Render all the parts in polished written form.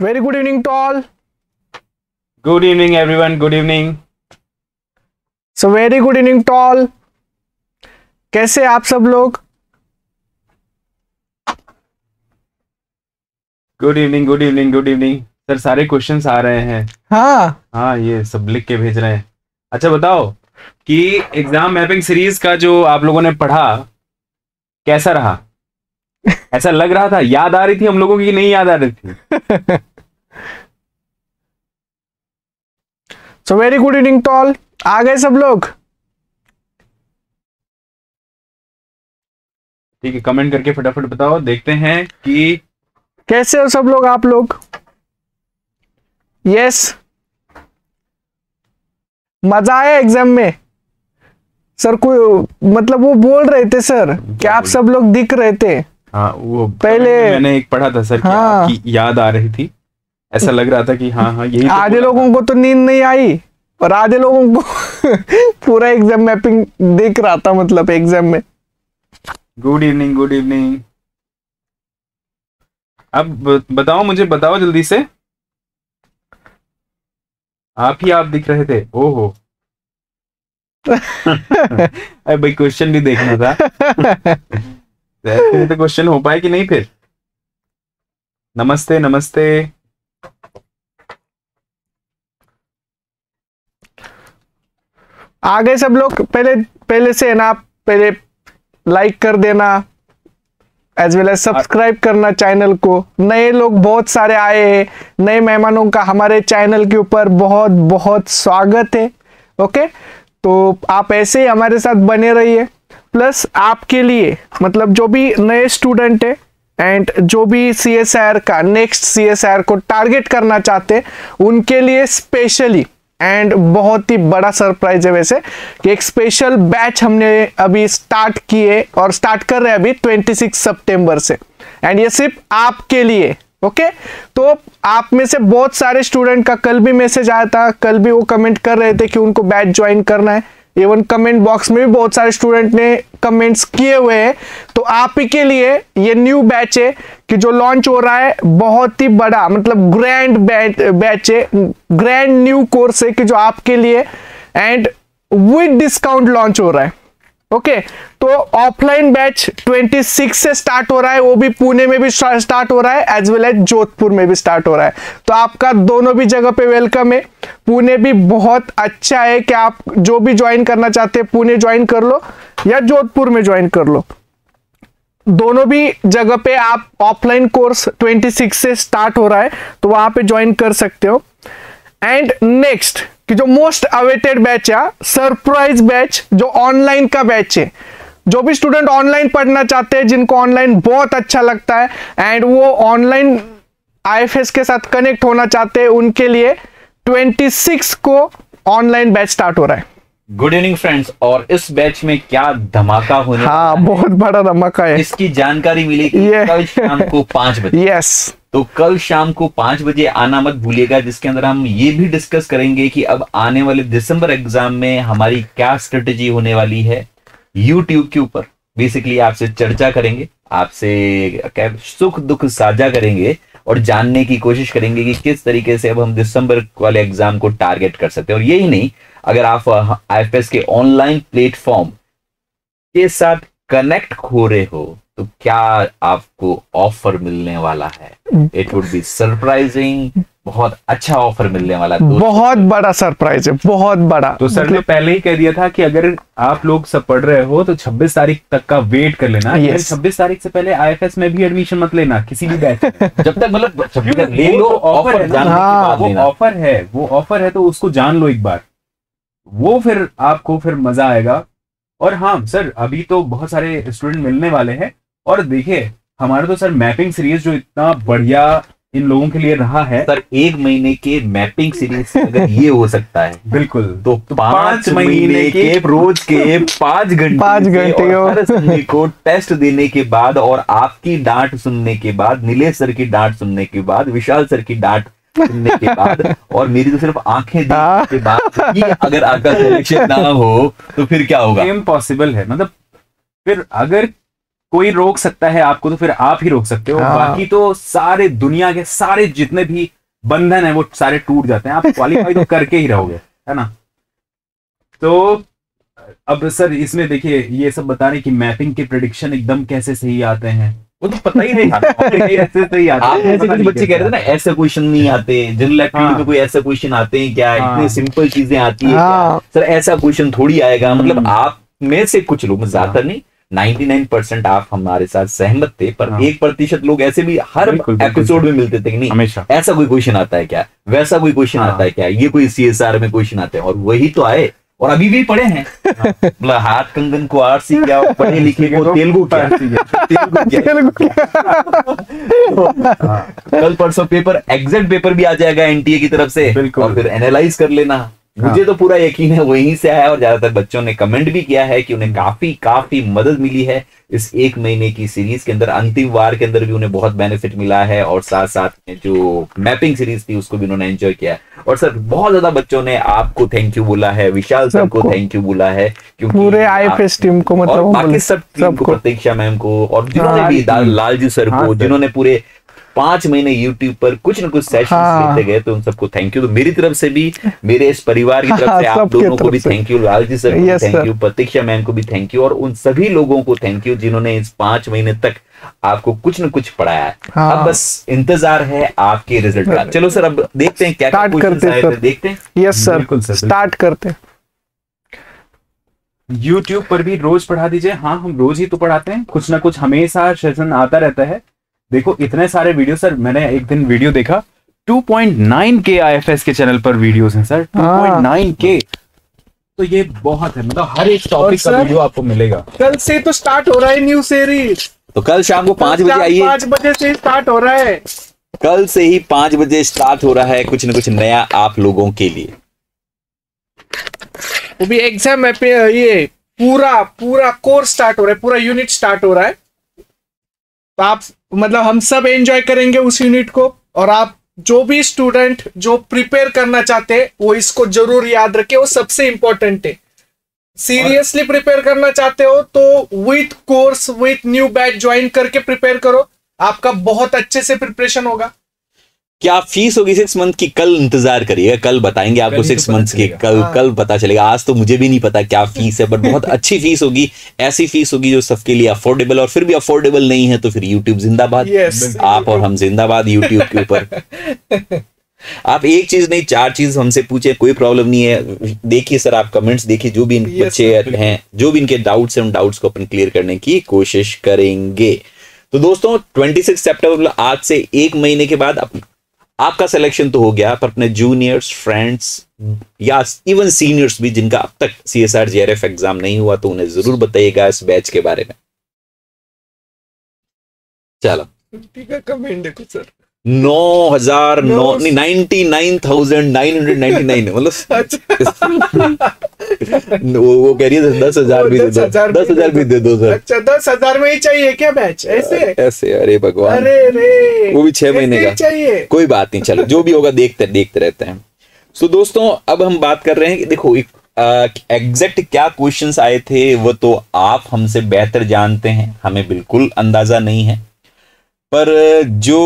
Very good evening to all. Good evening everyone. Good evening. So very good evening to all. कैसे आप सब लोग? Good evening good evening good evening sir. सारे questions आ रहे हैं. हाँ हाँ, ये सब लिख के भेज रहे हैं. अच्छा बताओ कि एग्जाम मैपिंग सीरीज का जो आप लोगों ने पढ़ा कैसा रहा? ऐसा लग रहा था याद आ रही थी हम लोगों की, नहीं याद आ रही थी? So very good evening to all. आ गए सब लोग? ठीक है, कमेंट करके फटाफट बताओ. देखते हैं कि कैसे हो सब लोग आप लोग. यस, मजा आया एग्जाम में सर. कोई मतलब वो बोल रहे थे सर कि आप सब लोग दिख रहे थे. हाँ, वो पहले मैंने एक पढ़ा था सर. हाँ, कि याद आ रही थी, ऐसा लग रहा था कि हाँ हाँ यही. आधे लोगों को तो नींद नहीं आई और आधे लोगों को पूरा एग्जाम मैपिंग दिख रहा था, मतलब एग्जाम में. Good evening good evening. अब बताओ, मुझे बताओ जल्दी से. आप दिख रहे थे. ओहो अरे भाई, क्वेश्चन भी देखना था. तो क्वेश्चन हो पाए कि नहीं फिर. नमस्ते नमस्ते. आ गए सब लोग? पहले से ना, आप पहले लाइक कर देना एज वेल एज सब्सक्राइब करना चैनल को. नए लोग बहुत सारे आए हैं. नए मेहमानों का हमारे चैनल के ऊपर बहुत बहुत स्वागत है. ओके, तो आप ऐसे ही हमारे साथ बने रहिए. प्लस आपके लिए मतलब जो भी नए स्टूडेंट है एंड जो भी CSIR का नेक्स्ट CSIR को टारगेट करना चाहते हैं उनके लिए स्पेशली एंड बहुत ही बड़ा सरप्राइज है वैसे कि एक स्पेशल बैच हमने अभी स्टार्ट किए और स्टार्ट कर रहे हैं अभी 26 सितंबर से. एंड ये सिर्फ आपके लिए. ओके, तो आप में से बहुत सारे स्टूडेंट का कल भी मैसेज आया था, कल भी वो कमेंट कर रहे थे कि उनको बैच ज्वाइन करना है. इवन कमेंट बॉक्स में भी बहुत सारे स्टूडेंट ने कमेंट्स किए हुए हैं. तो आप ही के लिए ये न्यू बैच है कि जो लॉन्च हो रहा है. बहुत ही बड़ा मतलब ग्रैंड बैच है, ग्रैंड न्यू कोर्स है कि जो आपके लिए एंड विद डिस्काउंट लॉन्च हो रहा है. ओके, तो ऑफलाइन बैच 26 से स्टार्ट हो रहा है. वो भी पुणे में भी स्टार्ट हो रहा है एज वेल एज जोधपुर में भी स्टार्ट हो रहा है. तो आपका दोनों भी जगह पे वेलकम है. पुणे भी बहुत अच्छा है कि आप जो भी ज्वाइन करना चाहते हैं पुणे ज्वाइन कर लो या जोधपुर में ज्वाइन कर लो. दोनों भी जगह पे आप ऑफलाइन कोर्स 26 से स्टार्ट हो रहा है तो वहां पे ज्वाइन कर सकते हो. एंड नेक्स्ट कि जो मोस्ट अवेटेड बैच है, सरप्राइज बैच जो ऑनलाइन का बैच है. जो भी स्टूडेंट ऑनलाइन पढ़ना चाहते हैं, जिनको ऑनलाइन बहुत अच्छा लगता है एंड वो ऑनलाइन IFS के साथ कनेक्ट होना चाहते हैं उनके लिए 26 को ऑनलाइन बैच स्टार्ट हो रहा है. Good evening friends. और इस बैच में क्या धमाका होने वाला है? बहुत बड़ा धमाका है. इसकी जानकारी मिलेगी कल शाम को 5 बजे. यस, तो कल शाम को 5 बजे आना मत भूलिएगा, जिसके अंदर हम ये भी डिस्कस करेंगे कि अब आने वाले दिसंबर एग्जाम में हमारी क्या स्ट्रेटेजी होने वाली है. YouTube के ऊपर बेसिकली आपसे चर्चा करेंगे, आपसे सुख दुख साझा करेंगे और जानने की कोशिश करेंगे कि किस तरीके से अब हम दिसंबर वाले एग्जाम को टारगेट कर सकते हैं. और यही नहीं, अगर आप IFS के ऑनलाइन प्लेटफॉर्म के साथ कनेक्ट हो रहे हो तो क्या आपको ऑफर मिलने वाला है. It would be surprising. बहुत अच्छा ऑफर मिलने वाला है, बहुत बड़ा सरप्राइज है, बहुत बड़ा. तो सर ने पहले ही कह दिया था कि अगर आप लोग सब पढ़ रहे हो तो 26 तारीख तक का वेट कर लेना. 26 तारीख से पहले IFS में भी एडमिशन मत लेना किसी भी बैच जब तक मतलब ले लो. ऑफर है तो उसको जान लो एक बार, वो फिर आपको फिर मजा आएगा. और हाँ सर, अभी तो बहुत सारे स्टूडेंट मिलने वाले हैं. और देखिए हमारा तो सर मैपिंग सीरीज जो इतना बढ़िया इन लोगों के लिए रहा है सर, 1 महीने के मैपिंग सीरीज अगर ये हो सकता है बिल्कुल तो 5 महीने के रोज के 5 घंटे हर संडे को टेस्ट देने के बाद और आपकी डांट सुनने के बाद, नीलेश सर की डांट सुनने के बाद, विशाल सर की डांट सुनने के बाद और मेरी तो सिर्फ आंखें देखने के बाद, अगर आपका सिलेक्शन ना हो तो फिर क्या होगा? इम्पॉसिबल है. मतलब फिर अगर कोई रोक सकता है आपको तो फिर आप ही रोक सकते हो। बाकी तो सारे दुनिया के सारे जितने भी बंधन है वो सारे टूट जाते हैं, आप क्वालिफाई तो करके ही रहोगे, है ना। तो अब सर इसमें देखिए ये सब बता रहे कि मैपिंग के प्रेडिक्शन एकदम कैसे सही आते हैं, वो तो पता ही नहीं ऐसे सही आते हैं। कुछ बच्चे कह रहे थे ना ऐसे क्वेश्चन नहीं आते, जनरल एक्टिविटी में कोई ऐसे क्वेश्चन आते हैं क्या, इतनी सिंपल चीजें आती है सर, ऐसा क्वेश्चन थोड़ी आएगा। मतलब आप में से कुछ लोग, ज्यादातर नहीं, 99% आप हमारे साथ सहमत थे, पर 1% लोग ऐसे भी हर एपिसोड में मिलते थे कि नहीं हमेशा ऐसा कोई क्वेश्चन आता है क्या, वैसा कोई क्वेश्चन आता है क्या, ये कोई सीएसआर में क्वेश्चन आते हैं, और वही तो आए और अभी भी पढ़े हैं। मतलब हाथ कंगन को आरसी क्या, पढ़े लिखे को तेलुगु क्या, कल परसों पेपर, एग्जैक्ट पेपर भी आ जाएगा एनटीए की तरफ से, और फिर एनालाइज कर लेना। मुझे तो पूरा यकीन है वहीं से आया, और ज्यादातर बच्चों ने कमेंट भी किया है कि उन्हें काफी काफी मदद मिली है इस 1 महीने की सीरीज के अंदर, अंतिम वार के अंदर भी उन्हें बहुत बेनिफिट मिला है, और साथ साथ में जो मैपिंग सीरीज थी उसको भी उन्होंने एंजॉय किया है। और सर बहुत ज्यादा बच्चों ने आपको थैंक यू बोला है, विशाल सर को थैंक यू बोला है, क्योंकि पूरे आईएफएस टीम को, मतलब बाकी सब टीम को, प्रतीक्षा मैम को, और जिन्होंने भी लालजी सर को, जिन्होंने पूरे 5 महीने YouTube पर कुछ न कुछ सेशंस लेते गए, तो उन सबको थैंक यू। तो मेरी तरफ से भी, मेरे इस परिवार की तरफ से आप दोनों को भी थैंक यू, लालजी सर को थैंक यू, प्रतीक्षा मैम को भी थैंक यू, और उन सभी लोगों को थैंक यू जिन्होंने इस 5 महीने तक आपको कुछ न कुछ पढ़ाया है। अब बस इंतजार है आपके रिजल्ट का। चलो सर अब देखते हैं क्या क्वेश्चन, देखते हैं। यस सर, बिल्कुल सर, स्टार्ट करते हैं। यूट्यूब पर भी रोज पढ़ा दीजिए। हाँ हम रोज ही तो पढ़ाते हैं, कुछ ना कुछ हमेशा सेशन आता रहता है। देखो इतने सारे वीडियो सर, मैंने एक दिन वीडियो देखा 2.9K IFS के चैनल पर वीडियोस हैं सर, 2.9K, तो ये बहुत है। मतलब हर एक टॉपिक का वीडियो आपको मिलेगा। कल से तो स्टार्ट हो रहा है न्यू सीरीज, तो कल शाम को 5 बजे आइए। 5 बजे से स्टार्ट हो रहा है, कल से ही 5 बजे स्टार्ट हो रहा है, कुछ न कुछ नया आप लोगों के लिए। वो भी एग्जाम, ये पूरा कोर्स स्टार्ट हो रहा है, पूरा यूनिट स्टार्ट हो रहा है। तो आप मतलब हम सब एंजॉय करेंगे उस यूनिट को, और आप जो भी स्टूडेंट जो प्रिपेयर करना चाहते हैं वो इसको जरूर याद रखें, वो सबसे इंपॉर्टेंट है। सीरियसली प्रिपेयर करना चाहते हो तो with course with new batch join करके प्रिपेयर करो, आपका बहुत अच्छे से प्रिपरेशन होगा। क्या फीस होगी 6 मंथ की, कल इंतजार करिएगा, कल बताएंगे आपको 6 मंथ्स की, कल पता चलेगा। आज तो मुझे भी नहीं पता क्या फीस है, बट बहुत अच्छी फीस होगी, ऐसी फीस होगी जो सबके लिए अफोर्डेबल, और फिर भी अफोर्डेबल नहीं है तो फिर यूट्यूब जिंदाबाद। आप और हम जिंदाबाद यूट्यूब के ऊपर। आप एक चीज नहीं 4 चीज हमसे पूछे, कोई प्रॉब्लम नहीं है। देखिए सर आप कमेंट्स देखिए, जो भी बच्चे हैं, जो भी इनके डाउट्स हैं, उन डाउट्स को अपन क्लियर करने की कोशिश करेंगे। तो दोस्तों 26 सितंबर आज से 1 महीने के बाद आपका सिलेक्शन तो हो गया, पर अपने जूनियर्स, फ्रेंड्स या इवन सीनियर्स भी जिनका अब तक सीएसआर जेआरएफ एग्जाम नहीं हुआ, तो उन्हें जरूर बताइएगा इस बैच के बारे में। चलो ठीक है, कमेंट देखो सर, 99,999 मतलब वो कह रही है 10,000 भी दे दो, 10,000 भी दे दो सर। अच्छा 10,000 में ही चाहिए क्या बैच, ऐसे ऐसे? अरे भगवान, अरे रे, वो भी 6 महीने का चाहिए, कोई बात नहीं। चलो जो भी होगा देखते रहते हैं। सो दोस्तों अब हम बात कर रहे हैं कि देखो एग्जैक्ट क्या क्वेश्चंस आए थे वो तो आप हमसे बेहतर जानते हैं, हमें बिल्कुल अंदाजा नहीं है, पर जो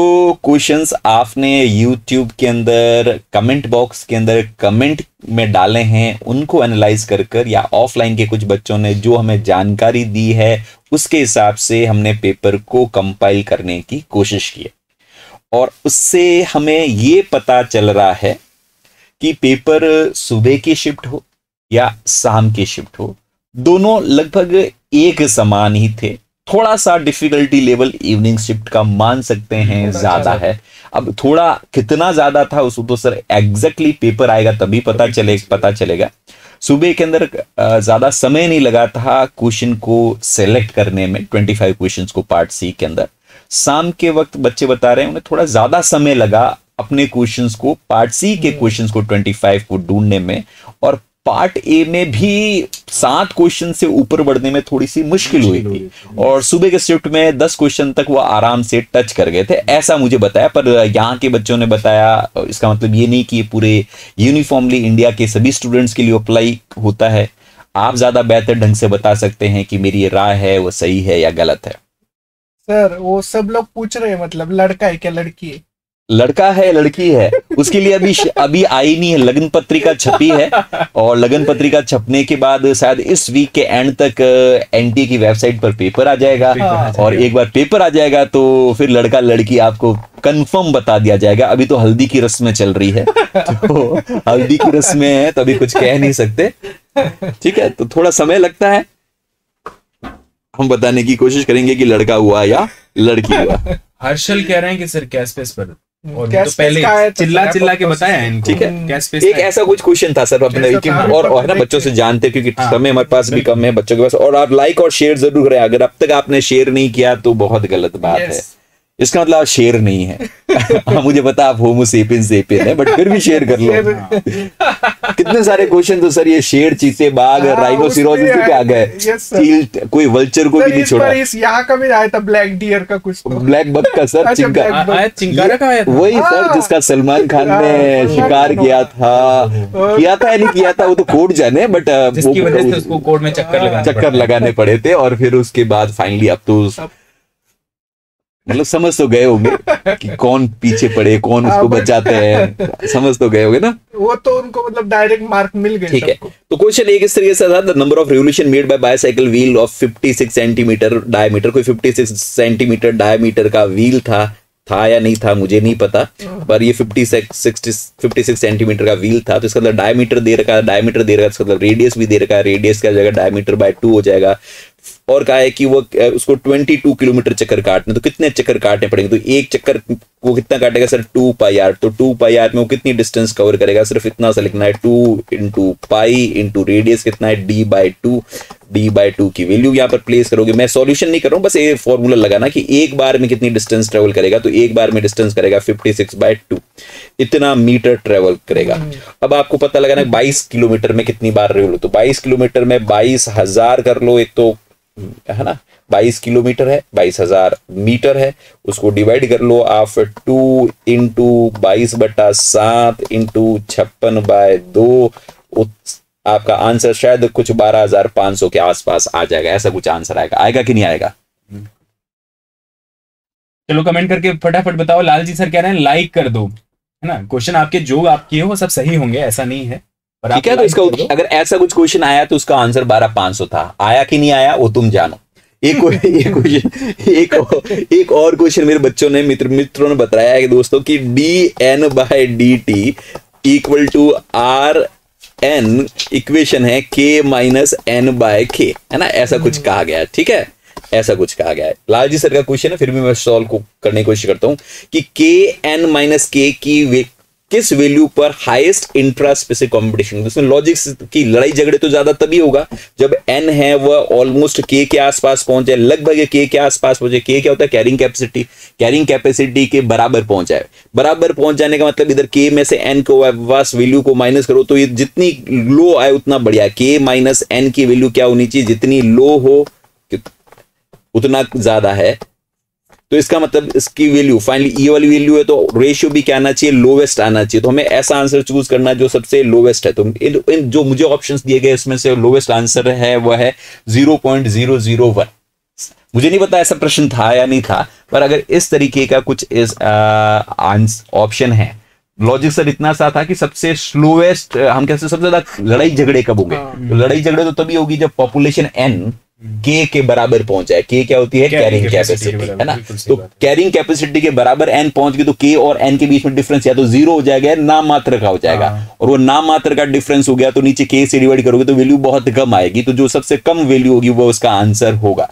क्वेश्चंस आपने YouTube के अंदर कमेंट बॉक्स के अंदर कमेंट में डाले हैं उनको एनालाइज कर या ऑफलाइन के कुछ बच्चों ने जो हमें जानकारी दी है उसके हिसाब से हमने पेपर को कंपाइल करने की कोशिश की है, और उससे हमें ये पता चल रहा है कि पेपर सुबह की शिफ्ट हो या शाम की शिफ्ट हो, दोनों लगभग एक समान ही थे। थोड़ा सा डिफिकल्टी लेवल इवनिंग शिफ्ट का मान सकते हैं, ज्यादा है। अब थोड़ा कितना ज्यादा था उसको तो सर एग्जैक्टली पेपर आएगा तभी पता चलेगा। सुबह के अंदर ज्यादा समय नहीं लगा था क्वेश्चन को सेलेक्ट करने में, 25 क्वेश्चंस को पार्ट सी के अंदर। शाम के वक्त बच्चे बता रहे हैं उन्हें थोड़ा ज्यादा समय लगा अपने क्वेश्चन को, पार्ट सी के क्वेश्चन को 25 को ढूंढने में, और पार्ट ए में भी 7 क्वेश्चन से ऊपर बढ़ने में थोड़ी सी मुश्किल हुई थी, और सुबह के शिफ्ट में 10 क्वेश्चन तक वो आराम से टच कर गए थे, ऐसा मुझे बताया। पर यहाँ के बच्चों ने बताया, इसका मतलब ये नहीं कि पूरे यूनिफॉर्मली इंडिया के सभी स्टूडेंट्स के लिए अप्लाई होता है। आप ज्यादा बेहतर ढंग से बता सकते हैं कि मेरी राय है वो सही है या गलत है। सर वो सब लोग पूछ रहे हैं मतलब लड़का है क्या लड़की है? लड़का है लड़की है उसके लिए अभी आई नहीं है, लगन पत्रिका छपी है और लगन पत्रिका छपने के बाद शायद इस वीक के एंड तक एनटीए की वेबसाइट पर पेपर आ जाएगा और एक बार पेपर आ जाएगा तो फिर लड़का लड़की आपको कंफर्म बता दिया जाएगा। अभी तो हल्दी की रस्में चल रही है तो हल्दी की रस्में है तो अभी कुछ कह नहीं सकते, ठीक है, तो थोड़ा समय लगता है। हम बताने की कोशिश करेंगे कि लड़का हुआ या लड़की हुआ। हर्षल कह रहे हैं कि सर क्या स्पेस पर और तो पहले चिल्ला के बताया इनको, ठीक है, एक ऐसा कुछ क्वेश्चन था सर अपने और है ना बच्चों से जानते क्योंकि समय हमारे पास भी कम है बच्चों के पास। और आप लाइक और शेयर जरूर करें, अगर अब तक आपने शेयर नहीं किया तो बहुत गलत बात है। इसका मतलब आप शेर नहीं है, मुझे पता आप होमो सेपियन सेपियन है बट फिर भी शेयर कर लो। कितने सारे क्वेश्चन तो सर ये शेर चीते बाघ राइनोसिरोस पे आ गए, कोई वल्चर को भी नहीं छोड़ा। इस यहाँ का भी आया था ब्लैक डियर का कुछ ब्लैक बक का सर चिंगारा का आया, वही सर जिसका सलमान खान ने शिकार किया था नहीं किया था वो तो कोर्ट जाने, बट उसको कोर्ट में चक्कर लगाने पड़े थे और फिर उसके बाद फाइनली अब तो मतलब समझ तो गए होंगे कि कौन पीछे पड़े कौन उसको बचाते हैं, समझ तो गए होंगे ना। वो तो उनको मतलब डायरेक्ट मार्क मिल गए, ठीक है। तो क्वेश्चन एक इस तरीके से था, the number of revolution made by bicycle wheel of 56 centimetre diameter, कोई 56 सेंटीमीटर डायमीटर का व्हील था या नहीं था मुझे नहीं पता, पर ये 56 सेंटीमीटर का व्हील था। तो इसका मतलब डायमीटर दे रखा इसका मतलब रेडियस भी दे रखा है, रेडियस का जगह डायमीटर बाय 2 हो जाएगा। और कहा है कि वो उसको 22 किलोमीटर चक्कर काटने, तो कितने चक्कर काटने पड़ेंगे? तो एक चक्कर को कितना काटेगा सर? 2 पाई r। तो 2 पाई r में वो कितनी डिस्टेंस कवर करेगा? सिर्फ इतना सा लिखना है, 2 into पाई into रेडियस कितना है, d by 2 की वैल्यू यहाँ पर प्लेस करोगे। मैं सॉल्यूशन नहीं कर रहा हूँ, बस ये फॉर्मूला लगाना कि एक बार में कितनी डिस्टेंस ट्रेवल करेगा। तो एक बार में डिस्टेंस करेगा 56/2, इतना मीटर ट्रेवल करेगा। अब आपको पता लगाना 22 किलोमीटर में कितनी बार रेवल, तो 22 किलोमीटर में 22,000 कर लो, एक तो है ना 22 किलोमीटर है 22,000 मीटर है, उसको डिवाइड कर लो आप 2 into 22/7 into 56/2, आपका आंसर शायद कुछ 12,500 के आसपास आ जाएगा। ऐसा कुछ आंसर आएगा कि नहीं आएगा? चलो कमेंट करके फटाफट बताओ। लाल जी सर कह रहे हैं लाइक कर दो, है ना, क्वेश्चन आपके जो आप किए हो सब सही होंगे, ऐसा नहीं है, ठीक है। तो इसका अगर ऐसा कुछ क्वेश्चन आया तो उसका आंसर 12,500 था, आया कि नहीं आया वो तुम जानो। एक और क्वेश्चन मेरे बच्चों ने मित्रों ने बताया है कि दोस्तों कि dn/dt = rn इक्वेशन है k - n/k, है ना, ऐसा कुछ कहा गया है, ठीक है, ऐसा कुछ कहा गया है। लालजी सर का क्वेश्चन है, फिर भी मैं सॉल्व को करने की कोशिश करता हूं कि kn - k की किस वैल्यू पर हाईएस्ट इंट्रा स्पेसिफिक कॉम्पिटिशन। इसमें लॉजिक्स की लड़ाई झगड़े तो ज्यादा तभी होगा जब n है वह ऑलमोस्ट k के आसपास पहुंचे, लगभग k के आसपास पहुंचे। k क्या होता है? कैरिंग कैपेसिटी के बराबर पहुंचा है। बराबर पहुंच जाने का मतलब इधर k में से n को वास वैल्यू को माइनस करो तो ये जितनी लो आए उतना बढ़िया। k - n की वैल्यू क्या होनी चाहिए? जितनी लो हो उतना ज्यादा है, तो इसका मतलब इसकी वैल्यू फाइनली ये वाली वैल्यू है, तो रेशियो भी क्या आना चाहिए? लोवेस्ट आना चाहिए। तो हमें ऐसा आंसर चूज करना जो सबसे लोवेस्ट है। तो जो मुझे ऑप्शंस दिए गए इसमें से लोवेस्ट आंसर है वह है 0.001। मुझे नहीं पता ऐसा प्रश्न था या नहीं था, पर अगर इस तरीके का कुछ ऑप्शन है। लॉजिक सर इतना सा था कि सबसे स्लोवेस्ट हम कैसे सबसे ज्यादा लड़ाई झगड़े कब होंगे? तो लड़ाई झगड़े तो तभी होगी जब पॉपुलेशन n k के बराबर पहुंचा है। k क्या होती है? कैरिंग कैपेसिटी, है ना। तो कैरिंग कैपेसिटी के बराबर n पहुंच गई तो k और n के बीच में डिफरेंस या तो 0 हो जाएगा या नाम मात्र का हो जाएगा, और वो नाम मात्र का डिफरेंस हो गया तो नीचे k से डिवाइड करोगे तो वैल्यू बहुत कम आएगी, तो जो सबसे कम वैल्यू होगी वो उसका आंसर होगा।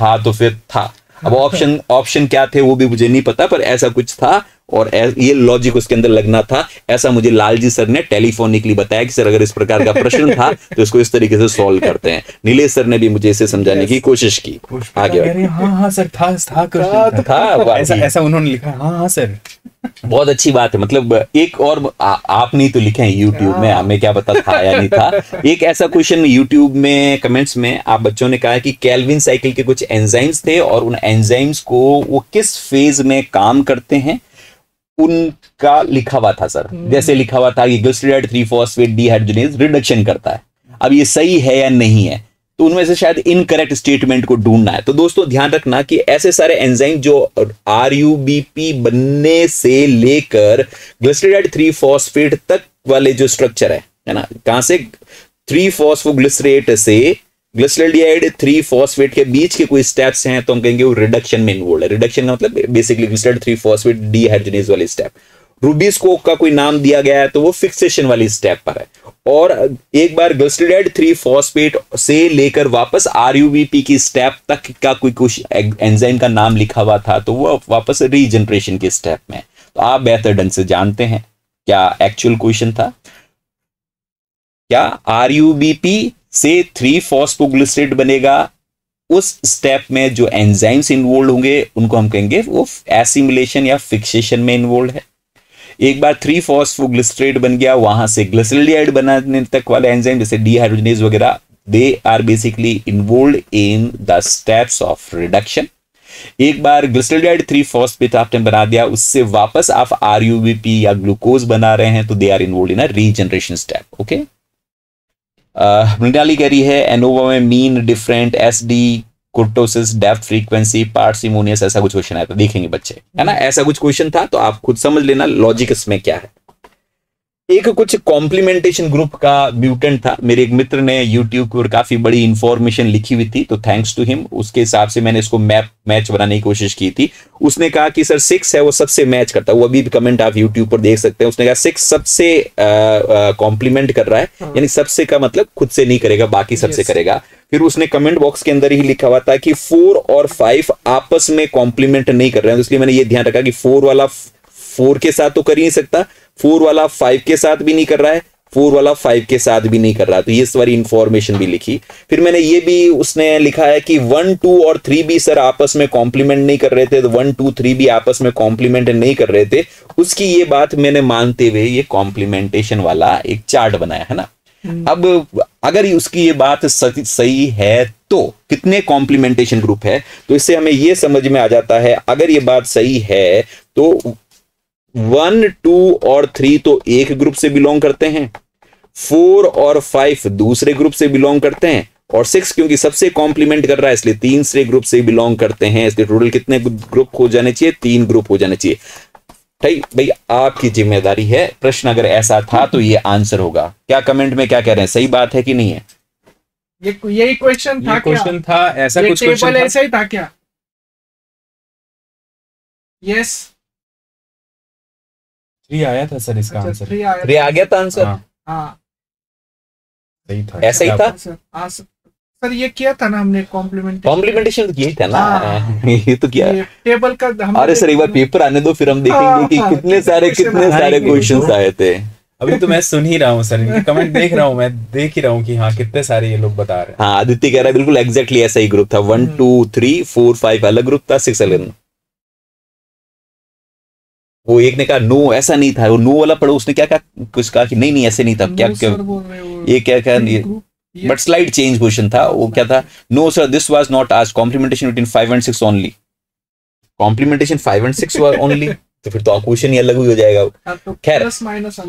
था तो फिर था। अब ऑप्शन क्या थे वो भी मुझे नहीं पता, पर ऐसा कुछ था और ये लॉजिक उसके अंदर लगना था। ऐसा मुझे लालजी सर ने टेलीफोनिकली बताया कि सर अगर इस प्रकार का प्रश्न था तो इसको इस तरीके से सॉल्व करते हैं। नीलेश सर ने भी मुझे इसे समझाने की कोशिश की। आगे हाँ सर था ऐसा उन्होंने लिखा। हाँ सर बहुत अच्छी बात है, मतलब एक और आप नहीं तो लिखे हैं यूट्यूब में, हमें क्या पता था या नहीं था। एक ऐसा क्वेश्चन यूट्यूब में कमेंट्स में आप बच्चों ने कहा कि केल्विन साइकिल के कुछ एंजाइम्स थे और उन एंजाइम्स को वो किस फेज में काम करते हैं उनका लिखा हुआ था सर। जैसे लिखा हुआ था कि ग्लिसराइड 3-फॉस्फेट डिहाइड्रोजनेज रिडक्शन करता है। अब ये सही है या नहीं है? तो उनमें से शायद इनकरेक्ट स्टेटमेंट को ढूंढना है। तो दोस्तों ध्यान रखना कि ऐसे सारे एंजाइम जो आरयूबीपी बनने से लेकर ग्लिसराइड 3-फॉस्फेट तक वाले जो स्ट्रक्चर है ना, कहां से 3-फॉस्फोग्लिसरेट से ग्लिसराइड 3-फॉस्फेट के बीच के कोई स्टेप्स हैं तो हम कहेंगे वो रिडक्शन में इन्वॉल्व है। रिडक्शन का मतलब बेसिकली ग्लिसराइड 3-फॉस्फेट डिहाइड्रोजनेज वाली स्टेप। रूबिस्कोप का कोई नाम दिया गया है तो वो फिक्सेशन वाली स्टेप पर है। और एक बार ग्लिसराइड 3-फॉस्फेट से लेकर वापस आरयूबीपी की स्टेप तक का कोई कुछ एंजाइम का नाम लिखा हुआ था तो वो वापस रीजनरेशन की स्टेप में। तो आप बेहतर ढंग से जानते हैं क्या एक्चुअल क्वेश्चन था, क्या आरयूबीपी से 3-फॉस्फोग्लिसरेट बनेगा, उस स्टेप में जो एंजाइम्स इन्वॉल्व होंगे उनको हम कहेंगे वो एसिमिलेशन या फिक्सेशन में इन्वॉल्व है। एक बार 3-फॉस्फोग्लिसरेट बन गया, वहां से ग्लिसराइड बनाने तक वाले एंजाइम जैसे डीहाइड्रोजनेज वगैरह, they are basically involve in the steps of reduction. एक बार ग्लिसराइड 3-फॉस्फेट आपने बना दिया, उससे वापस आप आरयूबीपी या ग्लूकोज बना रहे हैं तो they are involve in a regeneration step. Okay, Mrinali कह रही है एनोवा में mean different SD kurtosis depth frequency parsimonious ऐसा कुछ क्वेश्चन आया था, देखेंगे बच्चे है ना, ऐसा कुछ क्वेश्चन था तो आप खुद समझ लेना लॉजिक इसमें क्या है। एक कुछ कॉम्प्लीमेंटेशन ग्रुप का म्यूटेंट था, मेरे एक मित्र ने यूट्यूब पर काफी बड़ी इंफॉर्मेशन लिखी हुई थी तो थैंक्स टू हिम, उसके हिसाब से मैंने इसको मैप मैच बनाने की कोशिश की थी। उसने कहा कि सर 6 है वो सबसे मैच करता है, वो अभी भी कमेंट आप यूट्यूब पर देख सकते हैं। उसने कहा 6 सबसे कॉम्प्लीमेंट कर रहा है, यानी सबसे का मतलब खुद से नहीं करेगा बाकी सबसे करेगा। फिर उसने कमेंट बॉक्स के अंदर ही लिखा हुआ था कि 4 और 5 आपस में कॉम्प्लीमेंट नहीं कर रहे हैं, तो इसलिए मैंने ये ध्यान रखा कि 4 वाला 4 के साथ तो कर ही नहीं सकता, 4 वाला 5 के साथ भी नहीं कर रहा है, 4 वाला 5 के साथ भी नहीं कर रहा, तो ये सारी इंफॉर्मेशन भी लिखी। फिर मैंने ये भी उसने लिखा है कि 1, 2 और 3 भी सर आपस में कॉम्प्लीमेंट नहीं कर रहे थे, तो 1, 2, 3 भी आपस में कॉम्प्लीमेंट नहीं कर रहे थे, उसकी ये बात मैंने मानते हुए ये कॉम्प्लीमेंटेशन वाला एक चार्ट बनाया है ना। अब अगर उसकी ये बात सही है तो कितने कॉम्प्लीमेंटेशन ग्रुप है, तो इससे हमें ये समझ में आ जाता है अगर ये बात सही है तो 1, 2 और 3 तो एक ग्रुप से बिलोंग करते हैं, 4 और 5 दूसरे ग्रुप से बिलोंग करते हैं, और 6 क्योंकि सबसे कॉम्प्लीमेंट कर रहा है इसलिए तीसरे ग्रुप से बिलोंग करते हैं, इसलिए टोटल कितने ग्रुप हो जाने चाहिए, 3 ग्रुप हो जाने चाहिए। ठीक भाई, आपकी जिम्मेदारी है, प्रश्न अगर ऐसा था तो ये आंसर होगा। क्या कमेंट में क्या कह रहे हैं, सही बात है कि नहीं है? यही क्वेश्चन था, ऐसा कुछ क्वेश्चन ऐसा ही था क्या? यस 3 आया था सर, इसका आंसर 3 आ गया था, आंसर हाँ सही था, ऐसा ही था सर, ये किया था ना हमने कॉम्प्लीमेंटेशन यही था ना ये तो किया टेबल का। अरे सर एक बार पेपर आने दो फिर हम देखेंगे कि कितने सारे क्वेश्चंस आए थे। अभी तो मैं सुन ही रहा हूँ सर, इनके कमेंट देख रहा हूँ, मैं देख ही रहा हूँ कि हाँ कितने सारे ये लोग बता रहे हैं। हाँ आदित्य कह रहा है बिल्कुल एग्जैक्टली ऐसा ही ग्रुप था, 1, 2, 3, 4, 5 अलग ग्रुप था, 6 अलग। वो एक ने कहा नो ऐसा नहीं था, वो नो वाला पढ़ो, उसने क्या कहा कुछ कहा कि नहीं ऐसे नहीं था, क्या बट स्लाइड चेंज क्वेश्चन था, वो क्या था, no sir this was not आज complementation between 5 and 6 only, complementation 5 and 6 only, तो फिर तो क्वेश्चन ही अलग हो जाएगा। खैर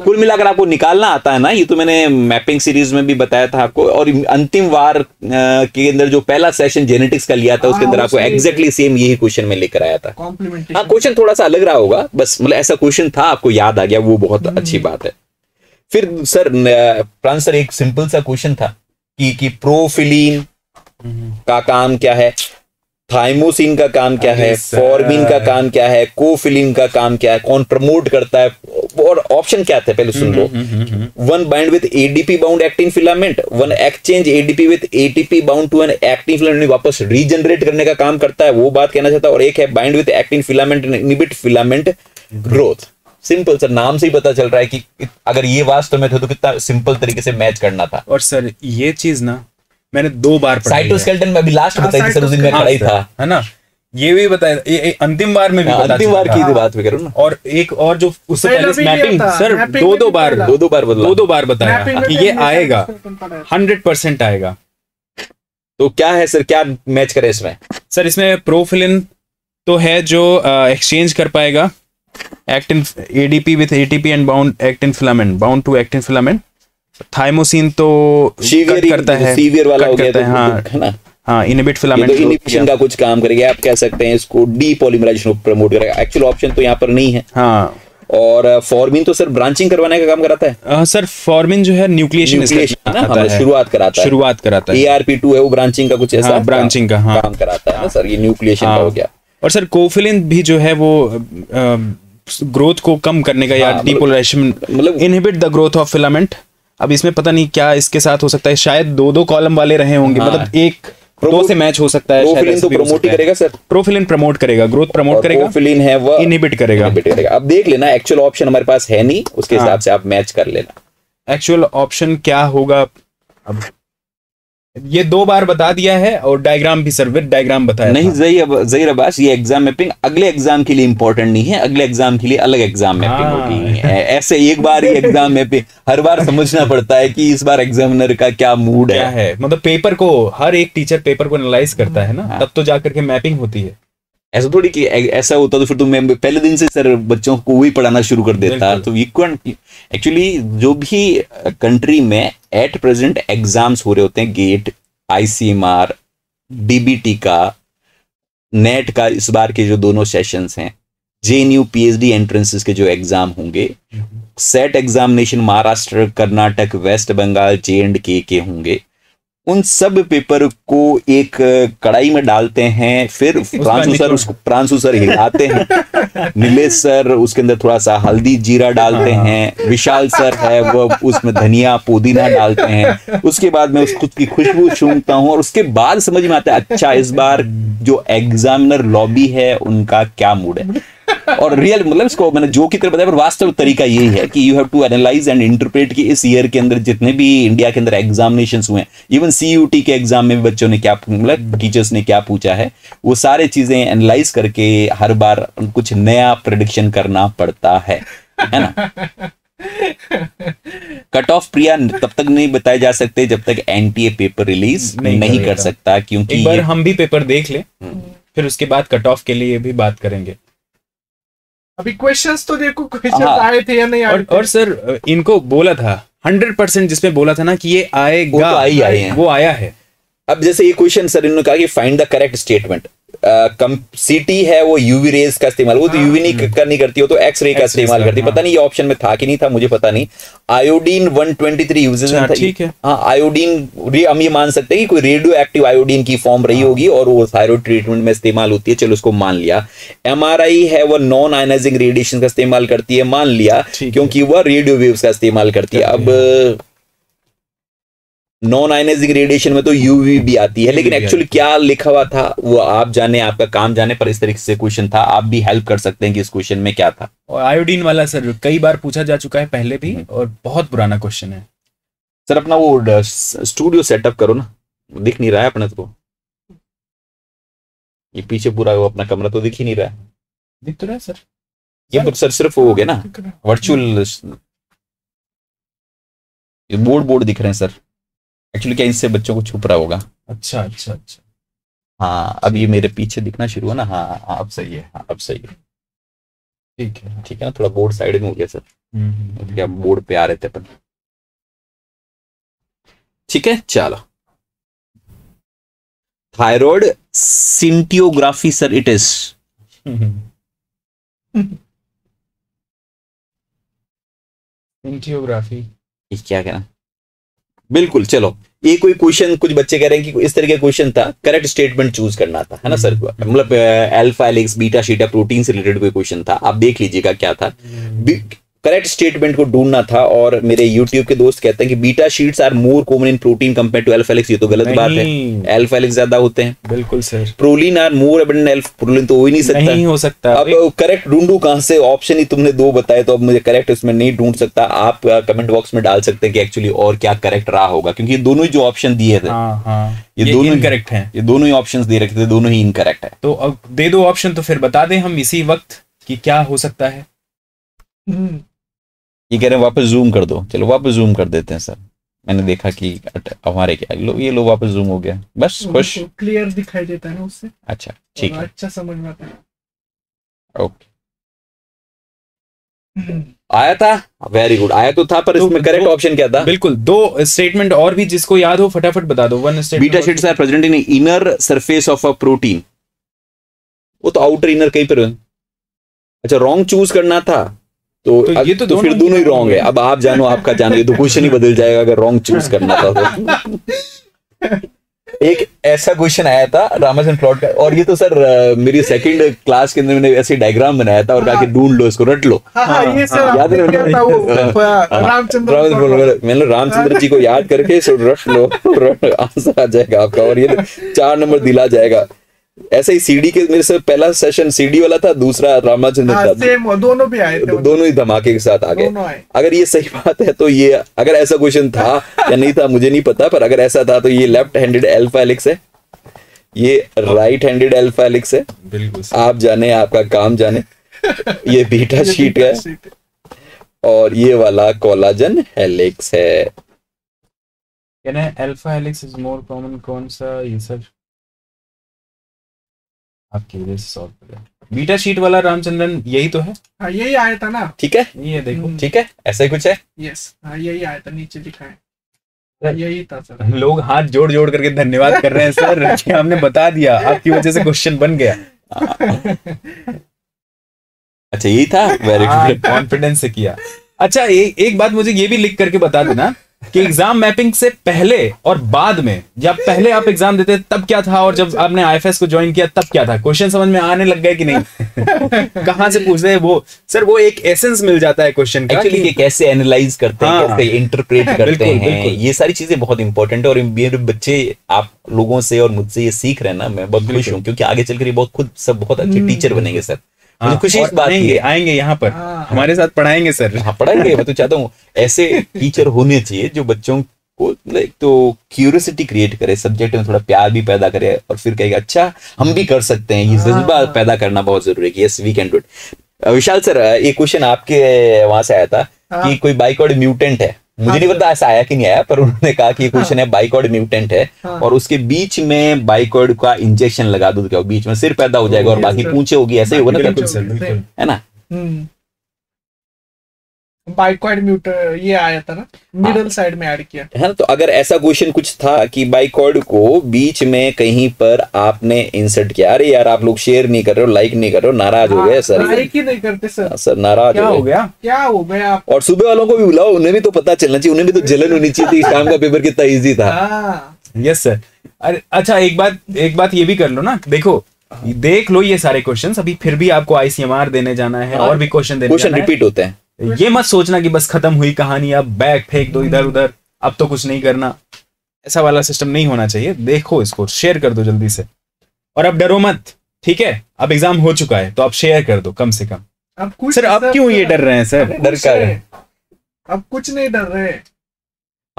कुल मिलाकर आपको निकालना आता है ना, ये तो मैंने मैपिंग सीरीज में भी बताया था आपको, और अंतिम वार के अंदर जो पहला सेशन जेनेटिक्स का लिया था उसके अंदर आपको एग्जैक्टली सेम यही क्वेश्चन में लेकर आया था। हाँ क्वेश्चन थोड़ा सा अलग रहा होगा बस, मतलब ऐसा क्वेश्चन था आपको याद आ गया, वो बहुत अच्छी बात है। फिर सर प्रांत सर एक सिंपल सा क्वेश्चन था कि प्रोफिलीन का काम क्या है, थाइमोसिन का काम क्या है, फॉर्मिन का काम क्या है, कोफिलिन का काम क्या है, कौन प्रमोट करता है, और ऑप्शन क्या थे पहले सुन लो। 1 bind with ADP bound actin filament, 1 exchange ADP with ATP bound to an actin filament, वापस रीजनरेट करने का काम करता है, वो बात कहना चाहता है। और एक है bind with actin filament inhibit filament growth. Simple sir, नाम से ही पता चल रहा है कि अगर ये वास्तव में था तो कितना सिंपल तरीके से मैच करना था। और सर ये चीज ना मैंने 2 बार पढ़ा, साइटोस्केलेटन में भी लास्ट बताई सर, उस दिन मैं पढ़ा ही था है ना, ये भी बताया अंतिम बार में भी, अंतिम बार की बात भी करो ना। और एक और जो उससे पहले मैपिंग सर दो दो बार बताया कि ये आएगा 100% आएगा। तो क्या है सर, क्या मैच करे इसमें? सर इसमें प्रोफिलिन तो है जो एक्सचेंज कर पाएगा actin ADP with ATP and bound actin filament thymosin तो कट करता है, सीवियर वाला हो गया तो हाँ हाँ इनहिबिट फिलामेंट इनहिबिशन का कुछ काम करेगा, आप कह सकते हैं इसको डीपॉलीमराइजेशन प्रमोट करेगा। एक्चुअल ऑप्शन तो यहाँ पर नहीं है। हाँ और फॉर्मिन तो सर ब्रांचिंग करवाने का काम कराता है। सर फॉर्मिन जो है न्यूक्लिएशन ना है, शुरुआत कराता है। ARP2 है वो ब्रांचिंग का कुछ ऐसा ब्रांचिंग का काम कराता है ना सर, ये न्यूक्लिएशन का हो गया। और सर कोफिलिन भी जो है वो ग्रोथ को कम करने का या डीपोलराइजेशन मतलब inhibit the growth of filament. अब इसमें पता नहीं क्या इसके साथ हो सकता है, शायद दो कॉलम वाले रहे होंगे, मतलब एक दो से मैच हो सकता है। प्रोफिलिन तो प्रमोट ही करेगा सर, प्रोफिलिन प्रमोट करेगा, ग्रोथ प्रमोट करेगा, कोफिलिन है वो इनहिबिट करेगा। अब देख लेना एक्चुअल ऑप्शन हमारे पास है नहीं, उसके हिसाब से आप मैच कर लेना एक्चुअल ऑप्शन क्या होगा। अब ये दो बार बता दिया है और डायग्राम भी सर विद डायग्राम बताया नहीं। ज़हीर अब्बास ये एग्जाम मैपिंग अगले एग्जाम के लिए इंपॉर्टेंट नहीं है, अगले एग्जाम के लिए अलग एग्जाम मैपिंग होगी। ऐसे एक बार ही एग्जाम मैपिंग हर बार समझना पड़ता है कि इस बार एग्जामिनर का क्या मूड है। मतलब पेपर को हर एक टीचर पेपर को एनालाइज करता है ना, तब तो जाकर के मैपिंग होती है। ऐसा थोड़ी कि ऐसा होता तो फिर तो मैं पहले दिन से सर बच्चों को वही पढ़ाना शुरू कर देता। तो एक्चुअली जो भी कंट्री में एट प्रेजेंट एग्जाम्स हो रहे होते हैं, गेट, ICMR, DBT का, नेट का, इस बार के जो दोनों सेशंस हैं, JNU PhD एंट्रेंसेस के जो एग्जाम होंगे, SET examination Maharashtra, Karnataka, waste Bengal, J&K के होंगे, उन सब पेपर को एक कढ़ाई में डालते हैं, फिर प्रांसु सर हिलाते हैं, नीलेश सर उसके अंदर थोड़ा सा हल्दी जीरा डालते हैं, विशाल सर है वो उसमें धनिया पुदीना डालते हैं, उसके बाद मैं उसकी खुशबू सूंघता हूँ और उसके बाद समझ में आता है अच्छा इस बार जो एग्जामिनर लॉबी है उनका क्या मूड है। और रियल मतलब इसको मैंने जो की तरह बताया, पर वास्तव तरीका यही है कि you have to analyse and interpret कि इस ईयर के अंदर जितने भी इंडिया के अंदर एग्जामिनेशंस हुए हैं, इवन CUT के एग्जाम में भी बच्चों ने क्या मतलब टीचर्स ने क्या पूछा है, वो सारे चीजें एनालाइज करके हर बार कुछ नया प्रेडिक्शन करना पड़ता है ना। कट ऑफ प्रिया तब तक नहीं बताए जा सकते जब तक NTA पेपर रिलीज नहीं कर सकता, क्योंकि एक बार हम भी पेपर देख ले फिर उसके बाद कट ऑफ के लिए भी बात करेंगे। अभी क्वेश्चंस तो देखो आए थे या नहीं आए थे। और सर इनको बोला था 100% जिसमें बोला था ना कि ये आएगा, वो आया है। अब जैसे ये क्वेश्चन सर इन्होंने कहा कि find the correct statement, CT है वो यूवी रेज का इस्तेमाल, वो तो यूवी नहीं करती हो तो एक्सरे का इस्तेमाल करती। पता नहीं ये ऑप्शन में था कि नहीं था, मुझे पता नहीं। आयोडीन 123 यूजेस में था, ठीक है। हाँ आयोडीन हम ये मान सकते हैं कि कोई रेडियो एक्टिव आयोडीन की फॉर्म रही होगी और वो थायराइड ट्रीटमेंट में इस्तेमाल होती है, चलो उसको मान लिया। MRI है वो नॉन आयोनाइजिंग रेडिएशन का इस्तेमाल करती है, मान लिया, क्योंकि वह रेडियो वेव्स का इस्तेमाल करती है। अब नॉन आयनाइजिंग रेडिएशन में तो यूवी भी आती है, लेकिन एक्चुअली क्या लिखा हुआ था वो आप जाने, आपका काम जाने, पर इस तरीके से क्वेश्चन था। आप भी हेल्प कर सकते हैं कि इस क्वेश्चन में क्या था। और आयोडीन वाला सर कई बार पूछा जा चुका है पहले भी और बहुत पुराना क्वेश्चन है सर। अपना वो स्टूडियो सेटअप करो ना, दिख नहीं रहा है अपना तो, ये पीछे पूरा वो अपना कमरा तो दिख ही नहीं रहा है। दिख तो रहा है सर, ये तो सर सिर्फ हो गया ना वर्चुअल बोर्ड दिख रहे हैं सर। एक्चुअली क्या इससे बच्चों को छुप रहा होगा। अच्छा अच्छा अच्छा हाँ, अब ये मेरे पीछे दिखना शुरू है ना। हाँ अब सही है, अब सही है, ठीक है ठीक है ना। थोड़ा बोर्ड साइड में हो गया सर, क्या बोर्ड पे आ रहे थे अपन। ठीक है चलो, thyroid scintigraphy sir it is. Scintigraphy क्या कहना, बिल्कुल। चलो ये कोई क्वेश्चन, कुछ बच्चे कह रहे हैं कि इस तरह का क्वेश्चन था, करेक्ट स्टेटमेंट चूज करना था, है ना सर। मतलब alpha helix beta sheet protein से रिलेटेड कोई क्वेश्चन था, आप देख लीजिएगा क्या था। करेक्ट स्टेटमेंट को ढूंढना था। और मेरे यूट्यूब के दोस्त कहते हैं कि beta sheets are more common in protein compared to alpha helix, ये तो गलत बात है, अल्फा हेलिक्स ज्यादा होते हैं। बिल्कुल sir. Proline are more abundant, alpha proline तो हो ही नहीं सकता, नहीं हो सकता। अब करेक्ट ढूंढू कहां से, ऑप्शन ही तुमने दो बताए तो अब मुझे करेक्ट उसमें नहीं ढूंढ सकता। आप कमेंट बॉक्स में डाल सकते हैं कि एक्चुअली और क्या करेक्ट रहा होगा, क्योंकि दोनों जो ऑप्शन दिए थे ये दोनों इनकरेक्ट हैं, ये दोनों ही ऑप्शन दे रखे थे, दोनों ही इनकरेक्ट है। तो अब दे दो ऑप्शन तो फिर बता दें हम इसी वक्त कि क्या हो सकता है। ये कह रहे हैं वापस जूम कर दो, चलो वापस जूम कर देते हैं सर। मैंने देखा कि हमारे क्या लो, ये लो वापस जूम हो गया, बस खुश, क्लियर दिखाई देता है उससे। अच्छा ठीक है, अच्छा समझ में आता है, ओके आया था, वेरी गुड, आया तो था, पर इसमें करेक्ट ऑप्शन क्या था? बिल्कुल, दो स्टेटमेंट और भी जिसको याद हो फटाफट बता दो। One statement, beta sheets are present in inner surface of a protein, वो तो आउटर इनर कहीं पर। अच्छा, रॉन्ग चूज करना था तो ये तो फिर दोनों ही रॉन्ग है। अब आप जानो आपका जानो, ये तो क्वेश्चन ही बदल जाएगा अगर रॉन्ग चूज करना था तो। एक ऐसा क्वेश्चन आया था रामाचंद्र प्लॉट का, और ये तो सर मेरी सेकंड क्लास के अंदर मैंने ऐसे डायग्राम बनाया था और कहा कि ढूंढ लो इसको, रट लो। ये सर याद नहीं करता वो रामचंद्र, मैंने रामचंद्र जी को याद करके रट लो, आंसर आ जाएगा आपका और ये 4 नंबर दिला जाएगा। ऐसे ही सीडी के मेरे से पहला सेशन सीडी वाला था, दूसरा रामाचंद्र था, दोनों भी आए थे, दोनों ही धमाके के साथ आ गए। अगर ये सही बात है तो ये, अगर ऐसा क्वेश्चन था या नहीं था मुझे नहीं पता, पर अगर ऐसा था तो ये लेफ्ट हैंडेड अल्फा हेलिक्स है, ये राइट हैंडेड अल्फा हेलिक्स है, बिल्कुल आप जाने आपका काम जाने। ये बीटा शीट है और ये वाला कोलाजन हेलिक्स है। Alpha helix is more common, कौन सा ये सब बीटा शीट वाला रामचंद्रन यही तो है। हाँ, यही आया था ना, ठीक है ये देखो, ठीक है ऐसा ही कुछ है। यस हाँ, यही आया था, नीचे लिखा है यही था सर। लोग हाथ जोड़ जोड़ करके धन्यवाद कर रहे हैं सर कि हमने बता दिया, आपकी वजह से क्वेश्चन बन गया। अच्छा यही था, वेरी गुड, कॉन्फिडेंस से किया। अच्छा एक बात मुझे ये भी लिख करके बता देना कि एग्जाम मैपिंग से पहले और बाद में, या पहले आप एग्जाम देते तब क्या था और जब आपने आईएफएस को ज्वाइन किया तब क्या था? क्वेश्चन समझ में आने लग गए कि नहीं? कहां से पूछ रहे हैं वो सर, वो एक एसेंस मिल जाता है क्वेश्चन का कि कैसे एनालाइज करते हैं, कैसे इंटरप्रेट करते हैं, ये सारी चीजें बहुत इंपॉर्टेंट है। और मेरे बच्चे आप लोगों से और मुझसे ये सीख रहे हैं ना, मैं बहुत खुश हूँ क्योंकि आगे चलकर ये बहुत खुद सब बहुत अच्छे टीचर बनेंगे सर। खुशी इस बात की, आएंगे यहाँ पर हमारे साथ पढ़ाएंगे सर। हाँ पढ़ाएंगे, मैं तो चाहता हूँ ऐसे टीचर होने चाहिए जो बच्चों को लाइक तो क्यूरियोसिटी क्रिएट करे, सब्जेक्ट में थोड़ा प्यार भी पैदा करे और फिर कहेगा अच्छा हम भी कर सकते हैं, ये जज्बा पैदा करना बहुत जरूरी है कि yes we can do it. Vishal sir एक क्वेश्चन आपके वहां से आया था कि कोई बाइकॉड म्यूटेंट है, मुझे नहीं पता ऐसा आया कि नहीं आया, पर उन्होंने कहा कि ये क्वेश्चन है बाइकॉड म्यूटेंट है और उसके बीच में बाइकॉड का इंजेक्शन लगा दो तो क्या बीच में सिर पैदा हो जाएगा और बाकी पूंछे होगी, ऐसे ही होगा ना? बिल्कुल है ना, बाइकॉड म्यूट ये आया था ना, मिडल साइड में ऐड किया है ना। तो अगर ऐसा क्वेश्चन कुछ था कि बाइकॉड को बीच में कहीं पर आपने इंसर्ट किया, अरे यार आप लोग शेयर नहीं कर रहे हो, लाइक नहीं कर रहे हो, नाराज हो गए सर, लाइक ही नहीं करते सर, सर नाराज हो गया, क्या हो गया आप? और सुबह वालों को भी बुलाओ, उन्हें भी तो पता चलना चाहिए, उन्हें भी तो जलन होनी चाहिए थी शाम का पेपर कितना ईजी था। Yes sir. अरे अच्छा एक बात ये भी कर लो ना, देखो देख लो ये सारे क्वेश्चन, अभी फिर भी आपको आईसीएमआर देने जाना है और भी क्वेश्चन रिपीट होते हैं, ये मत सोचना कि बस खत्म हुई कहानी, अब बैग फेंक दो इधर उधर, अब तो कुछ नहीं करना, ऐसा वाला सिस्टम नहीं होना चाहिए। देखो इसको, शेयर कर दो जल्दी से, और अब डरो मत, ठीक है? अब एग्जाम हो चुका है तो आप शेयर कर दो कम से कम। अब कुछ सर, अब क्यों ये डर रहे हैं सर? डर का है, अब कुछ नहीं डर रहे।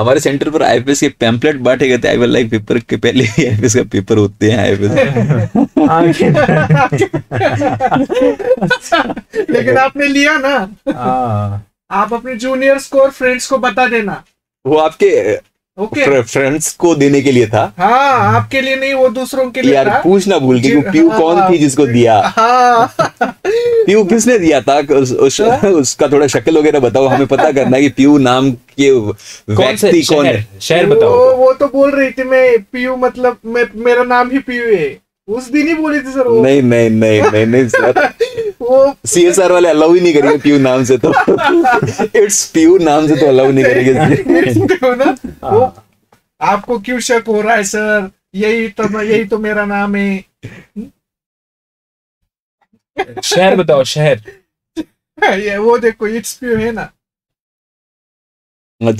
हमारे सेंटर पर आईएफएस के पैम्पलेट बांटे गए थे, आई लाइक पेपर के पहले आईएफएस का पेपर होते हैं आईएफएस। लेकिन आपने लिया ना, आप अपने जूनियर्स को और फ्रेंड्स को बता देना, वो आपके फ्रेंड्स को देने के लिए था। हाँ आपके लिए नहीं, वो दूसरों के लिए यार था। पूछना भूल गई पीयू कौन थी जिसको दिया, पीयू किसने दिया था, उसका थोड़ा शक्ल वगैरह बताओ, हमें पता करना है कि पीयू नाम के व्यक्ति कौन है, शहर बताओ। वो तो बोल रही थी मैं पीयू, मतलब मेरा नाम ही पीयू है, उस दिन ही बोली थी सर। नहीं नहीं नहीं नहीं नहीं सर, वो सीएसआर वाले अलाउ ही नहीं करेंगे पीयू नाम से तो, इट्स पीयू नाम से तो अलाउ नहीं करेंगे ना। वो आपको क्यों शक हो रहा है सर, यही तो मेरा नाम है। शहर बताओ, शहर ये वो देखो इट्स पीयू है ना।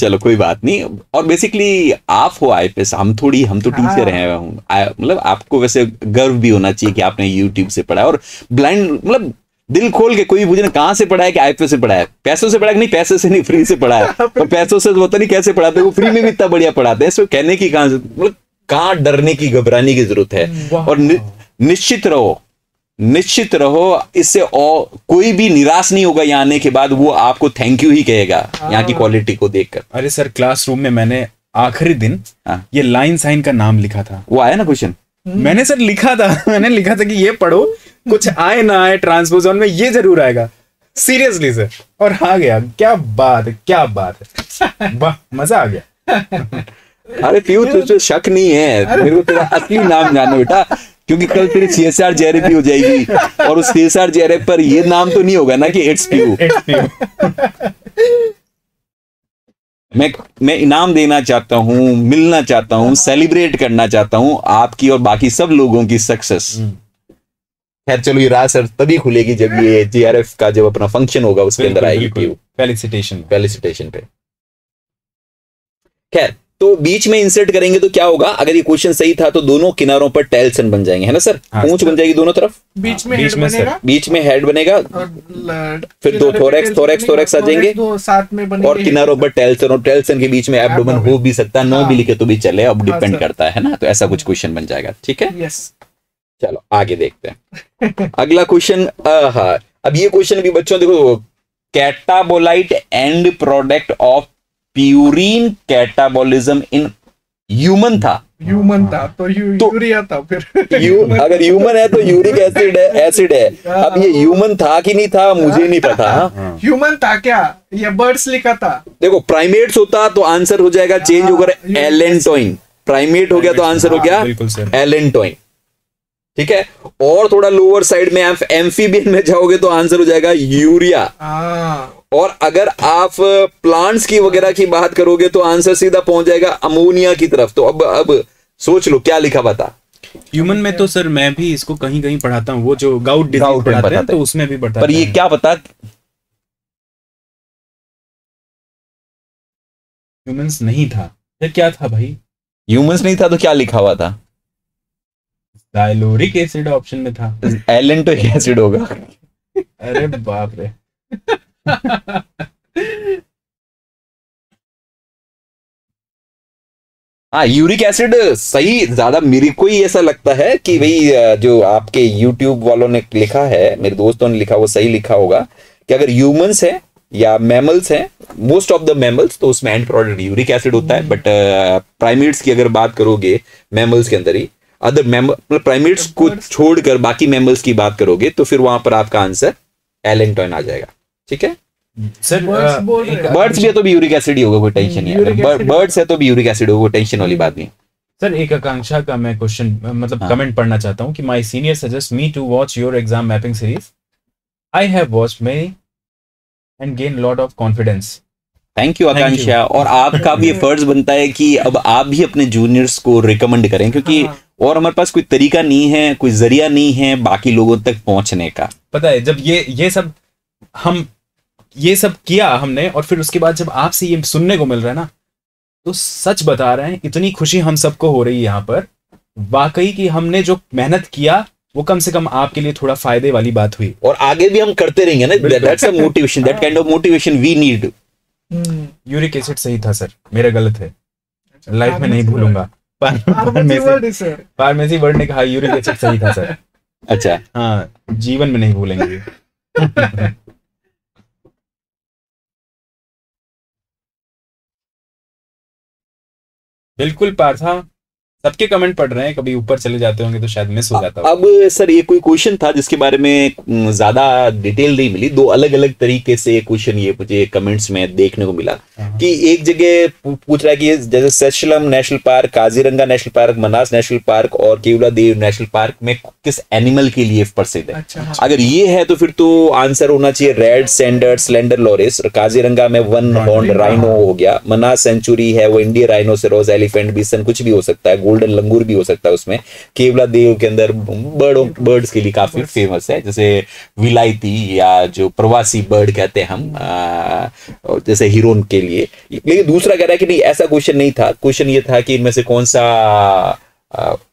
चलो कोई बात नहीं। और बेसिकली आप हो आईएफएस, हम तो टीचर हैं, मतलब आपको वैसे गर्व भी होना चाहिए कि आपने यूट्यूब से पढ़ा और ब्लाइंड, मतलब दिल खोल के कोई पूछे ना कहाँ से पढ़ा है कि आईएफएस से पढ़ा है, पैसों से पढ़ा है, नहीं पैसे से नहीं फ्री से पढ़ा है, और पैसों से पता नहीं कैसे पढ़ाते, वो फ्री में भी इतना बढ़िया पढ़ाते हैं, इसको कहने की कहाँ, मतलब कहाँ डरने की घबराने की जरूरत है। और निश्चित रहो, इससे और कोई भी निराश नहीं होगा यहाँ आने के बाद, वो आपको थैंक यू ही कहेगा यहाँ की क्वालिटी को देखकर। अरे सर क्लासरूम में मैंने आखिरी दिन ये लाइन साइन का नाम लिखा था, वो आया ना क्वेश्चन, मैंने सर लिखा था, मैंने लिखा था कि ये पढ़ो कुछ आए ना आए ट्रांसपोज़न में ये जरूर आएगा, सीरियसली सर, और हाँ गया, क्या बात है मजा आ गया। अरे पीयू तुझे शक नहीं है, मेरे को तेरा असली नाम जानना बेटा, क्योंकि कल तेरी सीएसआर जेआरएफ हो जाएगी और उस सीएसआर जेआरएफ पर ये नाम तो नहीं होगा ना कि इट्स पीयू। मैं इनाम देना चाहता हूँ, मिलना चाहता हूँ, सेलिब्रेट करना चाहता हूँ आपकी और बाकी सब लोगों की सक्सेस। खैर चलो ये राह सर तभी खुलेगी जब ये जेआरएफ का जब अपना फंक्शन होगा उसके अंदर आएगी पीयू। फेलिसिटेशन पे खैर तो बीच में इंसर्ट करेंगे तो क्या होगा, अगर ये क्वेश्चन सही था तो दोनों किनारों पर टेल्सन बन जाएंगे, है ना सर? पूंछ बन जाएगी दोनों तरफ, बीच में हेड बनेगा, फिर दो थोरेक्स आ जाएंगे और किनारों पर टेल्सन, और टेल्सन के बीच में एब्डोमेन हो भी सकता है, नो भी लिखे तो भी चले, अब डिपेंड करता है ना। तो ऐसा कुछ क्वेश्चन बन जाएगा, ठीक है? चलो आगे देखते हैं अगला क्वेश्चन। अब ये क्वेश्चन भी बच्चों देखो, catabolite end product of purine catabolism in human था, तो यूरिया था, फिर अगर ह्यूमन है तो यूरिक एसिड है, अब ये ह्यूमन था कि नहीं था मुझे नहीं पता। ह्यूमन था क्या, ये बर्ड्स लिखा था। देखो प्राइमेट्स होता तो आंसर हो जाएगा चेंज होकर एलेंटोइन, प्राइमेट हो गया तो आंसर हो गया एलेंटोइन, ठीक है? और थोड़ा लोअर साइड में एम्फीबियन में जाओगे तो आंसर हो जाएगा यूरिया। और अगर आप प्लांट्स की वगैरह की बात करोगे तो आंसर सीधा पहुंच जाएगा अमोनिया की तरफ। तो अब सोच लो क्या लिखा बता। ह्यूमन में तो सर मैं भी इसको कहीं कहीं पढ़ाता हूँ, वो जो गाउट डिजीज पढ़ाते हैं तो उसमें भी पढ़ता है। पर ये क्या पता ह्यूमंस नहीं था, फिर क्या था भाई? ह्यूमंस नहीं था तो क्या लिखा हुआ था? डायलोरिक एसिड ऑप्शन में था, एलेंटोइक एसिड होगा। अरे बाप रे यूरिक एसिड सही ज्यादा मेरे को ही ऐसा लगता है कि भाई जो आपके यूट्यूब वालों ने लिखा है, मेरे दोस्तों ने लिखा, वो सही लिखा होगा कि अगर ह्यूमंस है या मैमल्स हैं, मोस्ट ऑफ द मैमल्स, तो उसमें एंड प्रोडक्ट यूरिक एसिड होता है। बट प्राइमेट्स की अगर बात करोगे, मैमल्स के अंदर ही अदर मैमल, प्राइमेट्स को छोड़कर बाकी मैमल्स की बात करोगे तो फिर वहां पर आपका आंसर एलेंटोइन आ जाएगा, ठीक है सर? बर्ड्स भी है तो भी यूरिक एसिड ही होगा, कोई टेंशन नहीं है। बर्ड्स है तो भी यूरिक एसिड होगा, कोई टेंशन वाली बात नहीं। सर एक आकांक्षा का मैं क्वेश्चन मतलब कमेंट पढ़ना चाहता हूँ कि my senior suggest me to watch your exam mapping series, I have watched many and gain lot of confidence. Thank you Akanksha. और आपका भी फर्ज बनता है कि अब आप भी अपने जूनियर्स को रिकमेंड करें, क्योंकि और हमारे पास कोई तरीका नहीं है, कोई जरिया नहीं है बाकी लोगों तक पहुंचने का। पता है जब ये सब किया हमने और फिर उसके बाद जब आपसे ये सुनने को मिल रहा है ना, तो सच बता रहे हैं इतनी खुशी हम सबको हो रही है यहाँ पर वाकई कि हमने जो मेहनत किया वो कम से कम आपके लिए थोड़ा फायदे वाली बात हुई, और आगे भी हम करते रहेंगे ना। That's a motivation, that kind of motivation we need. Uric acid सही था सर, मेरा गलत है, लाइफ में नहीं भूलूंगा। फार्मेसी वर्ड ने कहा यूरिक एसिड सही था सर। अच्छा हाँ, जीवन में नहीं भूलेंगे। बिल्कुल पार्था, सबके कमेंट पढ़ रहे हैं, कभी ऊपर चले जाते होंगे तो शायद मिस हो जाता हो। अब सर ये कोई क्वेश्चन था जिसके बारे में ज्यादा डिटेल नहीं मिली, दो अलग अलग तरीके से क्वेश्चन ये मुझे कमेंट्स में देखने को मिला कि एक जगह पूछ रहा है कि जैसे सेशलम national park, Kaziranga national park, Manas national park और केवलादेव नेशनल पार्क में किस एनिमल के लिए प्रसिद्ध है। अगर ये है तो फिर तो आंसर होना चाहिए red sander slender loris. Kaziranga में वन हॉर्न राइनो हो गया, मनास सेंचुरी है वो इंडियन राइनोसेरोस, एलिफेंट, बिसन कुछ भी हो सकता है, लंगूर भी हो सकता है उसमें। केवलादेव के अंदर बर्ड्स के लिए काफी फेमस है, जैसे विलायती या जो प्रवासी बर्ड कहते हैं हम, जैसे हिरोन के लिए। लेकिन दूसरा कह रहा है कि नहीं ऐसा क्वेश्चन नहीं था, क्वेश्चन ये था कि इनमें से कौन सा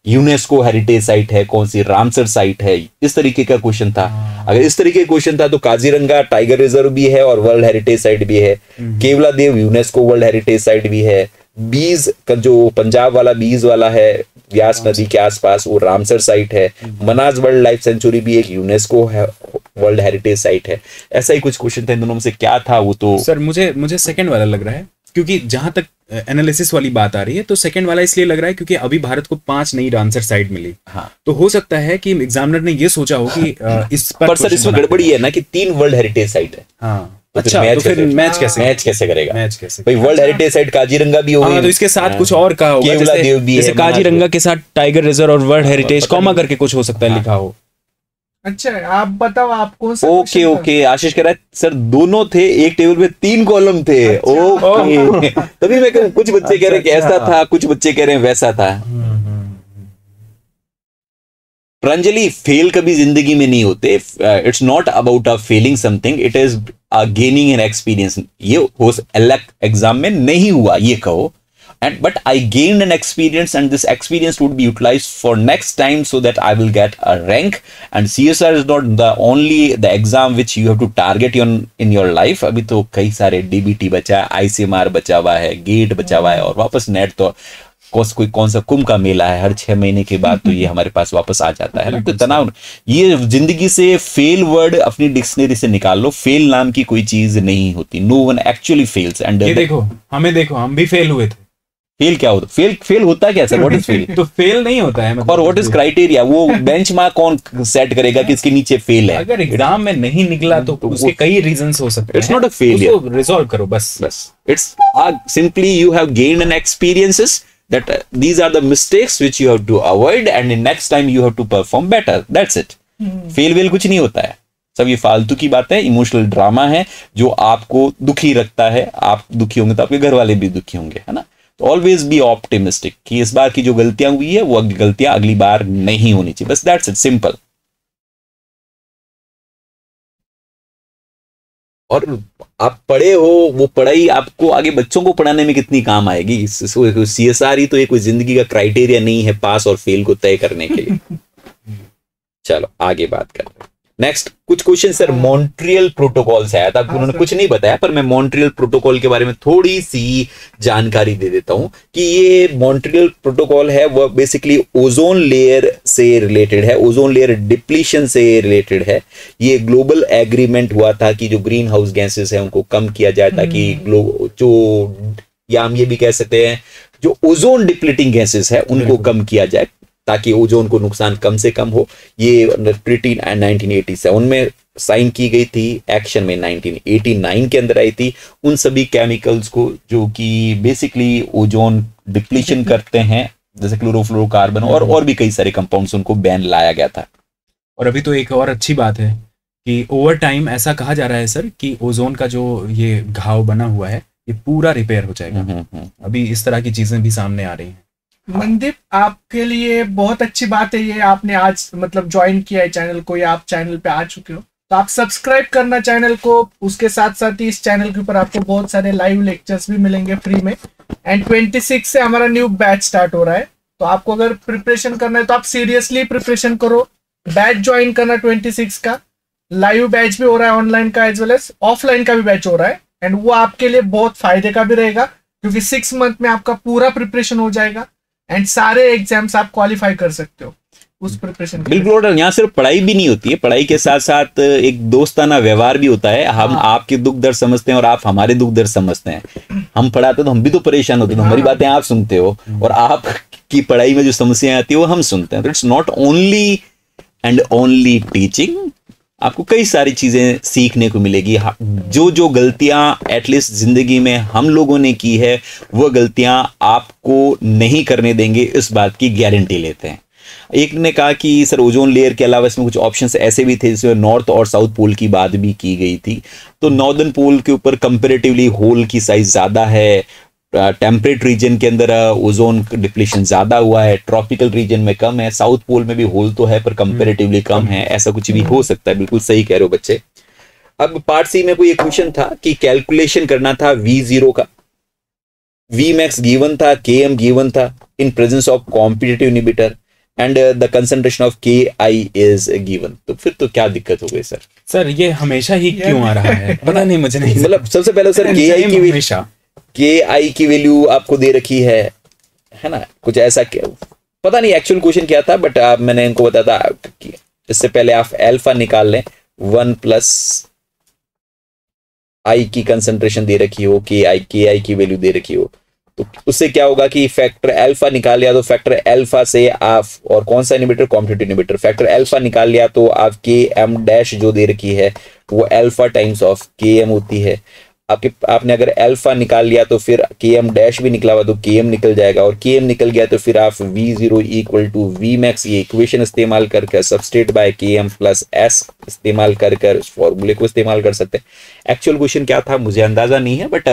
यूनेस्को हेरिटेज साइट है, कौन सी रामसर साइट है, इस तरीके का क्वेश्चन था। अगर इस तरीके का क्वेश्चन था तो काजीरंगा टाइगर रिजर्व भी है और वर्ल्ड हेरिटेज साइट भी है, Keoladeo UNESCO world heritage site भी है, बीज का जो पंजाब वाला बीज वाला है व्यास नदी के आसपास वो रामसर साइट है, मनास वर्ल्ड लाइफ सेंचुरी भी एक यूनेस्को वर्ल्ड हेरिटेज साइट है। ऐसा ही कुछ क्वेश्चन थे, दोनों में से क्या था वो तो सर मुझे सेकंड वाला लग रहा है, क्योंकि जहां तक एनालिसिस वाली बात आ रही है, तो सेकंड वाला इसलिए लग रहा है क्योंकि अभी भारत को 5 नई आंसर साइड मिली। हाँ। तो हो सकता है कि एग्जामिनर ने ये सोचा हो कि इस पर सर इसमें गड़बड़ी है ना कि 3 वर्ल्ड हेरिटेज साइट है। हाँ। तो अच्छा, मैच कैसे करेगा? मैच कैसे भाई? वर्ल्ड हेरिटेज साइट काजीरंगा भी होगा तो इसके साथ कुछ और कहा होगा, जैसे काजीरंगा के साथ टाइगर रिजर्व और वर्ल्ड हेरिटेज कॉमा करके कुछ हो सकता है लिखा हो। अच्छा आप बताओ आपको। ओके आशीष कह रहा है सर दोनों थे, एक टेबल पे 3 कॉलम थे। ओके तभी मैं कुछ बच्चे कह रहे हैं ऐसा था, कुछ बच्चे कह रहे हैं वैसा था। प्रांजलि फेल कभी जिंदगी में नहीं होते, it's not about a failing something, it is gaining an experience. ये एग्जाम में नहीं हुआ ये कहो, and but I gained an experience and this experience would be utilized for next time so that I will get a rank, and CSIR is not the only the exam which you have to target in your life। अभी तो कई सारे DBT बचा है, ICMR बचा हुआ है, GATE बचा हुआ है और वापस नेट तो कोई कौन सा कुंभ का मेला है, हर 6 महीने के बाद तो ये हमारे पास वापस आ जाता है ना। तो तनाव ये जिंदगी से फेल वर्ड अपनी डिक्शनरी से निकाल लो, फेल नाम की कोई चीज नहीं होती। No one actually fails. And देखो हम भी फेल हुए थे। फेल क्या होता? फेल होता क्या सर? What is fail? तो फेल नहीं होता है मतलब, और व्हाट इज क्राइटेरिया? वो बेंचमार्क कौन सेट करेगा कि इसके नीचे फेल है? अगर एग्जाम में नहीं निकला तो उसके कई रीजंस हो सकते हैं। इट्स नॉट अ फेलियर, उसको रिजॉल्व करो बस। It's simply you have gained an experiences that these are the mistakes which you have to avoid and next time you have to perform better, that's it. Fail well कुछ नहीं होता है, सब ये फालतू की बात है, इमोशनल ड्रामा है जो आपको दुखी रखता है। आप दुखी होंगे तो आपके घर वाले भी दुखी होंगे, है ना। ऑलवेज बी ऑप्टिमिस्टिक कि इस बार की जो गलतियां हुई है वो गलतियां अगली बार नहीं होनी चाहिए, बस दैट्स इट, सिंपल। और आप पढ़े हो, वो पढ़ाई आपको आगे बच्चों को पढ़ाने में कितनी काम आएगी। CSIR ही तो ये कोई जिंदगी का क्राइटेरिया नहीं है पास और फेल को तय करने के लिए। चलो आगे बात करते हैं। नेक्स्ट कुछ क्वेश्चन सर मॉन्ट्रियल प्रोटोकॉल से आया था, उन्होंने कुछ नहीं बताया, पर मैं मॉन्ट्रियल प्रोटोकॉल के बारे में थोड़ी सी जानकारी दे देता हूं कि ये मॉन्ट्रियल प्रोटोकॉल है वह बेसिकली ओजोन लेयर से रिलेटेड है, ओजोन लेयर डिप्लीशन से रिलेटेड है। ये ग्लोबल एग्रीमेंट हुआ था कि जो ग्रीन हाउस गैसेस है उनको कम किया जाए ताकि जो या हम ये भी कह सकते हैं जो ओजोन डिप्लीटिंग गैसेस है उनको कम किया जाए ताकि ओजोन को नुकसान कम से कम हो। ये ट्रीटी 1987 में साइन की गई थी, एक्शन में 1989 के अंदर आई थी। उन सभी केमिकल्स को जो कि बेसिकली ओजोन डिप्लीशन करते हैं जैसे क्लोरोफ्लोरोकार्बन और भी कई सारे कंपाउंड्स, उनको बैन लाया गया था। और अभी तो एक और अच्छी बात है कि ओवर टाइम ऐसा कहा जा रहा है सर कि ओजोन का जो ये घाव बना हुआ है ये पूरा रिपेयर हो जाएगा। अभी इस तरह की चीजें भी सामने आ रही हैं। मनदीप आपके लिए बहुत अच्छी बात है ये, आपने आज मतलब ज्वाइन किया है चैनल को या आप चैनल पे आ चुके हो तो आप सब्सक्राइब करना चैनल को। उसके साथ साथ ही इस चैनल के ऊपर आपको बहुत सारे लाइव लेक्चर्स भी मिलेंगे फ्री में। एंड 26 से हमारा न्यू बैच स्टार्ट हो रहा है, तो आपको अगर प्रिपरेशन करना है तो आप सीरियसली प्रिपरेशन करो। बैच ज्वाइन करना 26 का, लाइव बैच भी हो रहा है ऑनलाइन का एज वेल एज ऑफलाइन का भी बैच हो रहा है। एंड वो आपके लिए बहुत फायदे का भी रहेगा क्योंकि 6 मंथ में आपका पूरा प्रिपरेशन हो जाएगा एंड सारे एग्जाम्स आप क्वालिफाई कर सकते हो उस प्रिपरेशन। बिल्कुल, यहाँ सिर्फ पढ़ाई भी नहीं होती है, पढ़ाई के साथ साथ एक दोस्ताना व्यवहार भी होता है। हम आपके दुख दर्द समझते हैं और आप हमारे दुख दर्द समझते हैं। हम पढ़ाते हैं तो हम भी तो परेशान होते हैं, हमारी बातें आप सुनते हो और आपकी पढ़ाई में जो समस्याएं आती है वो हम सुनते हैं। तो it's not only and only teaching, आपको कई सारी चीजें सीखने को मिलेगी। जो गलतियां एटलीस्ट जिंदगी में हम लोगों ने की है वो गलतियां आपको नहीं करने देंगे, इस बात की गारंटी लेते हैं। एक ने कहा कि सर ओजोन लेयर के अलावा इसमें कुछ ऑप्शंस ऐसे भी थे जिसमें नॉर्थ और साउथ पोल की बात भी की गई थी। तो नॉर्दर्न पोल के ऊपर कंपेरेटिवली होल की साइज ज़्यादा है, टेम्परेट रीजन के अंदर ओजोन डिप्लीशन ज्यादा हुआ है, ट्रॉपिकल रीजन में कम है, साउथ पोल में भी होल तो है पर कंपेरेटिवली कम है, ऐसा कुछ भी हो सकता है। बिल्कुल सही कह रहे हो बच्चे। अब पार्ट सी में कोई एक क्वेश्चन था कि कैलकुलेशन करना था V0 का, Vmax गिवन था, Km गिवन था in presence of competitive inhibitor and the concentration of KI is given. तो फिर तो क्या दिक्कत हो गई सर ये हमेशा ही क्यों आ रहा है पता नहीं मुझे नहीं। मतलब सबसे पहले सर KI की हमेशा KI की वैल्यू आपको दे रखी है ना, कुछ ऐसा क्या पता नहीं एक्चुअल क्वेश्चन क्या था, बट आप मैंने इनको बताया था इससे पहले आप अल्फा निकाल लें। 1 + I की कंसंट्रेशन दे रखी हो, KI की वैल्यू दे रखी हो उससे क्या होगा कि फैक्टर अल्फा निकाल लिया तो फैक्टर अल्फा से आप और कौन सा inhibitor competitive inhibitor factor alpha निकाल लिया तो आपकी एम डैश जो दे रखी है वो alpha times of K M होती है। आपके आपने अगर अल्फा निकाल लिया तो फिर के एम डैश भी निकला हुआ तो के एम निकल जाएगा और के एम निकल गया तो फिर आप V zero equal to V max ये इक्वेशन इस्तेमाल करके substrate by K M plus S इस्तेमाल कर फॉर्मूले को इस्तेमाल कर सकते हैं। एक्चुअल क्वेश्चन क्या था मुझे अंदाजा नहीं है बट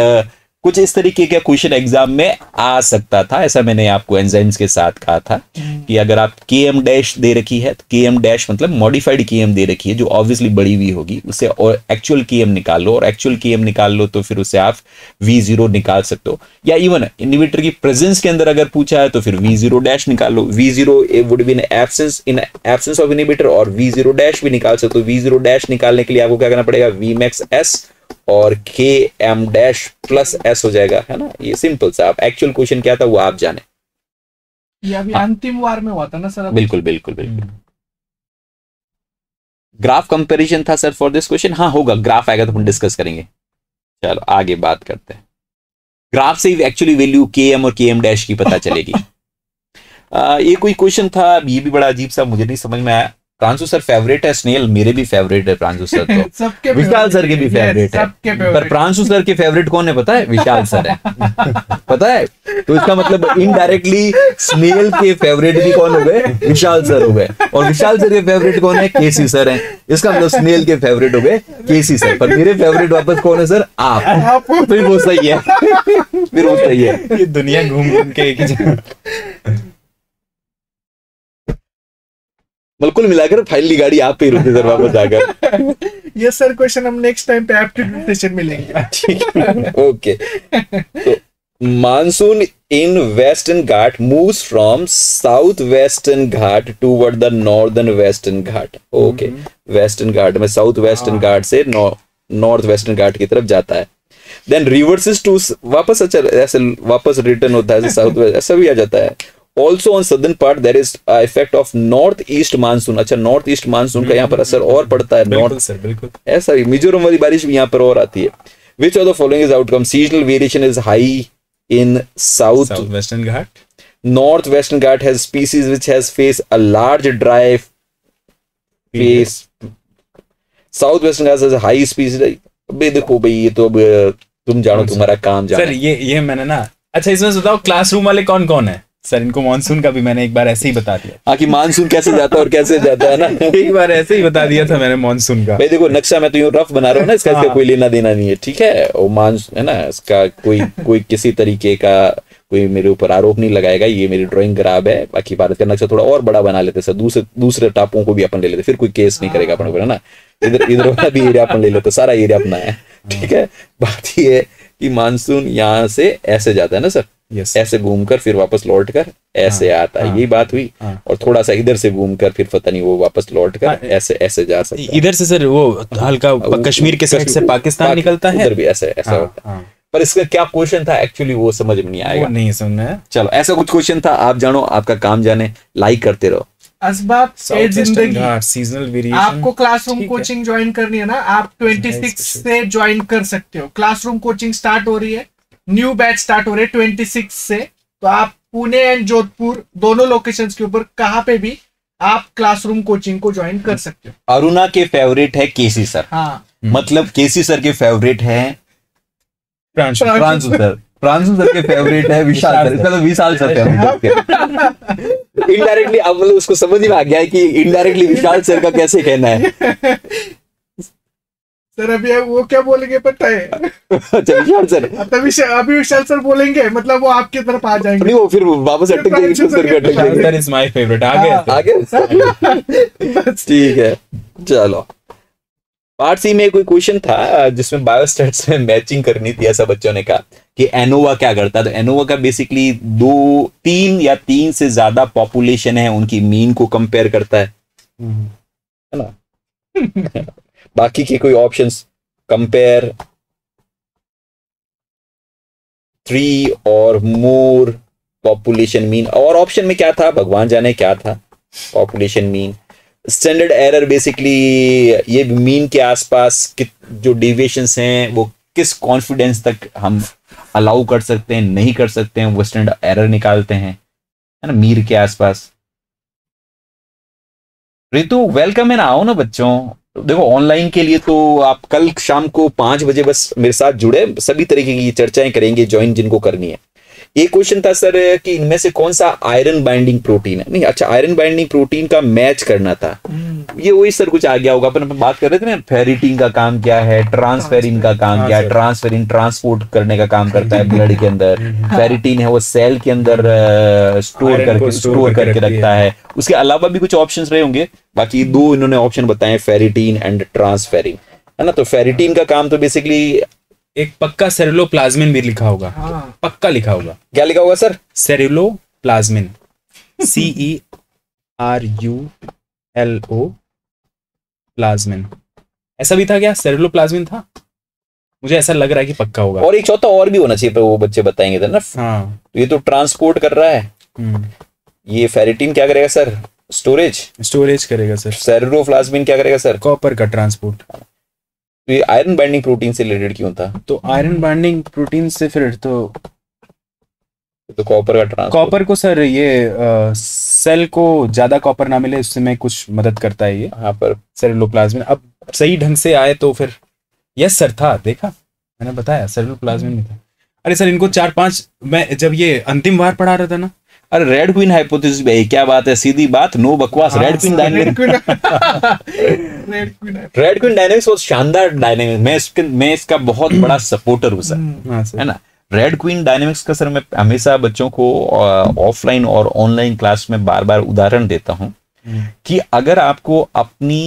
कुछ इस तरीके का क्वेश्चन एग्जाम में आ सकता था, ऐसा मैंने आपको एंजाइम्स के साथ कहा था कि अगर आप के एम डैश दे रखी है तो के एम डैश मतलब मॉडिफाइड के एम दे रखी है जो ऑब्वियसली बड़ी हुई होगी उससे और एक्चुअल के एम निकाल लो और एक्चुअल के एम निकाल लो तो फिर उससे आप वी जीरो निकाल सकते हो या इवन इनहिबिटर की प्रेजेंस के अंदर अगर पूछा है तो फिर वी जीरो डैश निकाल लो। V zero would be in absence of inhibitor और वी जीरो डैश भी निकाल सकते हो। वी जीरो डैश निकालने के लिए आपको क्या करना पड़ेगा वी मैक्स एस और के एम डैश प्लस एस हो जाएगा है ना। ये सिंपल सा आप एक्चुअल क्वेश्चन क्या था वो आप जाने। ये अभी अंतिम वार में हुआ था ना सर। बिल्कुल बिल्कुल बिल्कुल। ग्राफ कंपैरिजन था सर फॉर दिस क्वेश्चन। हाँ होगा ग्राफ आएगा तो हम डिस्कस करेंगे। चलो आगे बात करते हैं। ग्राफ से एक्चुअली वैल्यू के एम और के एम डैश की पता चलेगी। ये कोई क्वेश्चन था ये भी बड़ा अजीब सा मुझे नहीं समझ में आया। प्रांशु सर फेवरेट है स्नेल मेरे भी फेवरेट है प्रांशु सर तो सबके विशाल सर के भी फेवरेट है पर प्रांशु सर के फेवरेट कौन है पता है विशाल सर है पता है तो इसका मतलब इनडायरेक्टली स्नेल के फेवरेट भी कौन हो गए विशाल सर हो गए और विशाल सर के फेवरेट कौन है केसी सर है। इसका मतलब स्नेल के फेवरेट हो गए केसी सर पर मेरे फेवरेट वापस कौन है सर आप। फिर वो सही है फिर वो सही है। ये दुनिया घूम घूम के एक ही जगह बिल्कुल मिलाकर फाइनली गाड़ी आप पे रुकती सर वापस आकर। यस सर क्वेश्चन हम नेक्स्ट टाइम पे एप्टीट्यूड सेशन में लेंगे ठीक ओके। तो monsoon in western Ghat moves from south western Ghat toward the northern western Ghat. Okay western घाट में साउथ वेस्टर्न घाट से नॉर्थ वेस्टर्न घाट की तरफ जाता है। देन रिवर्सेस टू वापस ऐसे वापस रिटर्न होता है साउथ वेस्ट ऐसा भी आ जाता है। Also on southern part there is effect of northeast monsoon। अच्छा northeast monsoon का यहाँ पर असर और पड़ता है। बिल्कुल सर बिल्कुल ऐसा ही मिजोरम वाली बारिश भी यहाँ पर और आती है। Which of the following is outcome? Seasonal variation is high in southwestern Ghat. Northwestern Ghat has species which has faced a large dry phase. Southwestern Ghat has high species। अबे देखो भाई ये तो अब तुम जानो तुम्हारा काम जानो। सर ये मैंने ना अच्छा इसमें बताओ क्लासरूम वाले कौन कौन है सर। इनको मानसून का भी मैंने एक बार ऐसे ही बता दिया हाँ कि मानसून कैसे जाता है और कैसे जाता है ना एक बार ऐसे ही बता दिया था मैंने मानसून का। भाई देखो नक्शा मैं तो यूं रफ बना रहा हूँ ना इसका कोई लेना देना नहीं है ठीक है। और मानसून है ना इसका कोई किसी तरीके का कोई मेरे ऊपर आरोप नहीं लगाएगा ये मेरी ड्राइंग खराब है। बाकी भारत का नक्शा थोड़ा और बड़ा बना लेते सर दूसरे टापुओं को भी अपन ले लेते फिर कोई केस नहीं करेगा अपन को है ना। इधर वाला भी एरिया अपन ले लेते सारा एरिया अपना है ठीक है। बात यह है कि मानसून यहाँ से ऐसे जाता है ना सर ऐसे घूमकर फिर वापस लौट कर ऐसे आता है यही बात हुई और थोड़ा सा इधर से घूमकर फिर पता नहीं वो वापस लौट कर ऐसे जा सकता है इधर से सर वो हल्का कश्मीर के साइड से पाकिस्तान निकलता है भी ऐसा होता है। पर इसका क्या क्वेश्चन था एक्चुअली वो समझ में नहीं आएगा नहीं समझ में। चलो ऐसा कुछ क्वेश्चन था आप जानो आपका काम जाने लाइक करते रहो। असबाब जिंदगी सीजनल वेरिएशन आपको क्लासरूम कोचिंग ज्वाइन करनी है ना आप 26 से ज्वाइन कर सकते हो। क्लासरूम कोचिंग स्टार्ट हो रही है न्यू बैच स्टार्ट हो रहे 26 से तो आप पुणे एंड जोधपुर दोनों लोकेशंस के ऊपर कहाँ पे भी आप क्लासरूम कोचिंग को ज्वाइन कर सकते हो। अरुणा के फेवरेट है केसी सर हाँ मतलब केसी सर के फेवरेट है प्रांशु सर। प्रांशु सर के फेवरेट है विशाल सर इसका तो विशाल सर फेवरेट इनडायरेक्टली अब मतलब उसको समझ में आ गया है कि इनडायरेक्टली विशाल सर का कैसे कहना है सर। अभी वो क्या बोलेंगे पता है अच्छा विशाल सर अभी विशाल सर बोलेंगे मतलब वो आपकी तरफ आ जाएंगे नहीं वो फिर वापस अटक इज माय फेवरेट आगे ठीक है। चलो पार्ट सी में कोई क्वेश्चन था जिसमें बायोस्टैट्स में मैचिंग करनी थी ऐसा बच्चों ने कहा कि एनोवा क्या करता है। तो एनोवा का बेसिकली 2-3 या 3 से ज्यादा पॉपुलेशन है उनकी मीन को कंपेयर करता है ना। बाकी के कोई ऑप्शंस कंपेयर 3 और मोर पॉपुलेशन मीन और ऑप्शन में क्या था भगवान जाने क्या था population mean standard error basically ये मीन के आसपास जो डेविएशंस हैं वो किस कॉन्फिडेंस तक हम अलाउ कर सकते हैं, नहीं कर सकते हैं, वो स्टैंडर्ड एरर निकालते हैं, है ना, मीर के आसपास। रितु वेलकम है ना, आओ ना बच्चों। देखो ऑनलाइन के लिए तो आप कल शाम को 5 बजे बस मेरे साथ जुड़े, सभी तरीके की चर्चाएं करेंगे ज्वाइन जिनको करनी है। एक क्वेश्चन था सर कि इनमें से कौन सा आयरन बाइंडिंग प्रोटीन है, नहीं अच्छा आयरन बाइंडिंग प्रोटीन का मैच करना था, ये वही सर कुछ आ गया होगा। अपन बात कर रहे थे ना फेरिटिन का काम क्या है, ट्रांसफेरिन का काम क्या है, ट्रांसफेरिन ट्रांसपोर्ट करने का काम करता है ब्लड के अंदर, फेरिटिन है वो सेल के अंदर स्टोर करके रखता है। उसके अलावा भी कुछ ऑप्शन रहे होंगे, बाकी 2 इन्होंने ऑप्शन बताए फेरिटिन एंड ट्रांसफेरिन, है ना। तो फेरिटिन का काम तो बेसिकली एक पक्का सेरुलोप्लाज्मिन भी लिखा होगा, हाँ। पक्का लिखा होगा, क्या लिखा होगा सर? सेरुलोप्लाज्मिन, CERULO प्लाज्मिन, ऐसा भी था क्या? सेरुलोप्लाज्मिन था, मुझे ऐसा लग रहा है कि पक्का होगा। और एक चौथा और भी होना चाहिए पर वो बच्चे बताएंगे तो ना, हाँ। तो ये तो ट्रांसपोर्ट कर रहा है, ये फेरिटिन क्या करेगा सर? स्टोरेज करेगा सर। सेरुलोप्लाज्मिन क्या करेगा सर? कॉपर का ट्रांसपोर्ट। तो ये आयरन बाइंडिंग प्रोटीन से रिलेटेड क्यों था? तो आयरन बाइंडिंग प्रोटीन से फिर तो कॉपर का ट्रांसपोर्ट। कॉपर को सर ये सेल को ज्यादा कॉपर ना मिले उसमें कुछ मदद करता है ये, यहाँ पर सेरुलोप्लाज्मिन। अब सही ढंग से आए तो फिर यस सर था, देखा मैंने बताया सेरुलोप्लाज्मिन नहीं था। अरे सर इनको 4-5 मैं जब ये अंतिम बार पढ़ा रहा था ना, अरे रेड क्वीन हाइपोथेसिस भाई क्या बात है, सीधी बात, नो बकवास। रेड क्वीन डायनेमिक्स बहुत शानदार डायनेमिक्स, मैं इसका बहुत बड़ा सपोर्टर हूँ सर, है ना। रेड क्वीन डायनेमिक्स का सर मैं हमेशा बच्चों को ऑफलाइन और ऑनलाइन क्लास में बार बार उदाहरण देता हूँ कि अगर आपको अपनी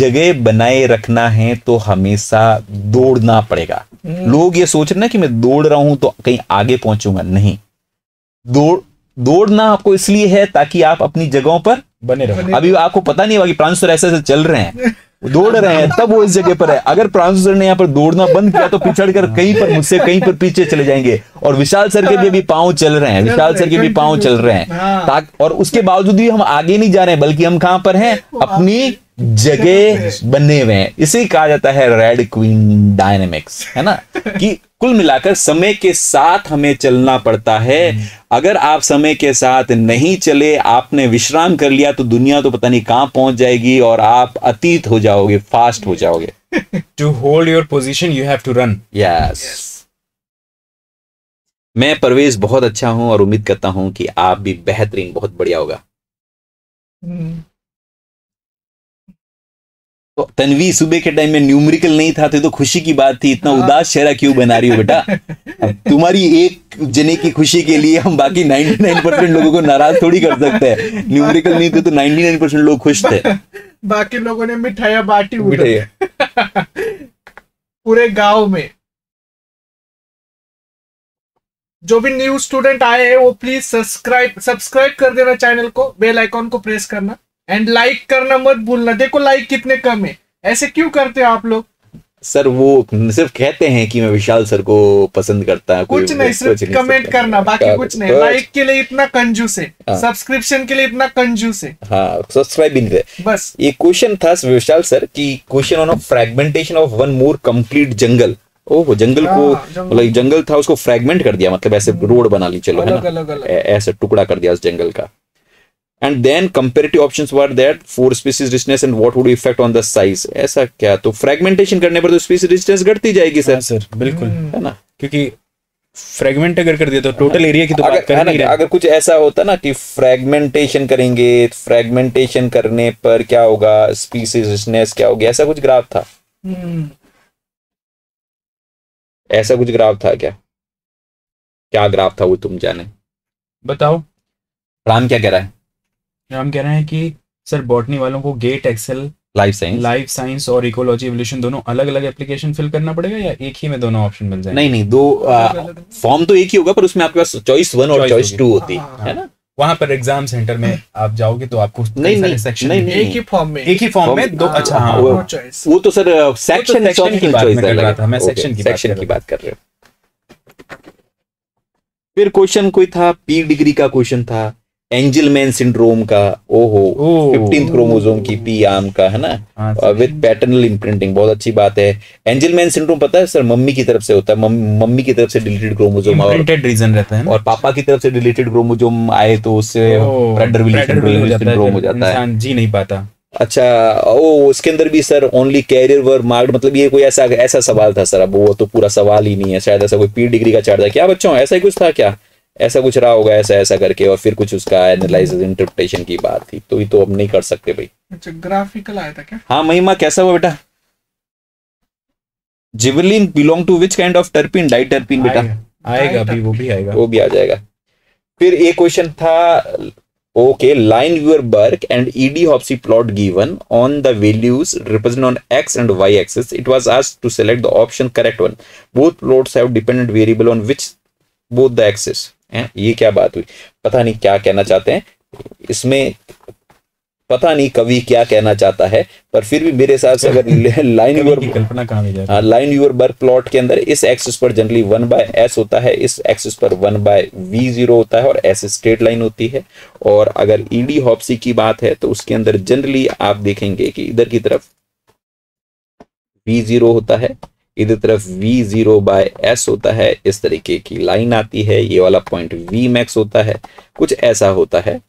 जगह बनाए रखना है तो हमेशा दौड़ना पड़ेगा। लोग ये सोच रहे ना कि मैं दौड़ रहा हूँ तो कहीं आगे पहुंचूंगा, नहीं, दौड़ना आपको इसलिए है ताकि आप अपनी जगहों पर बने रहो। अभी आपको पता नहीं होगा कि प्रांसुर ऐसे चल रहे हैं, दौड़ रहे हैं, तब वो इस जगह पर है। अगर प्रांसुर ने यहाँ पर दौड़ना बंद किया तो पिछड़ कर कहीं पर मुझसे कहीं पर पीछे चले जाएंगे। और विशाल सर के भी पांव चल रहे हैं, और उसके बावजूद भी हम आगे नहीं जा रहे हैं, बल्कि हम कहाँ पर हैं? अपनी जगह बने हुए हैं। इसे कहा जाता है रेड क्वीन डायनेमिक्स, है ना, कि कुल मिलाकर समय के साथ हमें चलना पड़ता है। अगर आप समय के साथ नहीं चले, आपने विश्राम कर लिया, तो दुनिया तो पता नहीं कहां पहुंच जाएगी और आप अतीत हो जाओगे, फास्ट हो जाओगे। To hold your position you have to run. Yes, मैं परवेज बहुत अच्छा हूं और उम्मीद करता हूं कि आप भी बेहतरीन, बहुत बढ़िया होगा। तो तन्वी सुबह के टाइम में न्यूमेरिकल नहीं था तो खुशी की बात थी, इतना उदास चेहरा क्यों बना रही हो बेटा? तुम्हारी एक जने की खुशी के लिए हम बाकी 99% लोगों को नाराज थोड़ी कर सकते हैं। न्यूमेरिकल नहीं थे तो 99% लोग खुश थे, बाकी लोगों ने मिठाइयां बांटी पूरे गांव में। जो भी न्यू स्टूडेंट आए हैं वो प्लीज सब्सक्राइब कर देना चैनल को, बेल आइकॉन को प्रेस करना एंड लाइक करना मत भूलना। देखो लाइक कितने कम है, ऐसे क्यों करते हो आप लोग? सर वो सिर्फ कहते हैं कि मैं विशाल सर को पसंद करता है, कुछ नहीं, सिर्फ कमेंट करना, बाकी कुछ नहीं। लाइक के लिए इतना कंजूस है, सब्सक्रिप्शन के लिए इतना कंजूस है, हाँ, सब्सक्राइब भी नहीं। बस ये क्वेश्चन था विशाल सर की, question on fragmentation of one more complete jungle. ओह, जंगल को मतलब जंगल था उसको फ्रैगमेंट कर दिया, मतलब ऐसे रोड बना ली, चलो है ना, ऐसे टुकड़ा कर दिया उस जंगल का। And then comparative options were that for species richness and what would effect on the size. ऐसा क्या? तो fragmentation करने पर तो species richness घटती जाएगी सर। हाँ सर, बिल्कुल, है ना, क्योंकि फ्रेगमेंट अगर कर दिया तो टोटल एरिया की तो बात कर नहीं रहे। अगर कुछ ऐसा होता ना कि फ्रेगमेंटेशन करेंगे, फ्रेगमेंटेशन करने पर क्या होगा, स्पीसीज रिचनेस क्या होगी, ऐसा कुछ ग्राफ था, ऐसा कुछ ग्राफ था। क्या ग्राफ था वो तुम जाने, बताओ। राम क्या कह रहा है? हम कह रहे हैं कि सर बॉटनी वालों को गेट, एक्सेल, लाइफ साइंस और इकोलॉजी एवोल्यूशन दोनों अलग अलग एप्लीकेशन फिल करना पड़ेगा या एक ही में दोनों ऑप्शन बन जाएंगे? नहीं, दो फॉर्म तो एक ही होगा पर उसमें आपके पास चॉइस 1 और चॉइस 2 होती है ना। वहां पर एग्जाम सेंटर में आप जाओगे तो आपको एक ही फॉर्म में दो, अच्छा हाँ वो तो सर सेक्शन की बात कर रहे हो। फिर क्वेश्चन कोई था, पी डिग्री का क्वेश्चन था, एंजलमैन सिंड्रोम का, ओहो 15th क्रोमोसोम की पी आर्म का, है ना, विद पैटर्नल इम्प्रिंटिंग, बहुत अच्छी बात है। एंजलमैन सिंड्रोम पता है सर, मम्मी की तरफ से होता है, मम्मी की तरफ से डिलीटेड क्रोमोसोम इम्प्रिंटेड रीजन रहता है, और पापा की तरफ से डिलीटेड क्रोमोसोम आए तो उससे सिंड्रोम हो जाता है, जी नहीं पाता। अच्छा, ओ इसके अंदर भी sir only carrier were marked, मतलब ये कोई ऐसा सवाल था सर, अब वो तो पूरा सवाल ही नहीं है, शायद ऐसा कोई पी डिग्री का चार्ट था क्या बच्चों, ऐसा ही कुछ था क्या, ऐसा कुछ रहा होगा, ऐसा ऐसा करके, और फिर कुछ उसका एनालिसिस इंटरप्रिटेशन की बात थी, तो ये तो अब नहीं कर सकते भाई। अच्छा ग्राफिकल आया था क्या? हाँ महिमा कैसा हुआ बेटा? Gibberellin belong to which kind of terpene, diterpene बेटा आएगा अभी, वो भी आएगा, वो भी आ जाएगा। फिर एक क्वेश्चन था, okay Lineweaver Burk and Eadie Hofstee plot given on the values represent on X and Y axis, it was asked to select the option correct one, both plots have dependent variable on which both the axis. ये क्या बात हुई, पता नहीं क्या कहना चाहते हैं इसमें, पता नहीं कवि क्या कहना चाहता है, पर फिर भी मेरे हिसाब से अगर लाइन व्यूअर वर्क प्लॉट के अंदर इस एक्सिस पर जनरली 1/s होता है, इस एक्सिस पर 1/v0 होता है, और ऐसे स्ट्रेट लाइन होती है, और अगर ईडी हॉप्सी की बात है तो उसके अंदर जनरली आप देखेंगे कि इधर की तरफ v0 होता है, इधर तरफ v0/s होता है, इस तरीके की लाइन आती है, ये वाला पॉइंट vmax होता है, कुछ ऐसा होता है,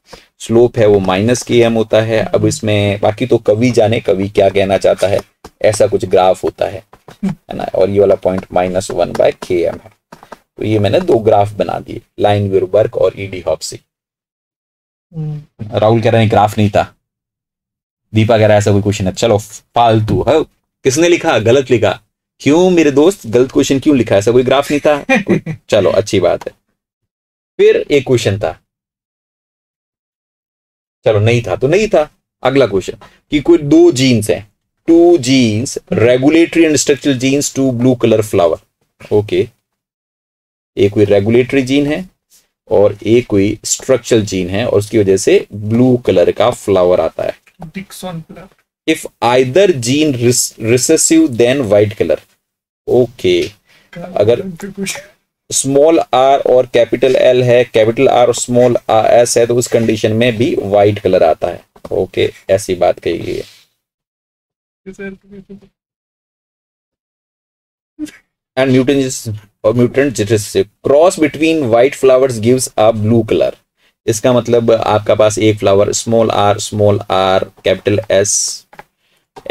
स्लोप है वो -km होता है। अब इसमें बाकी तो कवि जाने कवि क्या कहना चाहता है, ऐसा कुछ ग्राफ होता है ना, और ये वाला पॉइंट -1/km है। तो ये मैंने दो ग्राफ बना दिए, लाइन व्यूअर वर्क और ईडी हॉप्सी। राहुल कह रहे हैं ग्राफ नहीं था, दीपा कह रहा है ऐसा कोई क्वेश्चन है, चलो फालतू है, किसने लिखा गलत लिखा, क्यों मेरे दोस्त गलत क्वेश्चन क्यों लिखा, ऐसा कोई ग्राफ नहीं था, चलो अच्छी बात है। फिर एक क्वेश्चन था, चलो नहीं था तो नहीं था। अगला क्वेश्चन कि कोई दो जीन्स हैं, 2 genes regulatory and structural genes to blue colour flower. Okay, एक कोई रेगुलेटरी जीन है और एक कोई स्ट्रक्चरल जीन है, और उसकी वजह से ब्लू कलर का फ्लावर आता है, डिक्सन flower. If either gene recessive then white color. Okay. अगर small r और कैपिटल L है, कैपिटल R और स्मॉल s है, तो उस कंडीशन में भी व्हाइट कलर आता है। ओके okay, ऐसी बात कही गई है। And mutant recessive. Cross between white flowers gives a blue colour. इसका मतलब आपका पास एक flower small r capital S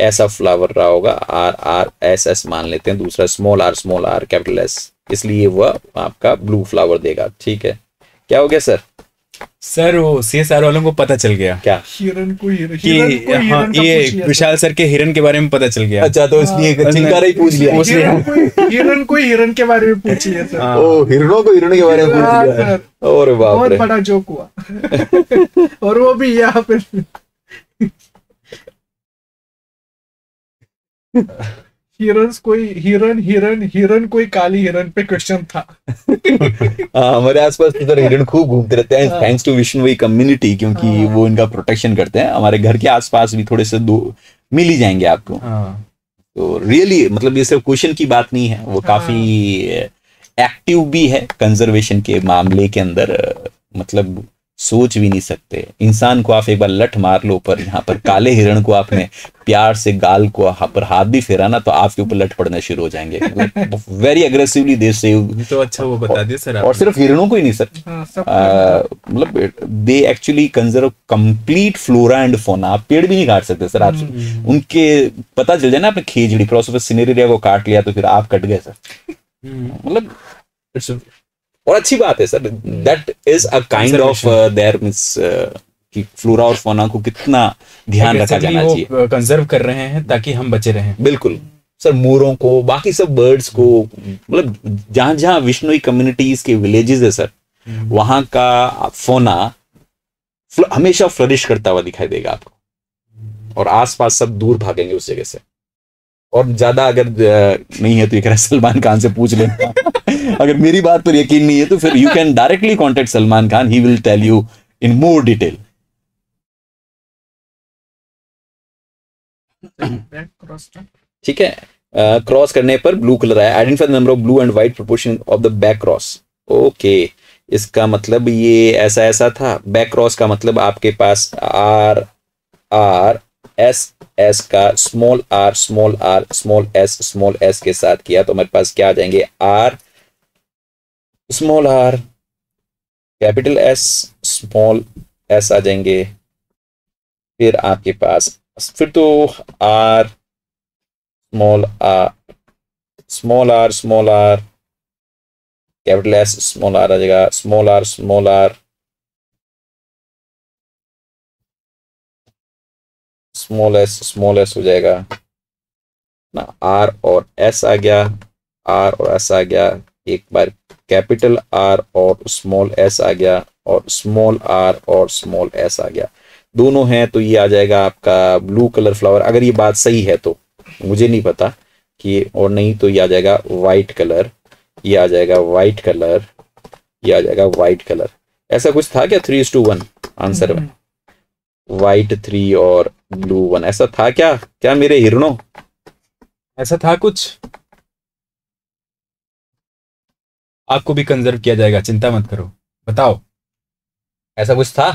ऐसा फ्लावर रहा होगा, r r s s मान लेते हैं, दूसरा स्मॉल r कैपिटल S, इसलिए वह आपका ब्लू फ्लावर देगा। ठीक है, क्या हो गया सर? सर वो CSIR वालों को पता चल गया क्या, हिरन को हाँ, ये विशाल सर के हिरन के बारे में पता चल गया। अच्छा तो इसलिए ही पूछ लिया, हिरन के बारे में पूछ लिया सर। ओ हिरणों को हिरन के बारे में पूछ लिया, और बहुत बड़ा जोक हुआ, और वो भी यहाँ पे। हिरन कोई काली हिरन पे क्वेश्चन था। हमारे आसपास तो हिरन खूब घूमते रहते हैं, थैंक्स टू विष्णोई कम्युनिटी, क्योंकि वो इनका प्रोटेक्शन करते हैं। हमारे घर के आसपास भी थोड़े से दो मिल ही जाएंगे आपको। तो रियली मतलब ये सिर्फ क्वेश्चन की बात नहीं है, वो काफी एक्टिव भी है कंजर्वेशन के मामले के अंदर, मतलब सोच भी नहीं सकते। इंसान को आप एक बार लठ मार लो, पर यहाँ पर काले हिरण को आपने प्यार से गाल को पर हाथ भी फेरा ना, तो आपके ऊपर लठ पड़ने शुरू हो जाएंगे, वेरी अग्रेसिवली दे सेव। तो अच्छा वो बता दिया सर, और सिर्फ हिरणों को ही नहीं सर, मतलब they actually conserve complete flora and fauna. पेड़ भी नहीं काट सकते सर आप, उनके पता चल जाए ना, आपने खेजड़ी प्रोसेस सिनेरिया को काट लिया तो फिर आप कट गए सर, मतलब और अच्छी बात है sir, that is a kind of their means कि फ्लोरा और फौना को कितना ध्यान रखा जाना चाहिए, कंजर्व कर रहे हैं ताकि हम बचे रहें। बिल्कुल सर, मोरों को बाकी सब बर्ड्स को, मतलब जहां जहां विष्णुई कम्युनिटीज के विलेजेस है सर, वहां का फौना हमेशा फ्लरिश करता हुआ दिखाई देगा आपको, और आसपास सब दूर भागेंगे उस जगह से। और ज्यादा अगर नहीं है तो एक सलमान खान से पूछ लेना। अगर मेरी बात पर यकीन नहीं है तो फिर you can directly contact Salman Khan, he will tell you in more detail. ठीक है, क्रॉस करने पर ब्लू कलर आया। Identify the number of blue and white proportion of the back cross. Okay, इसका मतलब ये ऐसा ऐसा था। बैक्रॉस का मतलब आपके पास आर आर एस एस का small R small R small S के साथ किया तो मेरे पास क्या आ जाएंगे R small R capital S small S आ जाएंगे। फिर आपके पास फिर तो R small R small R capital S small R आ जाएगा स्मॉल आर स्मॉल एस हो जाएगा ना। आर और एस आ गया एक बार कैपिटल आर और स्मॉल एस आ गया और स्मॉल आर और स्मॉल एस आ गया दोनों हैं तो ये आ जाएगा आपका ब्लू कलर फ्लावर। अगर ये बात सही है तो मुझे नहीं पता कि और नहीं तो ये आ जाएगा वाइट कलर ऐसा कुछ था क्या 3:1 आंसर में वाइट 3 और ब्लू 1 ऐसा था क्या मेरे हिरणों ऐसा था कुछ। आपको भी कंजर्व किया जाएगा चिंता मत करो। बताओ ऐसा कुछ था?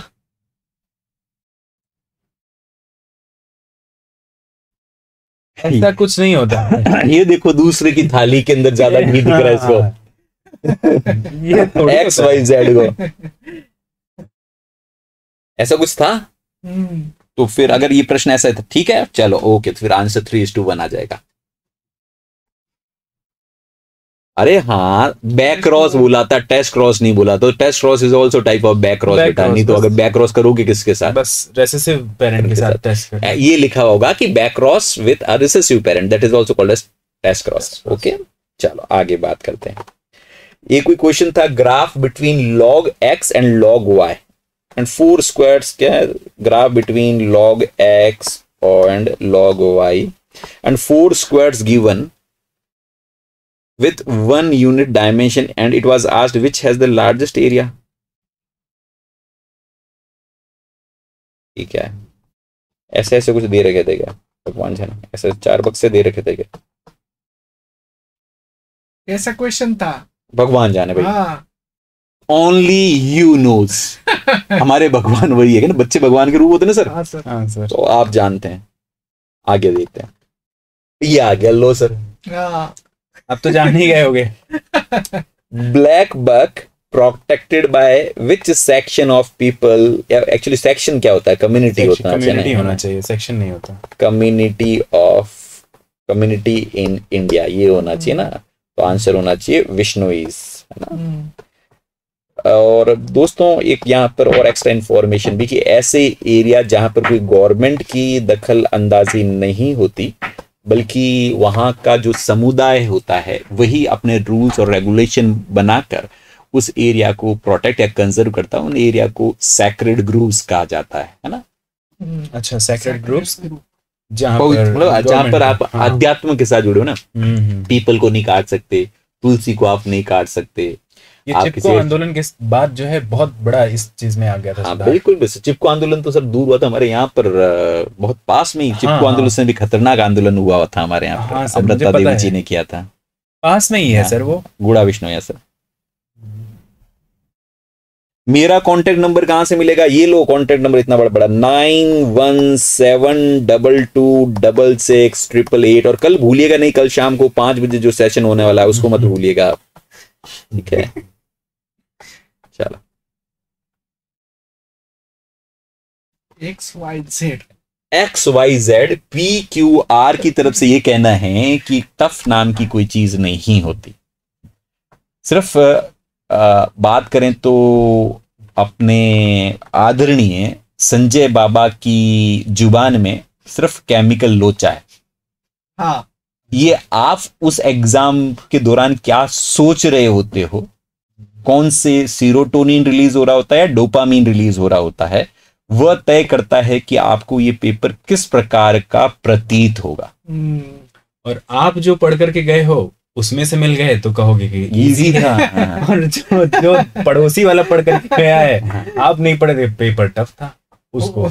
ऐसा कुछ नहीं होता। ये देखो दूसरे की थाली के अंदर ज्यादा घी दिख रहा है इसको ये थोड़ी एक्स वाई जेड को ऐसा कुछ था। तो फिर अगर ये प्रश्न ऐसा है तो ठीक है चलो ओके तो फिर आंसर 3:1 आ जाएगा। अरे हाँ बैक क्रॉस बोला था टेस्ट क्रॉस नहीं बोला तो test cross is also type of back cross बेटा। नहीं तो अगर बैक क्रॉस करोगे किसके साथ बस रेसेसिव पेरेंट के साथ टेस्ट ये लिखा होगा कि back cross with a recessive parent that is also called as test cross. Okay चलो आगे बात करते हैं। ये कोई क्वेश्चन था graph between log X and log Y and 4 squares क्या graph between log X and log Y and 4 squares given with 1 unit dimension and it was asked which has the largest area। ठीक है ऐसे ऐसे कुछ दे रखे थे क्या भगवान जाने ऐसे 4 बक्से दे रखे थे क्या ऐसा क्वेश्चन था भगवान जाने भाई। only you knows हमारे भगवान वही है ना बच्चे भगवान के रूप होते हैं सर। हाँ सर तो आप जानते हैं। आगे देखते हैं ये आ गया लो सर अब तो जान ही गए होंगे। Black buck protected by which section of people actually section क्या होता है कम्युनिटी होता है होना चाहिए सेक्शन नहीं होता कम्युनिटी इन इंडिया ये होना चाहिए ना तो आंसर होना चाहिए विश्नोईज है ना। और दोस्तों एक यहाँ पर और एक्स्ट्रा इंफॉर्मेशन भी कि ऐसे एरिया जहाँ पर कोई गवर्नमेंट की दखल अंदाजी नहीं होती बल्कि वहाँ का जो समुदाय होता है वही अपने रूल्स और रेगुलेशन बनाकर उस एरिया को प्रोटेक्ट या कंजर्व करता है उन एरिया को सैक्रेड ग्रूव्स कहा जाता है ना। अच्छा सैक्रेड ग्रूव्स जहाँ पर आप अध्यात्म के साथ जुड़े हो ना। पीपल को नहीं काट सकते तुलसी को आप नहीं काट सकते। ये चिपको आंदोलन के बाद जो है बहुत बड़ा इस चीज में आ गया था। हाँ बिल्कुल चिपको आंदोलन तो सर दूर हुआ था हमारे यहाँ पर बहुत पास में ही। चिपको आंदोलन से भी खतरनाक आंदोलन हुआ था हमारे यहाँ पर। अमृता देवी जी ने किया था पास में ही है सर वो गुड़ा विष्णु सर। मेरा कॉन्टेक्ट नंबर कहाँ से मिलेगा? ये लो कॉन्टेक्ट नंबर इतना बड़ा बड़ा 91722688 और कल भूलिएगा नहीं कल शाम को 5 बजे जो सेशन होने वाला है उसको मत भूलिएगा आप। ठीक है चलो XYZ PQR की तरफ से ये कहना है कि टफ नाम की कोई चीज नहीं होती। सिर्फ बात करें तो अपने आदरणीय संजय बाबा की जुबान में सिर्फ केमिकल लोचा है। हाँ ये आप उस एग्जाम के दौरान क्या सोच रहे होते हो कौन से सीरोटोनिन रिलीज हो रहा होता है डोपामिन रिलीज हो रहा होता है वह तय करता है कि आपको ये पेपर किस प्रकार का प्रतीत होगा। और आप जो पढ़ करके गए हो उसमें से मिल गए तो कहोगे कि इजी था। और जो पड़ोसी वाला पढ़ करके गया है आप नहीं पढ़े थे पेपर टफ था उसको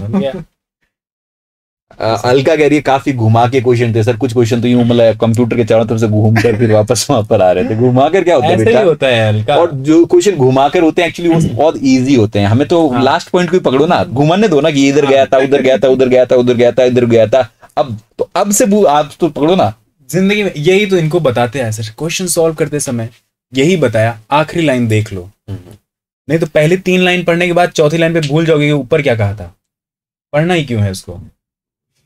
अलका कह रही है काफी घुमा के क्वेश्चन थे सर, कुछ क्वेश्चन तो यूं मतलब कंप्यूटर के चारों तरफ से घूम कर फिर वापस वहां पर आ रहे थे। घुमा कर क्या होता है बेटा, होता है अलका। और जो क्वेश्चन घुमा कर होते हैं एक्चुअली वो बहुत इजी होते हैं। हमें तो लास्ट पॉइंट को पकड़ो ना, घुमाने दो ना कि इधर गया था उधर गया था उधर गया था उधर गया था इधर गया था। अब से आप तो पकड़ो ना जिंदगी में। यही तो इनको बताते हैं सर, क्वेश्चन सॉल्व करते समय यही बताया आखिरी लाइन देख लो, नहीं तो पहले 3 लाइन पढ़ने के बाद चौथी लाइन पे भूल जाओगे कि ऊपर क्या कहा था। पढ़ना ही क्यों है उसको।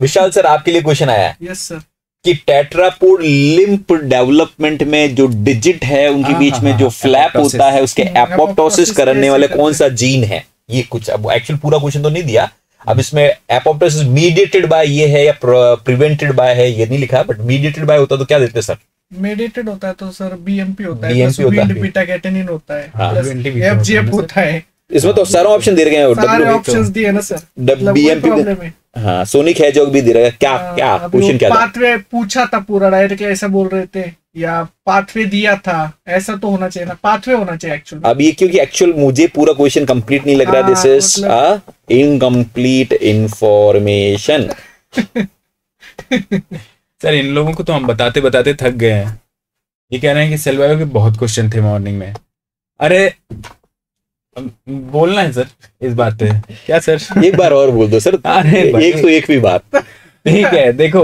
विशाल सर आपके लिए क्वेश्चन आया है। Yes sir. कि टेट्रापोड लिम्फ डेवलपमेंट में जो डिजिट है उनके बीच में जो फ्लैप होता है उसके एपोप्टोसिस करने वाले कौन सा जीन है। ये कुछ अब एक्चुअल पूरा क्वेश्चन तो नहीं दिया। अब इसमें एपोप्टोसिस मीडिएटेड बाय ये है या प्रिवेंटेड बाय है ये नहीं लिखा, बट मीडिएटेड बाय होता तो क्या देते सर। मीडिएटेड होता है तो सर बीएमपी होता है, बीटा-कैटेनिन होता है, एफजीएफ होता है। इसमें तो सारा ऑप्शन दे रहे हैं, सारे ऑप्शंस दिए ना सर। बीएमपी हाँ, सोनिक हैजॉग भी दे रहा है। क्या क्या क्वेश्चन क्या था, पाथवे पूछा था पूरा डायरेक्ट ऐसा बोल रहे थे या पाथवे दिया था, ऐसा तो होना चाहिए ना, पाथवे होना चाहिए एक्चुअल। अब ये क्योंकि एक्चुअल मुझे पूरा क्वेश्चन कंप्लीट नहीं लग रहा, this is a incomplete information. Sir इन लोगों को तो हम बताते बताते थक गए हैं। ये कह रहे हैं कि सेल बायो के बहुत क्वेश्चन थे मॉर्निंग में। अरे बोलना है सर इस बात पे क्या सर, एक बार और बोल दो सर। अरे 101 भी बात ठीक है। देखो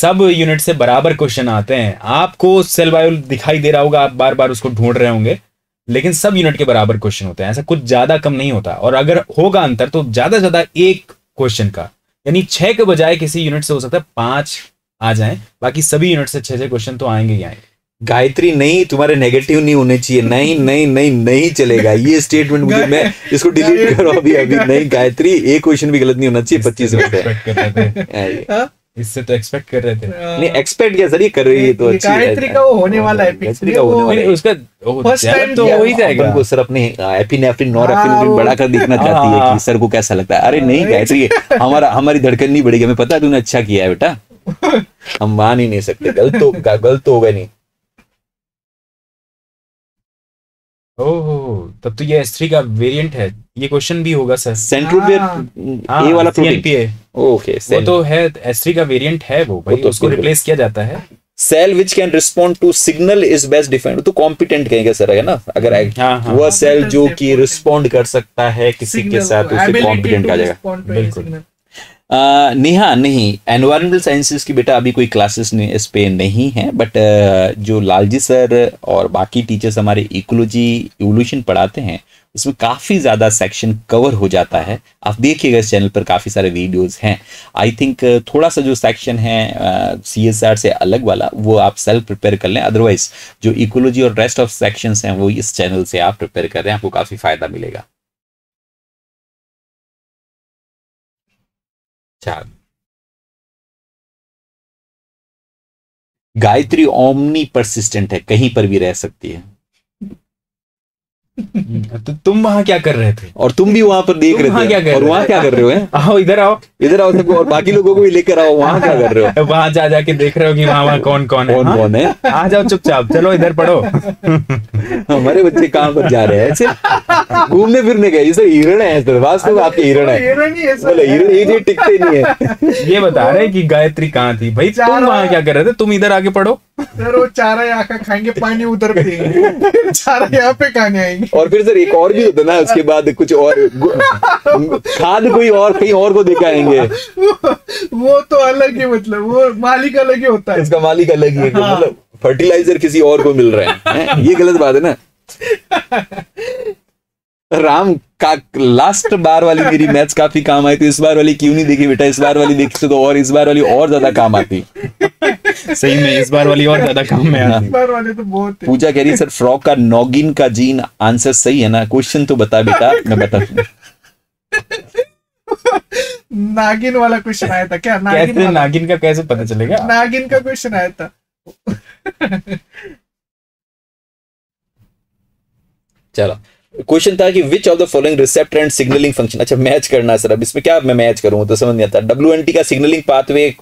सब यूनिट से बराबर क्वेश्चन आते हैं, आपको सेल बायो दिखाई दे रहा होगा, आप बार बार उसको ढूंढ रहे होंगे, लेकिन सब यूनिट के बराबर क्वेश्चन होते हैं, ऐसा कुछ ज्यादा कम नहीं होता। और अगर होगा अंतर तो ज्यादा से ज्यादा एक क्वेश्चन का, यानी 6 के बजाय किसी यूनिट से हो सकता है 5 आ जाए, बाकी सभी यूनिट से 6-6 क्वेश्चन तो आएंगे ही आएंगे। गायत्री नहीं तुम्हारे नेगेटिव नहीं होने चाहिए, नहीं नहीं नहीं नहीं चलेगा ये स्टेटमेंट, मुझे मैं इसको डिलीट करो अभी अभी। नहीं गायत्री एक क्वेश्चन भी गलत नहीं होना चाहिए। 25 इससे तो एक्सपेक्ट कर रहे थे। नहीं एक्सपेक्ट क्या सर, ये कर रही है तो अच्छी गायत्री का वो होने वाला है उसका फर्स्ट टाइम तो वही जाएगा। उनको सर अपने एपिनेफ्रिन नॉरएपिनेफ्रिन बड़ा कर दिखना चाहती है कि सर को कैसा लगता है। अरे नहीं गायत्री हमारा हमारी धड़कन नहीं बढ़ेगी, हमें पता है तूने अच्छा किया है बेटा, हम मान ही नहीं सकते। गलत तो होगा नहीं। ओह तब तो ये S3 का वेरिएंट है, ये क्वेश्चन भी होगा सर। सेंट्रोमियर ए वाला प्रोटीन ओके वो तो है, S3 का वेरिएंट है वो भाई, वो तो उसको रिप्लेस किया जाता है। Cell which can respond to signal is best defined, तो कॉम्पिटेंट कहेंगे सर है ना। अगर वह सेल जो कि रिस्पोंड कर सकता है किसी के साथ उसे कॉम्पिटेंट कहा जाएगा। बिल्कुल नेहा नहीं एनवायरमेंटल साइंसेस की बेटा अभी कोई क्लासेस इस पे नहीं है, बट जो लालजी सर और बाकी टीचर्स हमारे इकोलॉजी इवोल्यूशन पढ़ाते हैं उसमें काफ़ी ज़्यादा सेक्शन कवर हो जाता है। आप देखिएगा इस चैनल पर काफ़ी सारे वीडियोस हैं। आई थिंक थोड़ा सा जो सेक्शन है सीएसआर से अलग वाला वो आप सेल्फ प्रिपेयर कर लें, अदरवाइज जो इकोलॉजी और रेस्ट ऑफ सेक्शंस हैं वो इस चैनल से आप प्रिपेयर कर रहे हैं, आपको काफ़ी फ़ायदा मिलेगा। गायत्री ओमनी परसिस्टेंट है, कहीं पर भी रह सकती है। तो तुम वहां क्या कर रहे थे और तुम भी वहां पर देख रहे थे क्या, और वहां क्या कर रहे हो, आओ इधर आओ, इधर आओ सबको और बाकी लोगों को भी लेकर आओ, वहां क्या कर रहे हो, वहां जा जाके देख रहे हो कि वहां कौन कौन है, कौन कौन है, आ जाओ चुपचाप, चलो इधर पढ़ो। हमारे बच्चे कहाँ पर जा रहे हैं घूमने फिरने गए, ये हिरण है वास्तव में आपके हिरण है, बोले हिरण टिकते नहीं है। ये बता रहे हैं कि गायत्री कहाँ थी भाई, तुम वहां क्या कर रहे थे, तुम इधर आके पढ़ो। सर वो चारा यहाँ का खाएंगे, पानी उधर पे देंगे, चारा यहाँ पे खाने आएंगे। और फिर सर एक और भी होता ना उसके बाद, कुछ और खाद कोई और कहीं और को देकर आएंगे। वो तो अलग ही, मतलब वो मालिक अलग ही होता है, इसका मालिक अलग ही है। हाँ। मतलब फर्टिलाइजर किसी और को मिल रहा है, ये गलत बात है ना। राम का लास्ट बार वाली मेरी मैथ्स काफी काम आई थी, इस बार वाली क्यों नहीं देखी बेटा, इस बार वाली देखी तो और इस बार वाली और ज्यादा काम आती। सही में इस बार वाली और ज्यादा काम में आती, इस बार वाली तो बहुत है। पूजा कह रही सर फ्रॉग का नॉगिन का जीन आंसर सही है ना, क्वेश्चन तो बता बेटा। मैं बता नागिन वाला क्वेश्चन आया था क्या, नागिन, नागिन का कैसे पता चलेगा, नागिन का क्वेश्चन आया था। चलो क्वेश्चन था कि which of the following receptor and signalling function, अच्छा मैच करना सर, अब इसमें क्या मैं मैच करूं तो समझ नहीं आता। डब्ल्यूएनटी का सिग्नलिंग पाथवे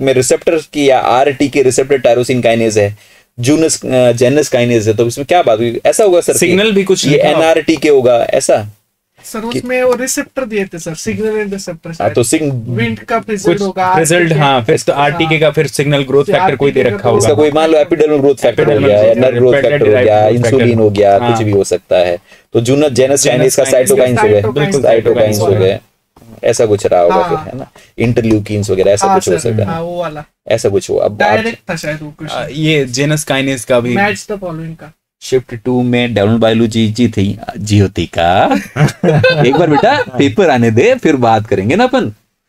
में रिसेप्टर की या आरटी के रिसेप्टर टायरोसिन काइनेज है, जूनस जेनस काइनेज है, तो इसमें क्या बात हुई ऐसा होगा सर, सिग्नल भी कुछ ये एनआरटी के होगा ऐसा। सर उसमें वो रिसेप्टर दिए थे सर, सिग्नल एंड रिसेप्टर, तो विंड का रिजल्ट होगा रिजल्ट, हां फिर तो आरटीके का फिर सिग्नल ग्रोथ फैक्टर कोई दे रखा होगा, कोई मान लो एपिडर्मल ग्रोथ फैक्टर हो गया, नर्व ग्रोथ फैक्टर हो गया, इंसुलिन हो गया, कुछ भी हो सकता है। तो जूनस जेनस चाइनीस का साइटोकाइंस हो गए, बिल्कुल साइटोकाइंस हो गए, ऐसा कुछ रहा होगा फिर, है ना, इंटरल्यूकिन्स वगैरह ऐसा कुछ हो सकता है, वो वाला ऐसा कुछ हो। अब डायरेक्ट था शायद वो क्वेश्चन, ये जेनस काइनेस का भी मैच द फॉलोइंग का शिफ्ट टू में डाउन बायोलॉजी जी थी जियोती का। एक बार बेटा पेपर आने दे फिर बात करेंगे ना अपन।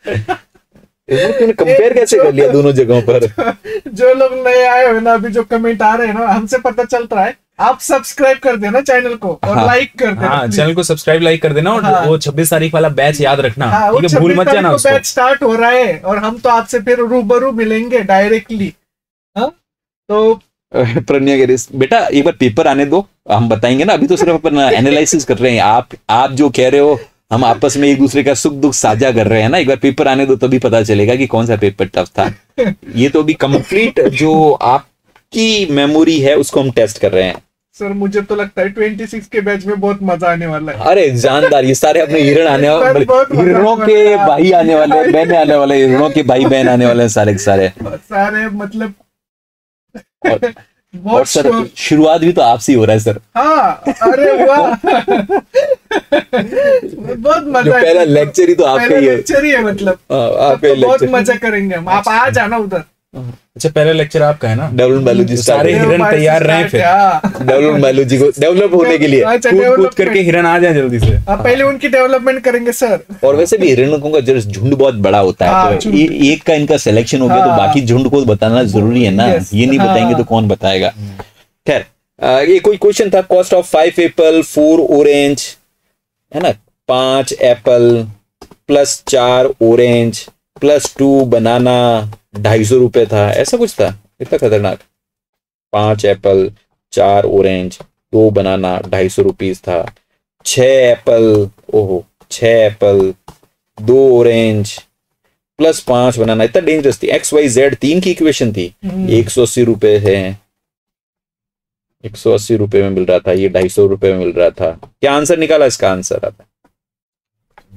तूने कंपेयर कैसे कर लिया दोनों जगहों पर? जो लोग नए आए हो ना, अभी जो कमेंट आ रहे हैं ना, हमसे पता चल रहा है, आप सब्सक्राइब कर देना चैनल को और लाइक कर देना, चैनल को सब्सक्राइब लाइक कर देना, और वो 26 तारीख वाला बैच याद रखना, ठीक है, भूल मत जाना उसको। बैच स्टार्ट हो रहा है और हम तो आपसे फिर रूबरू मिलेंगे डायरेक्टली। तो बेटा एक बार पेपर आने दो, हम बताएंगे ना, अभी तो सिर्फ अपन एनालिसिस कर रहे हैं, आप जो कह रहे हो हम आपस में एक दूसरे का सुख दुख साझा कर रहे हैं ना, एक बार पेपर आने दो तभी पता चलेगा कि कौन सा पेपर टफ था। ये तो अभी कंप्लीट जो आपकी मेमोरी है उसको हम टेस्ट कर रहे हैं। सर मुझे तो लगता है 26 के बैच में बहुत मजा आने वाला है। अरे जानदार, ये सारे अपने हिरण आने वाले, हिरणों के भाई आने वाले, बहने आने वाले, हिरणों के भाई बहन आने वाले हैं सारे के सारे, मतलब और सर शुरुआत भी तो आपसे हो रहा है सर। हाँ, अरे वाह। बहुत मजा, पहला लेक्चर ही तो आपका ही है, मतलब आपके बहुत मजा करेंगे हम। आप आ जाना उधर। अच्छा पहला लेक्चर आपका है ना, डेवलप बायोलॉजी, सारे हिरण तैयार रहे फिर डेवलप बायोलॉजी को डेवलप होने के लिए, कूद करके हिरण आ जाए जल्दी से, आप पहले उनकी डेवलपमेंट करेंगे सर। और वैसे भी हिरणों का झुंड बहुत बड़ा होता है, तो एक का इनका सिलेक्शन हो गया तो बाकी झुंड को बताना जरूरी है ना, ये नहीं बताएंगे तो कौन बताएगा। खैर ये कोई क्वेश्चन था, कॉस्ट ऑफ 5 एप्पल 4 ऑरेंज, है ना, 5 apple plus 4 orange plus 2 banana 250 रुपए था, ऐसा कुछ था, इतना खतरनाक। 5 एप्पल 4 ऑरेंज 2 बनाना 250 रुपीज था। 6 एप्पल, ओहो 6 एप्पल 2 ऑरेंज प्लस 5 बनाना, इतना डेंजरस थी। XYZ 3 की इक्वेशन थी, 180 रुपए है, 180 रुपए में मिल रहा था, ये 250 रुपए में मिल रहा था। क्या आंसर निकाला इसका? आंसर आता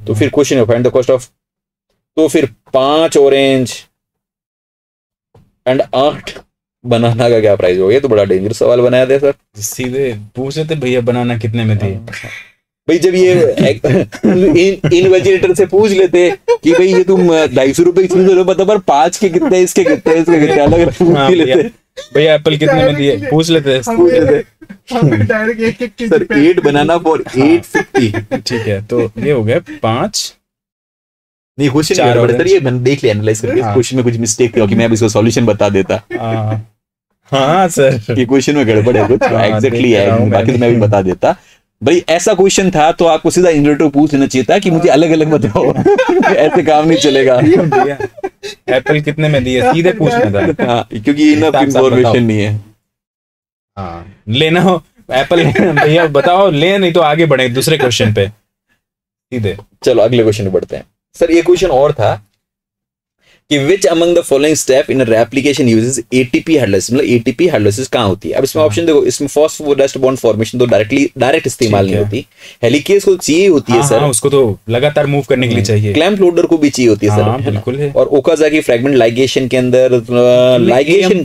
तो फिर क्वेश्चन है फाइंड द कॉस्ट ऑफ, तो फिर 5 ऑरेंज एंड 8 बनाना का क्या प्राइस हो गया? तो बड़ा डेंजरस सवाल बनाया था सर, सीधे पूछ रहे थे भैया बनाना कितने में थे भाई। जब ये इन वेजिटेटर से पूछ लेते कि भाई ये तुम 250 रुपए बता, पर 5 के कितने, इसके कितने, इसके कितने, अलग पूछ लेते भैया एप्पल कितने में दिए, पूछ लेते सर। 8 बनाना फॉर 850, ठीक है, तो ये हो गया 5 नहीं, क्वेश्चन नहीं, ये मैंने देख लिया एनालाइज करके, क्वेश्चन में कुछ मिस्टेक थी, मैं अब इसको सॉल्यूशन बता देता। हाँ सर, ये क्वेश्चन में गड़बड़ है कुछ, एग्जैक्टली है, बाकी तो मैं भी बता देता भाई। ऐसा क्वेश्चन था तो आपको सीधा इंटरव्यू पूछ लेना चाहिए था कि मुझे अलग अलग बताओ, ऐसे काम नहीं चलेगा। एप्पल कितने में दिए सीधे पूछना था, क्योंकि इनफ इंफॉर्मेशन नहीं है, लेना हो एप्पल भैया बताओ, ले नहीं तो आगे बढ़े दूसरे क्वेश्चन पे सीधे। चलो अगले क्वेश्चन पे बढ़ते हैं सर। ये क्वेश्चन और था कि which among the following step in replication uses ATP hydrolysis, मतलब एटीपी हाइड्रोलाइसिस कहाँ होती है? अब इसमें ऑप्शन देखो, इसमें फॉस्फोडाइस्टर बॉन्ड फॉर्मेशन तो डायरेक्ट इस्तेमाल नहीं होती, हेलिकेज को चाहिए होती है सर, उसको तो लगातार मूव करने के लिए चाहिए, क्लैम्प लोडर को भी चाहिए होती है सर, बिल्कुल है। और ओकाज़ाकी फ्रैगमेंट लाइगेशन के अंदर, लाइगेशन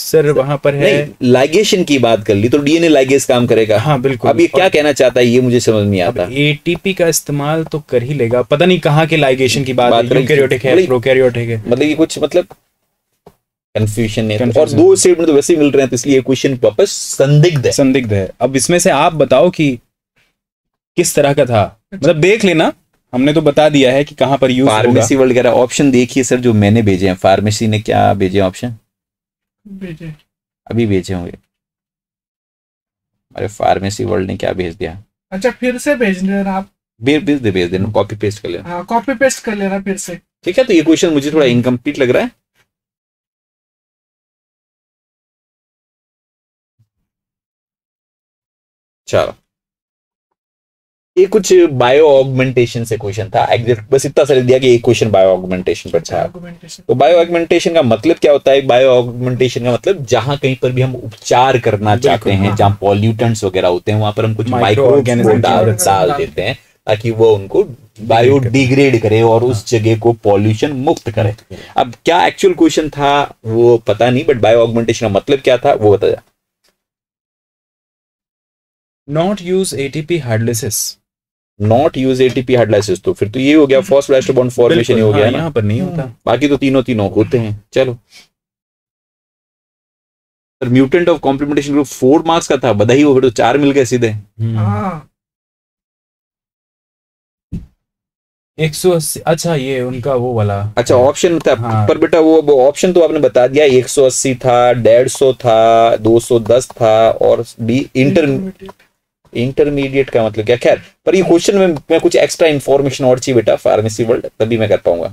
सर वहां पर है, लाइगेशन की बात कर ली तो डीएनए लाइगेज काम करेगा। हाँ बिल्कुल। अब ये क्या कहना चाहता है ये मुझे समझ नहीं आता, एटीपी का इस्तेमाल तो कर ही लेगा, पता नहीं कहाँ के लाइगेशन की बात है, यूकैरियोटिक है, प्रोकैरियोट है, मतलब ये कुछ मतलब कंफ्यूजन है, और दो स्टेट में तो वैसे ही मिल रहे हैं, तो इसलिए क्वेश्चन वापस संदिग्ध है। अब इसमें से आप बताओ कि किस तरह का था, मतलब देख लेना, हमने तो बता दिया है कि कहां पर यूज होगा। फार्मेसी वर्ल्ड कह रहा है ऑप्शन देखिए सर जो मैंने भेजे हैं, फार्मेसी ने क्या भेजे ऑप्शन, अभी भेजे होंगे, अरे फार्मेसी वर्ल्ड ने क्या भेज दिया? अच्छा फिर से भेजना, आप भेज देना, कॉपी पेस्ट कर लेना, कॉपी पेस्ट कर लेना फिर से, ठीक है। तो ये क्वेश्चन मुझे थोड़ा इनकम्प्लीट लग रहा है, चलो ये कुछ बायो ऑगमेंटेशन से क्वेश्चन था, एग्जैक्ट बस इतना सा दिया कि एक क्वेश्चन बायो ऑगमेंटेशन पर था। तो बायो ऑगमेंटेशन का मतलब क्या होता है? बायो ऑगमेंटेशन का मतलब जहां कहीं पर भी हम उपचार करना चाहते हैं, जहां पॉल्यूटेंट्स वगैरह होते हैं, वहां पर हम कुछ माइक्रो ऑर्गेनिज्म डाल देते हैं ताकि वो उनको बायोडिग्रेड करे और उस जगह को पॉल्यूशन मुक्त करे। अब क्या एक्चुअल क्वेश्चन था वो पता नहीं, बट बायो ऑगमेंटेशन का मतलब क्या था वो बताया। Not use ATP hydrolysis, not use ATP hydrolysis, तो फिर तो ये हो गया फॉस्फोराइलेशन बॉन्ड फॉर्मेशन ही हो गया, यहाँ पर नहीं होता, बाकी तो तीनों होते हैं। चलो, mutant of complementation group 4 marks का था, बधाई हो, फिर तो 4 मिल गए सीधे। 180, अच्छा ये उनका वो वाला, अच्छा ऑप्शन था, हाँ। पर बेटा वो ऑप्शन तो आपने बता दिया, 180 था, 150 था, 210 था और बी इंटरमीडिएट का मतलब क्या। खैर, पर ये क्वेश्चन में मैं कुछ एक्स्ट्रा इंफॉर्मेशन और चाहिए बेटा फार्मेसी वर्ल्ड, तभी मैं कर पाऊंगा।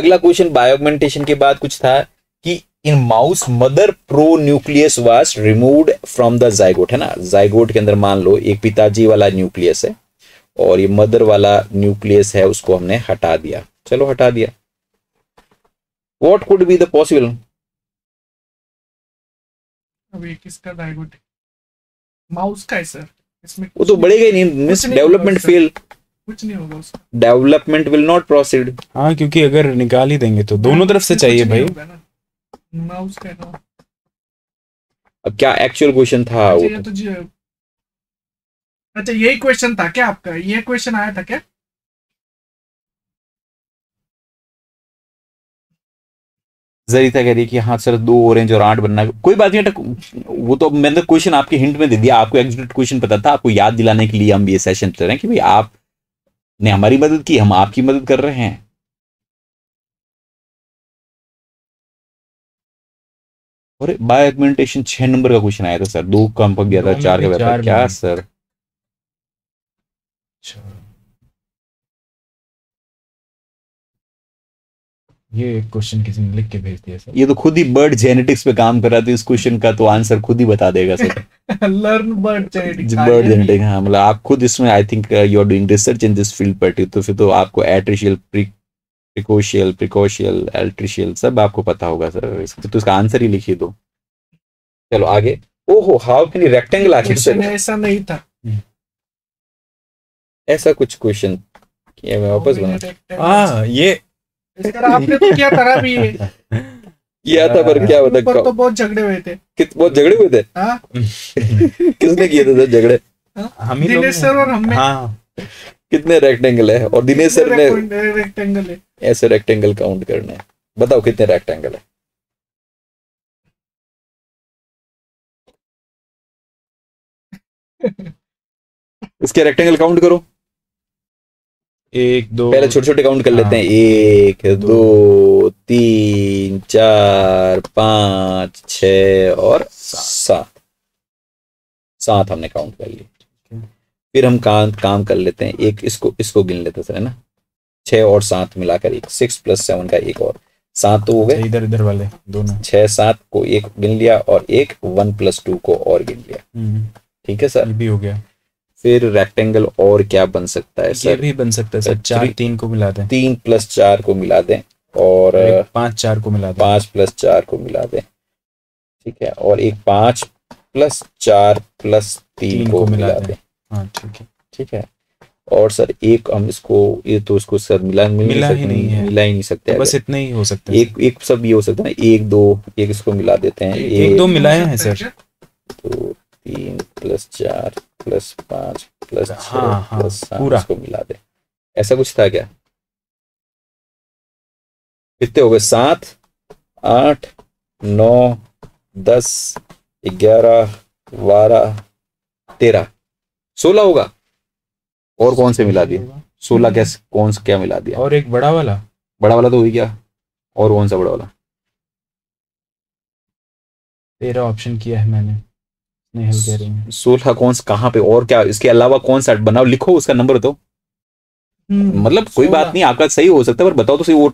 अगला क्वेश्चन बायोगमेंटेशन के बाद कुछ था कि in mouse mother pronucleus was removed from the zygote, है ना, जाइगोट के अंदर मान लो एक पिताजी वाला न्यूक्लियस है और ये मदर वाला न्यूक्लियस है, उसको हमने हटा दिया। चलो हटा दिया, what could be the possible, अभी किसका जाइगोट है, माउस का है सर, इसमें वो तो बढ़ेगा ही नहीं, मिस डेवलपमेंट फेल, कुछ नहीं होगा उसका, डेवलपमेंट विल नॉट प्रोसीड। हाँ, क्योंकि अगर निकाल ही देंगे तो दोनों तरफ से चाहिए भाई, माउस का है। अब क्या एक्चुअल क्वेश्चन था वो, अच्छा यही क्वेश्चन था क्या आपका, ये क्वेश्चन आया था क्या, जरीता कह रही है कि हाँ सर 2 ऑरेंज और 8 बनना, कोई बात नहीं, वो तो मैंने क्वेश्चन आपके हिंट में दे दिया, आपको एग्जैक्ट क्वेश्चन पता था, आपको याद दिलाने के लिए हम ये सेशन चल रहे हैं कि भाई आपने हमारी मदद की, हम आपकी मदद कर रहे हैं। और बायोएग्मेंटेशन 6 नंबर का क्वेश्चन आया था सर, 2 कम पक गया था, 4 का व्यापार क्या सर, ये क्वेश्चन किसी ने लिख के भेज दिया सर, ये तो खुद ही बर्ड जेनेटिक्स पे काम कर रहा था, इस क्वेश्चन का तो आंसर खुद ही बता देगा sir. Learn bird genetics, bird genetic, हाँ मतलब आप खुद इसमें, I think you are doing research in this field पर, तो फिर तो आपको एट्रिशियल प्रिकोशियल एल्ट्रिशियल सब आपको पता होगा सर, तो इसका आंसर ही लिखिए दो। चलो आगे, ओहो how can you rectangle architecture, ऐसा नहीं था, ऐसा कुछ क्वेश्चन किया मैं वापस बना, ये आपने तो क्या तरह भी किया था, पर क्या बता, तो बहुत झगड़े हुए थे, बहुत झगड़े हुए थे, किसने किए थे झगड़े, हम ही दिनेश सर और हमने, हाँ कितने रेक्टेंगल है, और दिनेश सर ने रेक्टेंगल है, ऐसे रेक्टेंगल काउंट करना है, बताओ कितने रेक्टेंगल है, इसके रेक्टेंगल काउंट करो, 1 2, पहले छोटे छोटे काउंट कर लेते हैं, 1 2 3 4 5 6 और 7 हमने काउंट कर लिए। फिर हम काम कर लेते हैं, एक इसको गिन लेते हैं सर, है ना, 6 और 7 मिलाकर 1, 6 प्लस 7 का 1 और 7 हो गए, इधर इधर वाले दोनों 6 7 को 1 गिन लिया और 1 1 प्लस 2 को और गिन लिया, ठीक है सर, भी हो गया। फिर रेक्टेंगल और क्या बन सकता है सर, ये भी बन सकता है सर, 4 3 को मिला दें, 3 प्लस 4 को मिला दें और 5 4 को मिला दें, 5 प्लस 4 को मिला दें, ठीक है, और 1 5 प्लस 4 प्लस 3 को मिला दें, हाँ ठीक है, ठीक है। और सर 1 हम इसको, ये तो इसको सर मिला ही नहीं सकते तो बस इतना ही हो सकता है, एक सब ये हो सकता है, 1 2 1 इसको मिला देते हैं, 1 2 मिलाए हैं सर, तो 3 प्लस 4 प्लस 5 प्लस 6 प्लस 7 पूरा इसको मिला दे, ऐसा कुछ था क्या, कितने हो गए, 7 8 9 10 11 12 13 16 होगा, और कौन से मिला दिया, 16 कैसे, कौन सा क्या मिला दिया, और एक बड़ा वाला तो हो ही गया, और कौन सा बड़ा वाला, 13 ऑप्शन किया है मैंने, 16 कौन सा, कहाँ पे, और क्या इसके अलावा कौन सा बनाओ, लिखो उसका नंबर तो, मतलब कोई बात नहीं आपका सही हो सकता है, पर बताओ तो सही, वो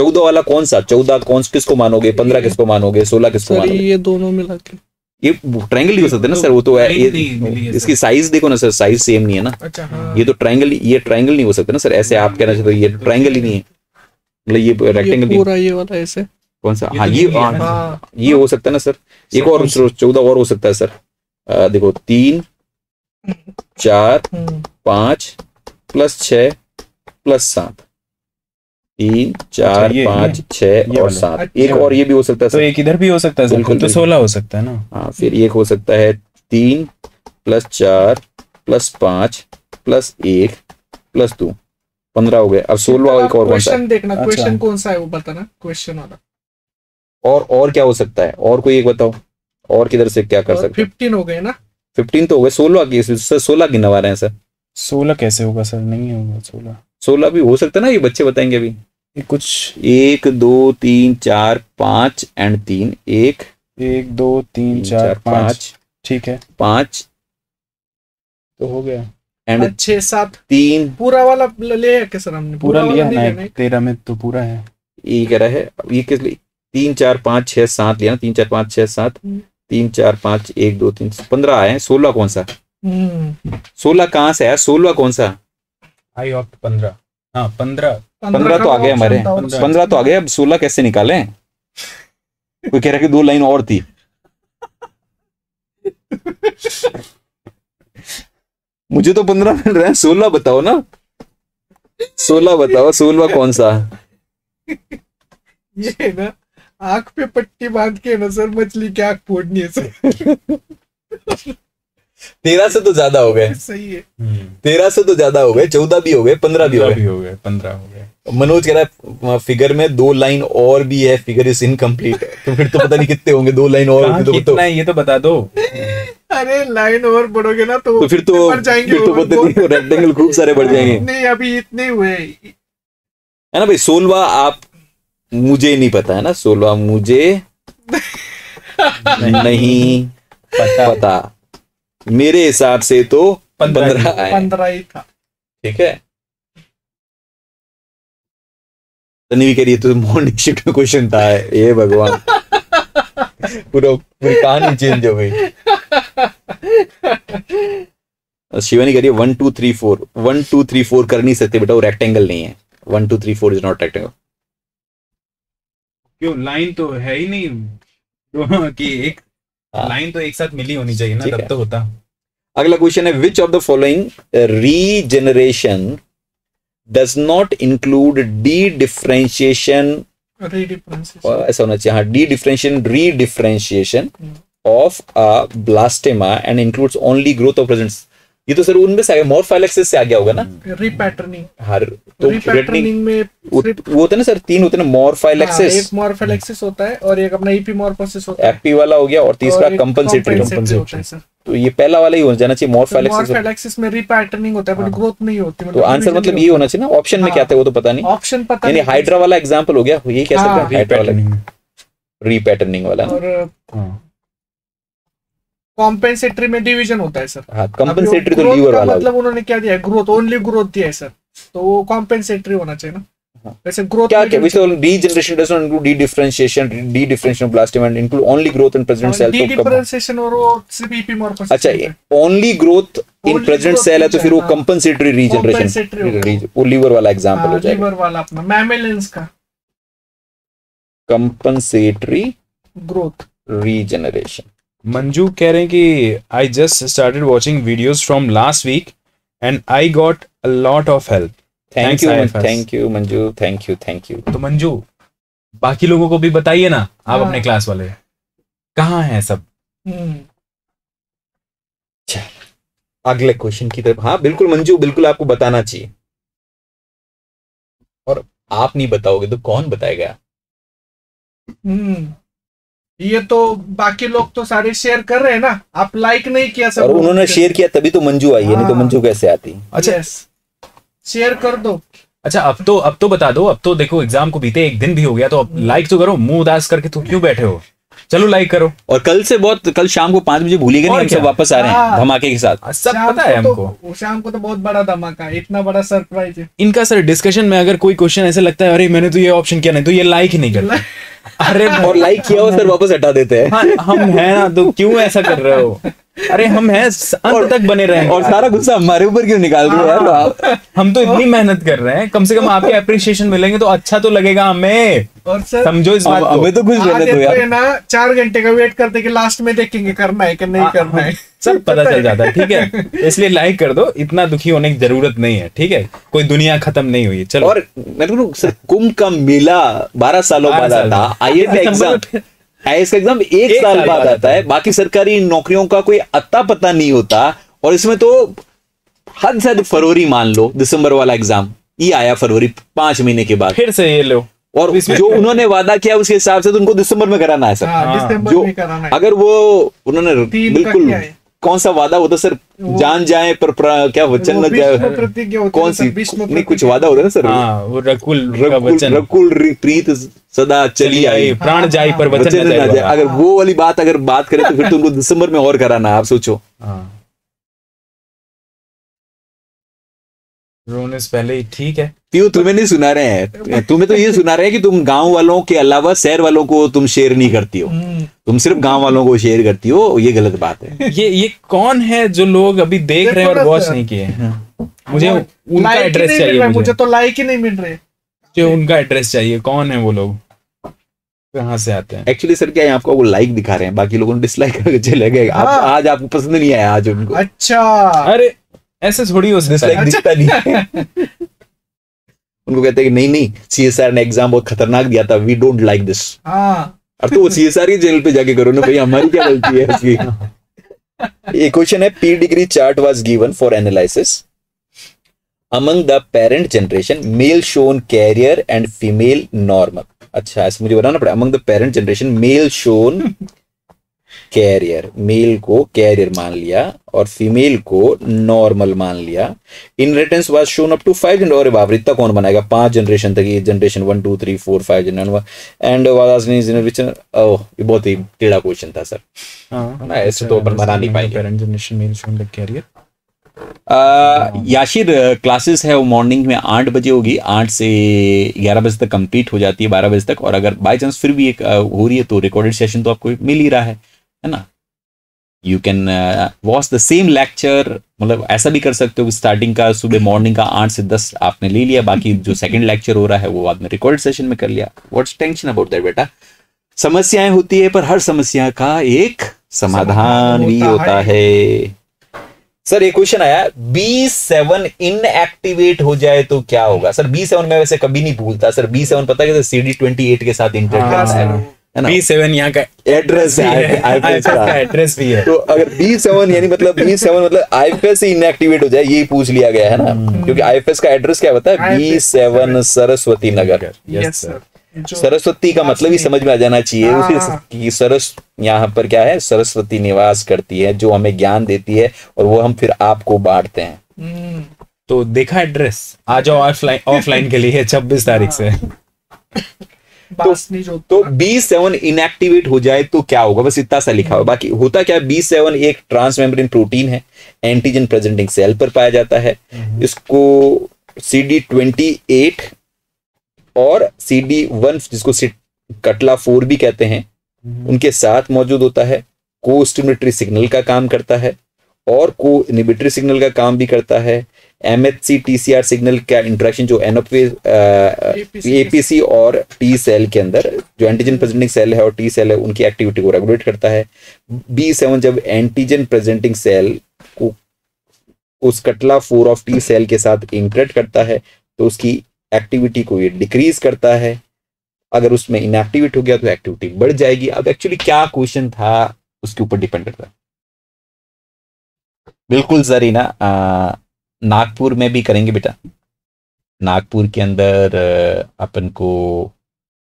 14 वाला कौन सा, 14 कौन किसको मानोगे, 15 किसको मानोगे, 16 किसको मानोगे, ये दोनों मिला के ये ट्रायंगल हो सकते ना सर, वो तो इसकी साइज देखो ना सर, साइज सेम नहीं है ना, ये ट्रायंगल नहीं हो सकता ना सर, ऐसे आप कहना चाहते हो ये ट्रायंगल ही नहीं है, मतलब ये रेक्टेंगल ऐसे कौन सा, हाँ ये हो सकता है ना सर, 1 और 14 और हो सकता है सर, देखो 3 4 5 प्लस 6 प्लस 7 3 4 5 6 और 7 एक और ये भी हो सकता है तो एक इधर भी हो सकता है बिल्कुल तो 16 हो सकता है ना। हाँ फिर एक हो सकता है 3 प्लस 4 प्लस 5 प्लस 1 प्लस 2 15 हो गए। अब 16वां एक और क्वेश्चन देखना क्वेश्चन कौन सा है वो बताना क्वेश्चन वाला। और क्या हो सकता है और कोई एक बताओ और किधर से क्या कर सकते हैं। 15 हो गए ना 15 तो हो गए 16 गिनवा रहे हैं सर। 16 कैसे होगा सर नहीं होगा 16 भी हो सकता है ना ये बच्चे बताएंगे अभी कुछ 1 2 3 4 5 एंड 3 1 2 3 4 5 ठीक है 5 तो हो गया एंड 6 7 3 पूरा वाला ले के सर हमने पूरा लिया है 13 में तो पूरा है ये कह रहा है ये किस 3 4 5 6 7 लिया 3 4 5 6 7 3 4 5 1 2 3 15 आए 16 कौन सा 16 कहाँ से आया 16 कौन सा आई ऑप्ट 15 हाँ 15 तो आ गए हमारे 15 तो आ गए। अब 16 कैसे निकालें कोई कह रहा कि 2 लाइन और थी मुझे तो 15 मिल रहा है 16 बताओ ना 16 बताओ 16 कौन सा ये ना आंख पे पट्टी बांध के ना सर मछली की आंख फोड़नी है सर 13 से तो ज्यादा हो गए सही है 13 से तो ज्यादा हो गए 14 भी हो गए 15 भी हो गए 15 हो गए। मनोज कह रहा है फिगर में 2 लाइन और भी है फिगर इज इनकम्प्लीट तो फिर तो पता नहीं कितने होंगे 2 लाइन और होंगे तो कितना है ये तो बता दो। अरे लाइन और बढ़ोगे ना तो फिर तो बढ़ जाएंगे तो रेक्टेंगल खूब सारे बढ़ जाएंगे नहीं अभी इतने हुए है ना भाई। 16वां आप मुझे नहीं पता है ना 16 मुझे नहीं पता मेरे हिसाब से तो 15 ही था ठीक है। तन्वी कह रही है तो मॉर्निंग शिफ्ट में क्वेश्चन था ये भगवान पूरा कहानी चेंज हो गई। शिवानी कह रही है 1 2 3 4 1 2 3 4 कर नहीं सकते बेटा वो रेक्टेंगल नहीं है 1 2 3 4 इज नॉट रेक्टेंगल क्यों लाइन तो है ही नहीं तो कि एक लाइन तो एक साथ मिली होनी चाहिए ना तब तो होता। अगला क्वेश्चन है which of the following regeneration does not include dedifferentiation ऐसा होना चाहिए हाँ dedifferentiation redifferentiation of a blastema and includes only growth of presents. ये तो सर उनमें से आ गया मॉर्फोलैक्सिस से आ गया होगा ना रिपैटर्निंग हाँ तो रिपैटर्निंग में वो होता है ना सर 3 होते हैं ना मॉर्फोलैक्सिस एक मॉर्फोलैक्सिस होता है और एक अपना एपिमॉर्फोसिस होता है एपी वाला हो गया और तीसरा कंपनसेटरी होता है सर। तो ये पहला वाला ही हो जाना चाहिए मॉर्फोलैक्सिस में रिपैटर्निंग होता है बट ग्रोथ नहीं होती मतलब आंसर मतलब ये होना चाहिए ना। ऑप्शन में क्या आता है वो तो पता नहीं ऑप्शन पता नहीं हाइड्रा वाला एग्जांपल हो गया ये क्या सकता है हाइड्रा वाला रिपैटर्निंग वाला और कॉम्पेंसेटरी में डिवीजन होता है सर हाँ, कॉम्पेंसेटरी तो लीवर वाला मतलब उन्होंने क्या दिया है ग्रोथ ओनली ग्रोथ दिया है सर तो वो कॉम्पेंसेटरी होना चाहिए ना। वैसे ग्रोथ क्या क्या वैसे regeneration does not include dedifferentiation dedifferentiation of blastema and include only growth in present cell dedifferentiation और वो एपिमॉर्फोसिस अच्छा only growth in present cell है तो फिर वो कॉम्पेंसेटरी रीजनरेशन वो लीवर वाला एग्जांपल हो जाएगा लीवर वाला अपना मैमलियंस का कॉम्पेंसेटरी ग्रोथ रीजनरेशन। मंजू कह रहे हैं कि I just started watching videos from last week and I got a lot of help thank you Manju thank you. तो मंजू बाकी लोगों को भी बताइए ना आप अपने क्लास वाले कहाँ हैं सब। अगले क्वेश्चन की तरफ हाँ बिल्कुल मंजू बिल्कुल आपको बताना चाहिए और आप नहीं बताओगे तो कौन बताएगा। ये तो बाकी लोग तो सारे शेयर कर रहे हैं ना आप लाइक नहीं किया सब और उन्होंने शेयर किया तभी तो मंजू आई है नहीं तो मंजू कैसे आती। अच्छा शेयर कर दो अच्छा अब तो बता दो अब तो देखो एग्जाम को बीते एक दिन भी हो गया तो अब लाइक तो करो मुंह उदास करके तो क्यों बैठे हो चलो लाइक करो। और कल शाम को 5 बजे भूलिएगा नहीं हम सब वापस आ रहे हैं धमाके के साथ सब पता है हमको शाम को तो बहुत बड़ा धमाका है इतना बड़ा सरप्राइज है इनका। सर डिस्कशन में अगर कोई क्वेश्चन ऐसे लगता है अरे मैंने तो ये ऑप्शन किया नहीं तो ये लाइक ही नहीं करता अरे और लाइक किया हो सर वापस हटा देते हैं हम है ना तो क्यों ऐसा कर रहे हो अरे हम हैं अंत तक बने रहेंगे और सारा गुस्सा हमारे ऊपर क्यों निकाल रहे हो यार आप? हम तो इतनी मेहनत कर रहे हैं, कम से कम आपके एप्रिसिएशन मिलेंगे तो अच्छा तो लगेगा हमें। और सर समझो इस बात को, हमें तो कुछ मेहनत हो यार ना, 4 घंटे का वेट करते कि लास्ट में देखेंगे करना है कि नहीं करना है, सब पता चल जाता है। ठीक है, इसलिए लाइक कर दो, इतना दुखी होने की जरूरत नहीं है। ठीक है, कोई दुनिया खत्म नहीं हुई। चलो, और मैं कुंभ का मेला 12 सालों बाद आता, आईएएस का एग्जाम एक साल बाद आता है, बाकी सरकारी नौकरियों का कोई अता पता नहीं होता। और इसमें तो हद से फरवरी मान लो, दिसंबर वाला एग्जाम ये आया फरवरी 5 महीने के बाद फिर से ये लो, और जो उन्होंने वादा किया उसके हिसाब से तो उनको दिसंबर में कराना है सर। जो अगर वो उन्होंने बिल्कुल कौन सा वादा होता सर, जान जाए पर क्या वचन लग जाए, कौन सी नहीं कुछ वादा होता है सर, वो रकुल प्रीत सदा चली आई, प्राण जाए पर वचन ना जाए, अगर वो वाली बात अगर बात करें तो फिर तो उनको दिसंबर में और कराना है। आप सोचो, रोने से पहले ही ठीक है। क्यों तुम्हें नहीं सुना रहे हैं, तुम्हें तो ये सुना रहे हैं कि तुम गांव वालों के अलावा शहर वालों को तुम शेयर नहीं करती हो, तुम सिर्फ गांव वालों को शेयर करती हो, ये गलत बात है। ये कौन है जो लोग अभी देख रहे हैं और वॉच नहीं किए? मुझे उनका एड्रेस चाहिए, मुझे तो लाइक ही नहीं मिल रहे, जो उनका एड्रेस चाहिए, कौन है वो लोग, कहाँ से आते हैं? एक्चुअली सर क्या है, आपको वो लाइक दिखा रहे हैं, बाकी लोगों ने डिसलाइक करके चले गए। आज आपको पसंद नहीं आया आज उनको, अच्छा अरे ऐसे थोड़ी हो सकता नहीं। उनको कहते हैं कि नहीं नहीं, सीएसआर ने एग्जाम बहुत खतरनाक दिया था, वी डोंट लाइक दिस। अब तो सीएसआर की चैनल पे जाके करो ना भाई, हमारी क्या गलती है इसकी। ये क्वेश्चन है, pedigree chart was given for analysis among the parent generation, male shown carrier and female normal. अच्छा ऐसे मुझे बताना पड़े, among the parent generation male shown carrier, male को कैरियर मान लिया और फीमेल को नॉर्मल मान लिया। Inheritance was shown up to 5 generation, और बाप रे इतना कौन बनाएगा 5 जनरेशन तक, ये जनरेशन 1 2 3 4 5 जनरेशन एंड ये बहुत ही टेढ़ा क्वेश्चन था सर, है ना, ऐसे तो अपन बना नहीं पाएंगे। Parent generation male shown the carrier, Yasir classes है वो मॉर्निंग में 8 बजे होगी, 8 से 11 बजे तक कंप्लीट हो जाती है, 12 बजे तक, और अगर बाई चांस फिर भी एक हो रही है तो रिकॉर्डेड सेशन तो आपको मिल ही रहा है ना। You can watch the same lecture, मतलब ऐसा भी कर सकते हो, स्टार्टिंग का सुबह मॉर्निंग का 8 से 10 आपने ले लिया, बाकी जो सेकंड लेक्चर हो रहा है वो बाद में रिकॉर्ड सेशन में कर लिया। व्हाट्स टेंशन अबाउट दैट बेटा। समस्याएं होती है पर हर समस्या का एक समाधान भी होता है। सर ये क्वेश्चन आया, B7 इनएक्टिवेट हो जाए तो क्या होगा? सर B7 मैं वैसे कभी नहीं भूलता सर, B7 पता है CD28 के साथ इंटर करना है। B7 यहाँ का एड्रेस है, IFS का एड्रेस भी है, तो अगर B7 यानी मतलब B7 मतलब IFS से इनएक्टिवेट हो जाए, ये पूछ लिया गया है ना, क्योंकि IFS का एड्रेस क्या होता है, B7 Saraswati Nagar. Yes sir, Saraswati का मतलब ही समझ में आ जाना चाहिए, उसी सरस यहाँ पर क्या है, सरस्वती निवास करती है जो हमें ज्ञान देती है और वो हम फिर आपको बांटते हैं। तो देखा एड्रेस, आ जाओ ऑफलाइन के लिए 26 तारीख से। तो B7 इनएक्टिवेट हो जाए तो क्या होगा, बस इतना सा लिखा हुआ, बाकी होता क्या। B7 एक ट्रांसमेम्ब्रेन प्रोटीन है, एंटीजन प्रेजेंटिंग सेल पर पाया जाता है। इसको CD28 और CD1 जिसको कटला 4 भी कहते हैं उनके साथ मौजूद होता है, को स्टिमुलेटरी सिग्नल का काम करता है और को इनहिबिटरी सिग्नल का काम भी करता है। MHC TCR सिग्नल का इंटरेक्शन जो APC और T सेल के अंदर जो एंटीजन प्रेजेंटिंग सेल है और T सेल है उनकी एक्टिविटी को रेगुलेट करता है। B7 जब एंटीजन प्रेजेंटिंग सेल को उस कटला 4 ऑफ T सेल के साथ इंटरेक्ट करता है तो उसकी एक्टिविटी को ये डिक्रीज करता है, अगर उसमें इनएक्टिवेट हो गया तो एक्टिविटी बढ़ जाएगी। अब एक्चुअली क्या क्वेश्चन था उसके ऊपर डिपेंड करता है। बिल्कुल जरीना, नागपुर में भी करेंगे बेटा, नागपुर के अंदर अपन को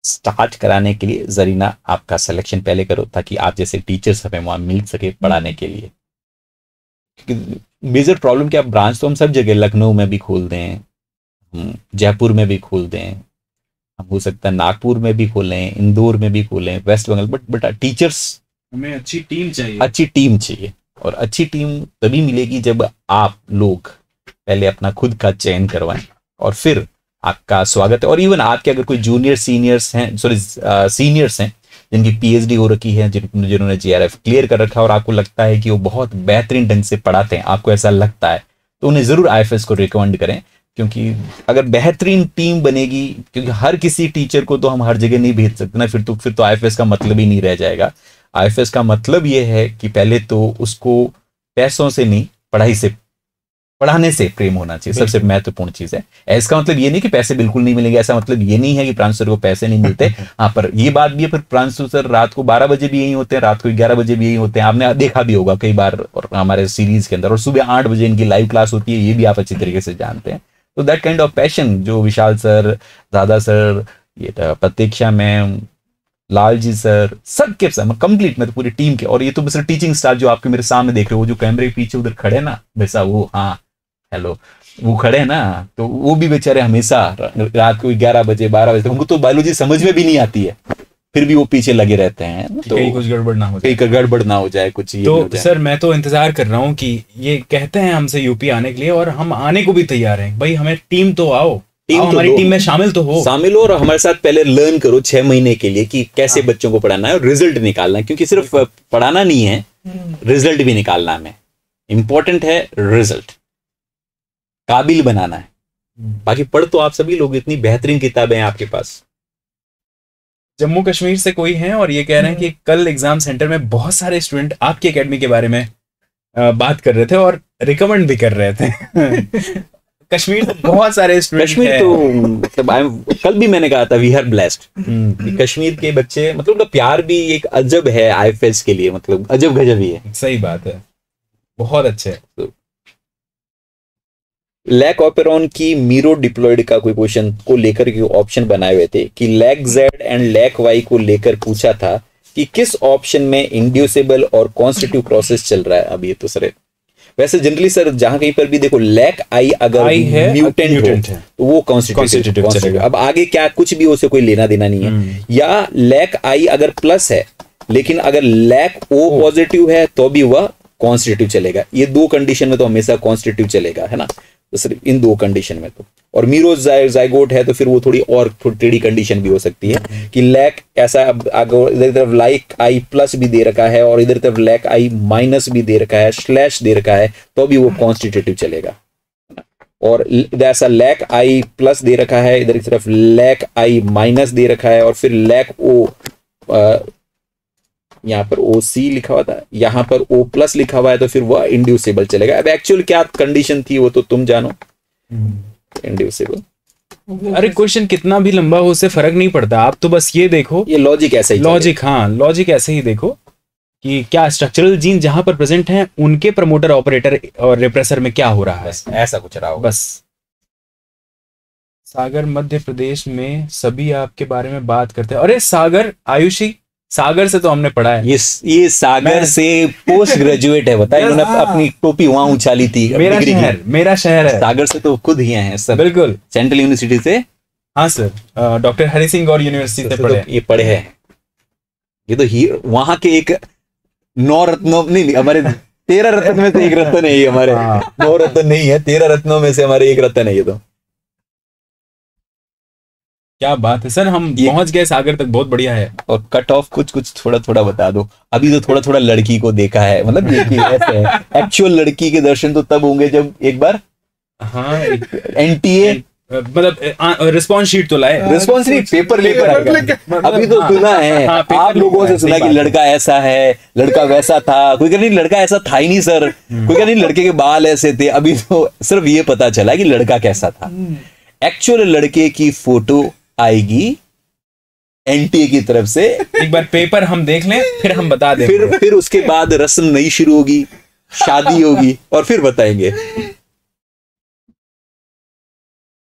स्टार्ट कराने के लिए जरीना आपका सिलेक्शन पहले करो ताकि आप जैसे टीचर्स हमें वहां मिल सके पढ़ाने के लिए, क्योंकि मेजर प्रॉब्लम क्या, ब्रांच तो हम सब जगह लखनऊ में भी खोल दें, जयपुर में भी खोल दें, हम हो सकता है नागपुर में भी खोलें, इंदौर में भी खोलें, वेस्ट बंगाल, बट बेटा टीचर्स हमें अच्छी टीम चाहिए, अच्छी टीम चाहिए, और अच्छी टीम तभी मिलेगी जब आप लोग पहले अपना खुद का चयन करवाएं और फिर आपका स्वागत है। और इवन आपके अगर कोई सीनियर्स हैं जिनकी पीएचडी हो रखी है, जिन्होंने जेआरएफ क्लियर कर रखा है और आपको लगता है कि वो बहुत बेहतरीन ढंग से पढ़ाते हैं, आपको ऐसा लगता है, तो उन्हें ज़रूर आईएफएस को रिकमेंड करें। क्योंकि अगर बेहतरीन टीम बनेगी, क्योंकि हर किसी टीचर को तो हम हर जगह नहीं भेज सकते ना, फिर तो आईएफएस का मतलब ही नहीं रह जाएगा। आईएफएस का मतलब ये है कि पहले तो उसको पैसों से नहीं, पढ़ाई से, पढ़ाने से प्रेम होना चाहिए, सबसे महत्वपूर्ण चीज है। इसका मतलब ये नहीं कि पैसे बिल्कुल नहीं मिलेंगे, ऐसा मतलब ये नहीं है कि प्रांसुर को पैसे नहीं मिलते। हाँ, पर ये बात भी है, पर प्रांसुर सर रात को 12 बजे भी यही होते हैं, रात को 11 बजे भी यही होते हैं, आपने देखा भी होगा कई बार और हमारे सीरीज के अंदर, और सुबह 8 बजे इनकी लाइव क्लास होती है, ये भी आप अच्छी तरीके से जानते हैं। तो दैट काइंड ऑफ पैशन जो विशाल सर, दादा सर, ये प्रतीक्षा मैम, लाल जी सर, सबके सब कंप्लीट, मतलब पूरी टीम के, और ये तो बस टीचिंग स्टाफ जो आपके मेरे सामने देख रहे हो, जो कैमरे के पीछे उधर खड़े ना वैसा, वो हाँ हेलो, वो खड़े हैं ना, तो वो भी बेचारे हमेशा रात को 11 बजे 12 बजे, उनको तो बायोलॉजी समझ में भी नहीं आती है, फिर भी वो पीछे लगे रहते हैं, तो कहीं कुछ गड़बड़ ना हो जाए, कहीं गड़बड़ ना हो जाए कुछ। तो सर मैं तो इंतजार कर रहा हूँ कि ये कहते हैं हमसे यूपी आने के लिए, और हम आने को भी तैयार हैं भाई, हमें टीम तो आओ, हमारी टीम में शामिल तो हो, शामिल हो, और हमारे साथ पहले लर्न करो 6 महीने के लिए कि कैसे बच्चों को पढ़ाना है और रिजल्ट निकालना है। क्योंकि सिर्फ पढ़ाना नहीं है, रिजल्ट भी निकालना है, इंपॉर्टेंट है रिजल्ट, काबिल बनाना है। बाकी पढ़ तो आप सभी लोग, इतनी बेहतरीन किताबें हैं आपके पास। जम्मू कश्मीर से कोई है और ये कह रहे हैं कि कल एग्जाम सेंटर में बहुत सारे स्टूडेंट आपकी अकेडमी के बारे में बात कर रहे थे और रिकमेंड भी कर रहे थे। कश्मीर तो बहुत सारे स्टूडेंट, कश्मीर तो मतलब कल भी मैंने कहा था वी आर ब्लेस्ड, कश्मीर के बच्चे, मतलब प्यार भी एक अजब है आईएफएस के लिए, मतलब अजब गजब ही है। सही बात है, बहुत अच्छे है। लैक ऑपेरॉन की मीरो डिप्लॉइड का कोई क्वेश्चन को लेकर के ऑप्शन बनाए हुए थे कि lac Z and lac Y को लेकर पूछा था कि किस ऑप्शन में इंड्यूसेबल और कॉन्स्टिट्यूटिव प्रोसेस चल रहा है। अब ये तो सर वैसे जनरली सर जहां कहीं पर भी देखो लैक आई अगर म्यूटेंट है तो वो कॉन्स्टिट्यूटिव, अब आगे क्या कुछ भी उसे कोई लेना देना नहीं है। या लैक आई अगर प्लस है लेकिन अगर लैक ओ पॉजिटिव है तो भी वह कॉन्स्टिट्यूटिव चलेगा। ये दो कंडीशन में तो हमेशा कॉन्स्टिट्यूटिव चलेगा, है ना, तो सर इन दो कंडीशन में तो। और मीरो जाइगोट है तो फिर वो थोड़ी और टेढ़ी कंडीशन भी हो सकती है कि लैक ऐसा, अगर इधर तरफ लैक आई प्लस भी दे रखा है और इधर तरफ लैक आई माइनस भी दे रखा है, स्लैश दे रखा है, तो भी वो कॉन्स्टिट्यूटिव चलेगा। और ऐसा लैक आई प्लस दे रखा है, इधर की तरफ लैक आई माइनस दे रखा है, और फिर लैक ओ, यहाँ पर ओ सी लिखा हुआ था, यहाँ पर ओ प्लस लिखा हुआ है, तो फिर वह इंड्यूसेबल चलेगा। अब एक्चुअल क्या कंडीशन थी वो तो तुम जानो, इंड्यूसेबल। अरे क्वेश्चन कितना भी लंबा हो उससे फर्क नहीं पड़ता, आप तो बस ये देखो, ये लॉजिक ऐसे ही, लॉजिक हाँ लॉजिक ऐसे ही देखो कि क्या स्ट्रक्चरल जीन जहां पर प्रेजेंट है उनके प्रमोटर ऑपरेटर और रिप्रेसर में क्या हो रहा है, ऐसा कुछ रहा होगा बस। सागर मध्य प्रदेश में सभी आपके बारे में बात करते हैं। अरे सागर, आयुषी सागर से तो हमने पढ़ा है, ये सागर से पोस्ट ग्रेजुएट है, बताइए, उन्होंने अपनी टोपी वहां उछाली थी। मेरा शहर है सागर, से तो खुद ही है सर, बिल्कुल सेंट्रल यूनिवर्सिटी से। हाँ सर, डॉक्टर हरि सिंह और यूनिवर्सिटी से पढ़े, ये पढ़े हैं, ये तो ही वहां के एक 9 रत्नों, नहीं हमारे 13 रत्न में से एक रत्न है ये, हमारे 9 रत्न नहीं है, 13 रत्नों में से हमारे एक रत्न है ये। तो क्या बात है सर, हम पहुंच गए सागर तक, बहुत बढ़िया है। और कट ऑफ कुछ थोड़ा बता दो, अभी तो थोड़ा लड़की को देखा है, मतलब ऐसे है। एक्चुअल लड़की के दर्शन तो तब होंगे जब एक बार हाँ एनटीए मतलब रिस्पॉन्स शीट तो लाए, रिस्पॉन्स नहीं पेपर लेकर आएगा। अभी तो सुना है आप लोगों से, सुना कि लड़का ऐसा है, लड़का वैसा था, कोई कह नहीं लड़का ऐसा था ही नहीं सर, कोई कह नहीं लड़के के बाल ऐसे थे, अभी तो सिर्फ ये पता चला कि लड़का कैसा था। एक्चुअल लड़के की फोटो आएगी एनटीए की तरफ से, एक बार पेपर हम देख लें फिर हम बता दें, फिर उसके बाद रस्म नहीं शुरू होगी, शादी होगी और फिर बताएंगे।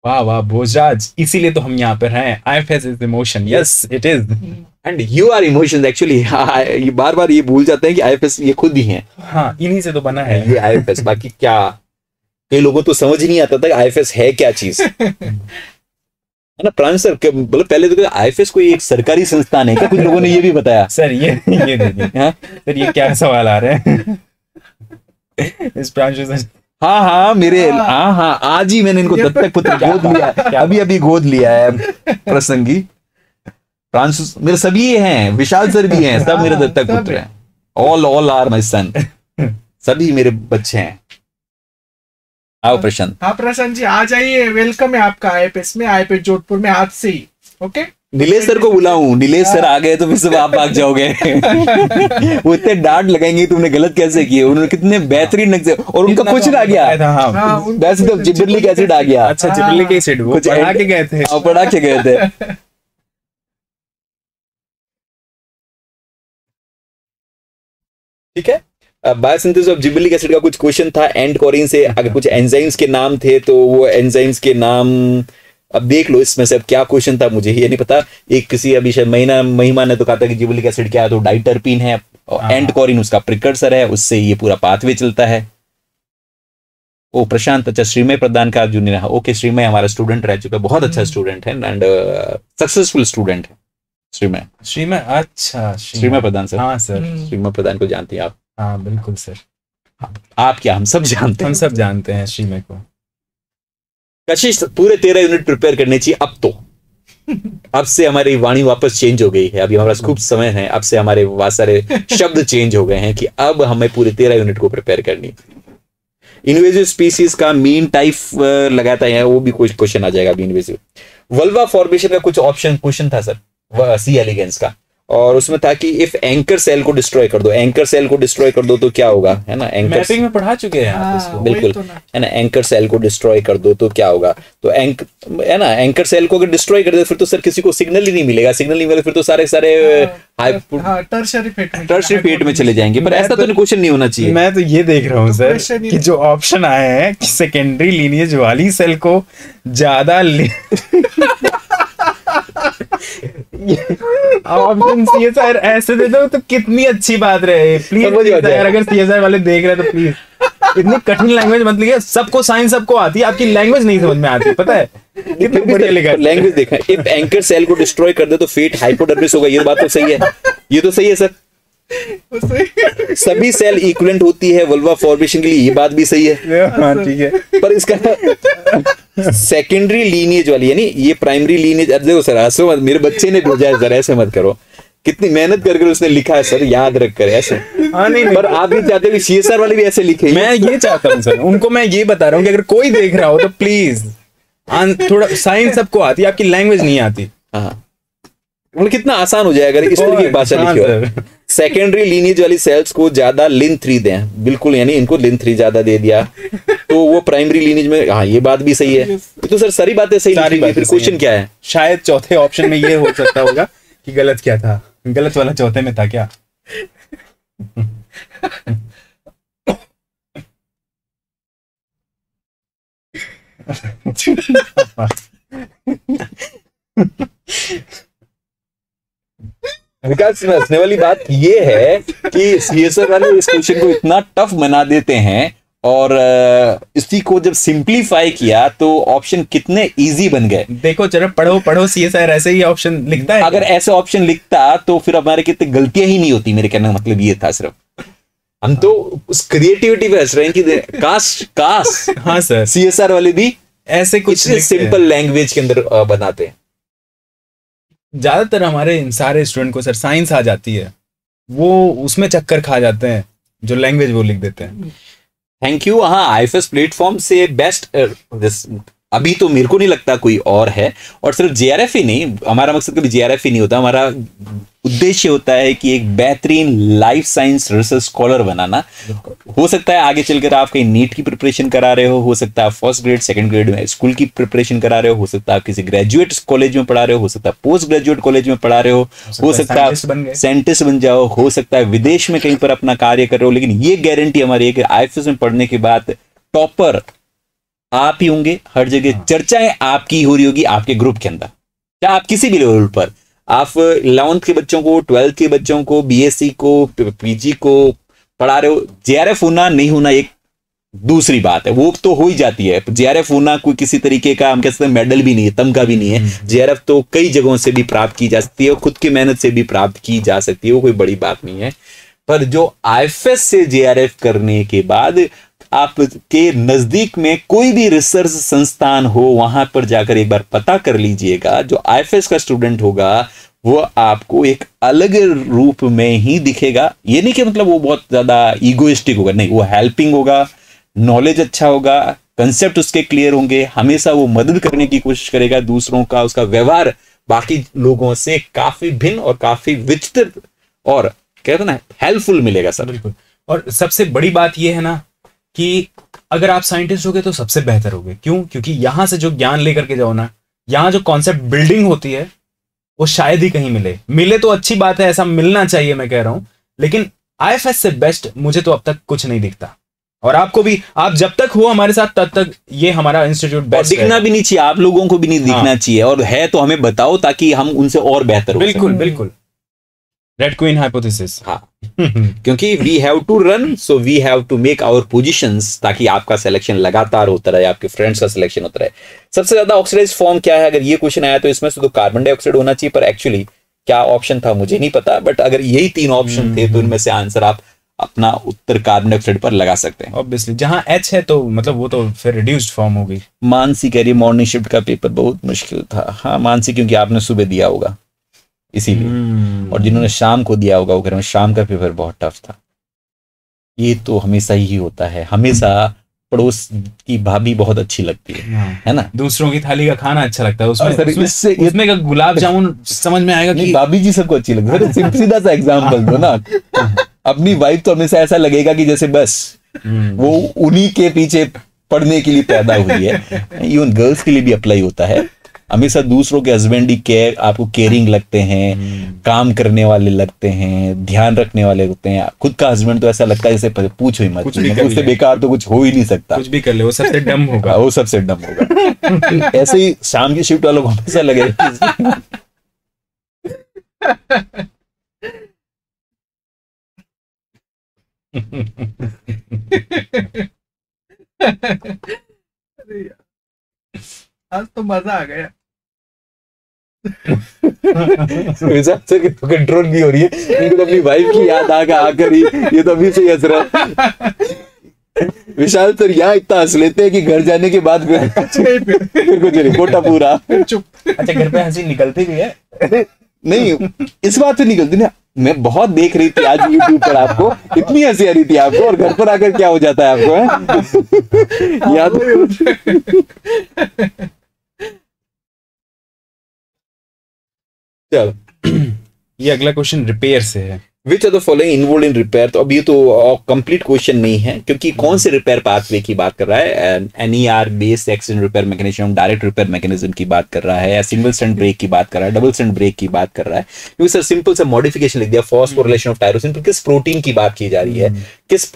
वाह वाह भोजराज, इसीलिए तो हम यहाँ पर हैं। IFS is emotion, yes it is, and you are emotion. Actually ये बार बार ये भूल जाते हैं कि आईएफएस ये खुद ही है, हाँ इन्हीं से तो बना है ये आईएफएस। बाकी क्या कई लोगों तो समझ ही नहीं आता था आईएफएस है क्या चीज, है ना प्राण सर, मतलब पहले तो आईएफएस कोई एक सरकारी संस्थान है क्या, कुछ लोगों ने ये भी बताया सर। ये क्या सवाल आ रहे हैं इस प्रांशु सर। हाँ हाँ मेरे हाँ आज ही मैंने इनको दत्तक पुत्र गोद लिया, अभी गोद लिया है प्रसंगी फ्रांसिस मेरे सभी हैं, विशाल सर भी हैं, सब मेरे दत्तक पुत्र हैं, ऑल आर माय सन, सभी मेरे बच्चे हैं। आओ प्रशांत। हाँ प्रशांत जी आ जाइए, वेलकम है आपका आईएफएस में, आईएफएस जोधपुर में आज से ही। ओके नीलेश सर को बुलाऊं? नीलेश सर आ गए तो फिर सब आप भाग जाओगे। वो इतने डांट लगाएंगे तुमने गलत कैसे किए, उन्होंने कितने बेहतरीन नक्शे, और उनका कुछ आ गया, जिब्रिलिक एसिड आ गया। अच्छा जिब्रिलिक एसिड वो पढ़ा के गए थे, पढ़ा के गए थे। ठीक है, बायोसिंथेसिस ऑफ जिब्रिलिक एसिड का कुछ क्वेश्चन था एंड कोरिन से, अगर कुछ एंजाइम्स के नाम थे तो वो एंजाइम्स के नाम अब देख लो, इसमें से अब क्या क्वेश्चन था मुझे ये नहीं पता। एक किसी अभी महिमा ने तो कहा था कि जिब्रिलिक एसिड क्या है, तो डाइटर्पिन है और एंड कोरिन उसका प्रिकर्सर है, उससे ये पूरा पाथवे चलता है। ओ प्रशांत, अच्छा श्रीमय प्रधान का जो नहीं रहा, ओके श्रीमय हमारा स्टूडेंट रह चुका है, बहुत अच्छा स्टूडेंट है एंड सक्सेसफुल स्टूडेंट है श्रीमय। श्रीमय अच्छा, श्रीमय प्रधान सर। हाँ सर, श्रीमय प्रधान को जानते हैं आप? हाँ बिल्कुल सर, आप क्या हम सब जानते हैं श्रीमय को। कशिश पूरे 13 यूनिट प्रिपेयर करने चाहिए अब तो। अब से हमारी वाणी वापस चेंज हो गई है, अभी हमारा खूब समय है, अब से हमारे बहुत सारे शब्द चेंज हो गए हैं कि अब हमें पूरे 13 यूनिट को प्रिपेयर करनी। इन्वेसिव स्पीसीज का मीन टाइप लगाता है, वो भी कुछ क्वेश्चन आ जाएगा अभी। इन्वेसिव वल्वा फॉर्मेशन का कुछ ऑप्शन क्वेश्चन था सर, सी एलिगेंस का, और उसमें था कि इफ एंकर सेल को डिस्ट्रॉय कर दो, एंकर सेल को डिस्ट्रॉय कर दो तो क्या होगा, है ना। मैपिंग में पढ़ा चुके हैं आप इसको, बिल्कुल तो है ना, एंकर सेल को डिस्ट्रॉय कर दो तो क्या होगा, तो है ना, एंकर सेल को अगर डिस्ट्रॉय कर दे फिर तो सर किसी को सिग्नल ही नहीं मिलेगा, सिग्नल नहीं मिलेगा फिर तो सारे टर्शरी फेट में चले जाएंगे। पर ऐसा तो क्वेश्चन नहीं होना चाहिए। मैं तो ये देख रहा हूँ सर कि जो ऑप्शन आए हैं कि सेकेंडरी लीनियज वाली सेल को ज्यादा ऑप्शन सीएसआईआर ऐसे दे दो तो कितनी अच्छी बात रहे। प्लीज यार, अगर सीएसआईआर वाले देख रहे हैं तो प्लीज इतनी कठिन लैंग्वेज मत लिखिए, सबको साइंस सबको आती है, आपकी लैंग्वेज नहीं समझ में आती, पता है कितनी बढ़िया लिखा है। लैंग्वेज देखा, इफ एंकर सेल को डिस्ट्रॉय कर दे तो फेट हाइपोडर्मिस होगा, ये बात तो सही है, ये तो सही है सर। सभी सेल इक्विवेलेंट होती है वल्वा फॉर्मेशन के लिए, ये बात भी सही है। हाँ ठीक है, पर इसका सेकेंडरी लीनियज वाली यानी ये प्राइमरी लीनियज। देखो सर ऐसे मत, मेरे बच्चे ने भेजा है सर, ऐसे मत करो, कितनी मेहनत करके उसने लिखा है सर, याद रख कर ऐसे। हाँ नहीं, पर आप भी चाहते हो सीएसआईआर वाले भी ऐसे लिखे। मैं ये चाहता हूँ सर, उनको मैं ये बता रहा हूँ कि अगर कोई देख रहा हो तो प्लीज थोड़ा साइंस सबको आती है, आपकी लैंग्वेज नहीं आती। हाँ कितना आसान हो जाएगा अगर इस तरह की भाषा लिखी हो। सेकेंडरी लीनियज वाली सेल्स को ज्यादा लिन 3 दें, बिल्कुल, यानी इनको लिन 3 ज्यादा दे दिया तो वो प्राइमरी लीनियज में। हाँ ये बात भी सही है। तो सर सारी बातें सही लिखी गई, फिर क्वेश्चन क्या है? शायद चौथे ऑप्शन में ये हो सकता होगा कि गलत क्या था, गलत वाला चौथे में था क्या। विकास में हंसने वाली बात ये है कि सीएसआईआर वाले इस क्वेश्चन को इतना टफ बना देते हैं, और इसी को जब सिंपलीफाई किया तो ऑप्शन कितने इजी बन गए। देखो चलो पढ़ो, सीएसआईआर ऐसे ही ऑप्शन लिखता है। अगर ऐसे ऑप्शन लिखता तो फिर हमारे कितनी गलतियां ही नहीं होती, मेरे कहने का मतलब ये था। सिर्फ हम तो उस क्रिएटिविटी पे हंस रहे हैं कि काश हाँ सर सीएसआईआर वाले भी ऐसे कुछ सिंपल लैंग्वेज के अंदर बनाते हैं। ज्यादातर हमारे इन सारे स्टूडेंट को सर साइंस आ जाती है, वो उसमें चक्कर खा जाते हैं, जो लैंग्वेज वो लिख देते हैं। Thank you. हाँ आईएफएस प्लेटफॉर्म से बेस्ट अभी तो मेरे को नहीं लगता कोई और है। और सिर्फ जेआरएफ ही नहीं, हमारा मकसद कभी जेआरएफ ही नहीं होता, हमारा उद्देश्य होता है कि एक बेहतरीन लाइफ साइंस रिसर्च स्कॉलर बनाना। हो सकता है आगे चलकर आप कहीं नीट की प्रिपरेशन करा रहे हो सकता है आप फर्स्ट ग्रेड सेकंड ग्रेड में स्कूल की प्रिपरेशन करा रहे हो सकता है आप किसी ग्रेजुएट कॉलेज में पढ़ा रहे हो सकता है पोस्ट ग्रेजुएट कॉलेज में पढ़ा रहे हो सकता है आप साइंटिस्ट बन जाओ, हो सकता है विदेश में कहीं पर अपना कार्य कर रहे हो, लेकिन ये गारंटी हमारी है कि आईएफएस में पढ़ने के बाद टॉपर आप ही होंगे। हर जगह चर्चाएं आपकी हो रही होगी, आपके ग्रुप के अंदर, चाहे आप किसी भी लेवल पर, आप 11th के बच्चों को, 12th के बच्चों को, बीएससी को, पीजी को पढ़ा रहे हो। जेआरएफ होना नहीं होना एक दूसरी बात है, वो तो हो ही जाती है। जेआरएफ होना कोई किसी तरीके का हम कह सकते हैं मेडल भी नहीं है, तमगा भी नहीं है। जेआरएफ तो कई जगहों से भी प्राप्त की जा सकती है और खुद की मेहनत से भी प्राप्त की जा सकती है, वो कोई बड़ी बात नहीं है। पर जो आईएफएस से जेआरएफ करने के बाद आपके नजदीक में कोई भी रिसर्च संस्थान हो, वहां पर जाकर एक बार पता कर लीजिएगा, जो आईएफएस का स्टूडेंट होगा वो आपको एक अलग रूप में ही दिखेगा। ये नहीं कि मतलब वो बहुत ज़्यादा ईगोइस्टिक होगा, नहीं, वो हेल्पिंग होगा, नॉलेज अच्छा होगा, कंसेप्ट उसके क्लियर होंगे, हमेशा वो मदद करने की कोशिश करेगा दूसरों का। उसका व्यवहार बाकी लोगों से काफ़ी भिन्न और काफ़ी विचित्र और कहते ना हेल्पफुल मिलेगा सर। बिल्कुल। और सबसे बड़ी बात ये है ना कि अगर आप साइंटिस्ट होगे तो सबसे बेहतर होगे। क्यों? क्योंकि यहाँ से जो ज्ञान लेकर के जाओ ना, यहाँ जो कॉन्सेप्ट बिल्डिंग होती है वो शायद ही कहीं मिले। मिले तो अच्छी बात है, ऐसा मिलना चाहिए, मैं कह रहा हूँ, लेकिन आईएफएस से बेस्ट मुझे तो अब तक कुछ नहीं दिखता। और आपको भी, आप जब तक हो हमारे साथ तब तक ये हमारा इंस्टीट्यूट बेस्ट दिखना भी नहीं चाहिए, आप लोगों को भी नहीं दिखना चाहिए, और है तो हमें बताओ ताकि हम उनसे और बेहतर हो। बिल्कुल बिल्कुल। रेड क्वीन हाइपोथेसिस, हाँ। क्योंकि we have to run, so we have to make our positions, ताकि आपका सिलेक्शन लगातार होता रहे, आपके फ्रेंड्स का सिलेक्शन होता रहे। सबसे ज्यादा ऑक्सीडाइज फॉर्म क्या है? अगर ये क्वेश्चन आया तो इसमें से तो कार्बन डाइऑक्साइड होना चाहिए, पर एक्चुअली क्या ऑप्शन था मुझे नहीं पता, बट अगर यही तीन ऑप्शन थे तो उनमें से आंसर आप अपना उत्तर कार्बन डाइऑक्साइड पर लगा सकते हैं। ऑब्वियसली जहां एच है तो मतलब वो तो फिर रिड्यूस्ड फॉर्म होगी। मानसी कह रही मॉर्निंग शिफ्ट का पेपर बहुत मुश्किल था। हाँ मानसी, क्योंकि आपने सुबह दिया होगा इसीलिए, और जिन्होंने शाम को दिया होगा वो कह रहे हैं शाम का पेपर बहुत टफ था। ये तो हमेशा ही होता है, हमेशा पड़ोस की भाभी बहुत अच्छी लगती है ना, दूसरों की थाली का खाना अच्छा लगता है, उसमें का गुलाब जामुन समझ में आएगा कि भाभी जी सबको अच्छी लगती है। सीधा सा एग्जाम्पल दो ना, अपनी वाइफ तो हमेशा ऐसा लगेगा कि जैसे बस वो उन्हीं के पीछे पढ़ने के लिए पैदा हुई है। इवन गर्ल्स के लिए भी अप्लाई होता है, हमेशा दूसरों के हस्बैंड ही केयर, आपको केयरिंग लगते हैं, काम करने वाले लगते हैं, ध्यान रखने वाले होते हैं। खुद का हस्बैंड तो ऐसा लगता है जैसे पूछो ही मत, उससे बेकार तो कुछ हो ही नहीं सकता, कुछ भी कर ले वो सबसे डम होगा, वो सबसे डम होगा। ऐसे ही शाम की शिफ्ट वालों को ऐसा लगे आज तो मजा आ गया। तो कंट्रोल भी हो रही है, इनको तो अपनी वाइफ की याद आकर ही ये तो अभी से हंस रहा। विशाल सर यहाँ इतना हंस लेते हैं कि घर जाने के बाद कोटा पूरा चुप। अच्छा घर पे हंसी निकलती भी है? नहीं इस बात से निकलती ना, मैं बहुत देख रही थी आज YouTube पर आपको, इतनी हंसी आ रही थी आपको, और घर पर आकर क्या हो जाता है आपको? याद ये अगला क्वेश्चन रिपेयर से है। Which are the following involve in repair? तो अब ये तो कंप्लीट क्वेश्चन नहीं है क्योंकि कौन से रिपेयर पाथवे की बात कर रहा है। NER based accident repair mechanism, direct repair mechanism की बात कर रहा है, सिंगल स्टंट ब्रेक की बात कर रहा है, डबल स्टंट ब्रेक की बात कर रहा है। क्योंकि सर सिंपल सा मॉडिफिकेशन लिख दिया, फॉस्फोरिलेशन ऑफ टायरोसिन, तो किस प्रोटीन की बात की जा रही है, किस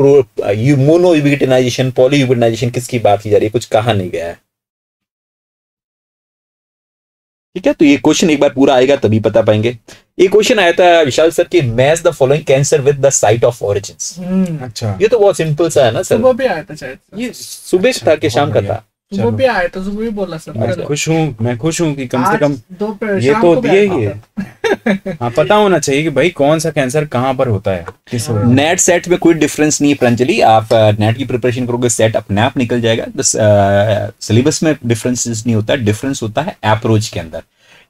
मोनो यूबिक्टिनाइजेशन, पॉली यूबिक्टिनाइजेशन किसकी बात की जा रही है, कुछ कहा नहीं गया है। ठीक है, तो ये क्वेश्चन एक बार पूरा आएगा तभी पता पाएंगे। ये क्वेश्चन आया था विशाल सर कि match the following cancer with the site of origin. अच्छा ये तो बहुत सिंपल सा है ना सर, सुबह भी आया था शायद, ये सुबह था कि शाम का था? सुबह भी आया था, सुबह भी बोला सर खुश हूँ, मैं खुश हूँ कि कम से कम ये तो दिए ही है। हाँ पता होना चाहिए कि भाई कौन सा कैंसर कहाँ पर होता है। नेट सेट में कोई डिफरेंस नहीं है प्रांजलि, आप नेट की प्रिपरेशन करोगे सेट अपने आप निकल जाएगा। सिलेबस में डिफरेंसेस नहीं होता, डिफरेंस होता है अप्रोच के अंदर।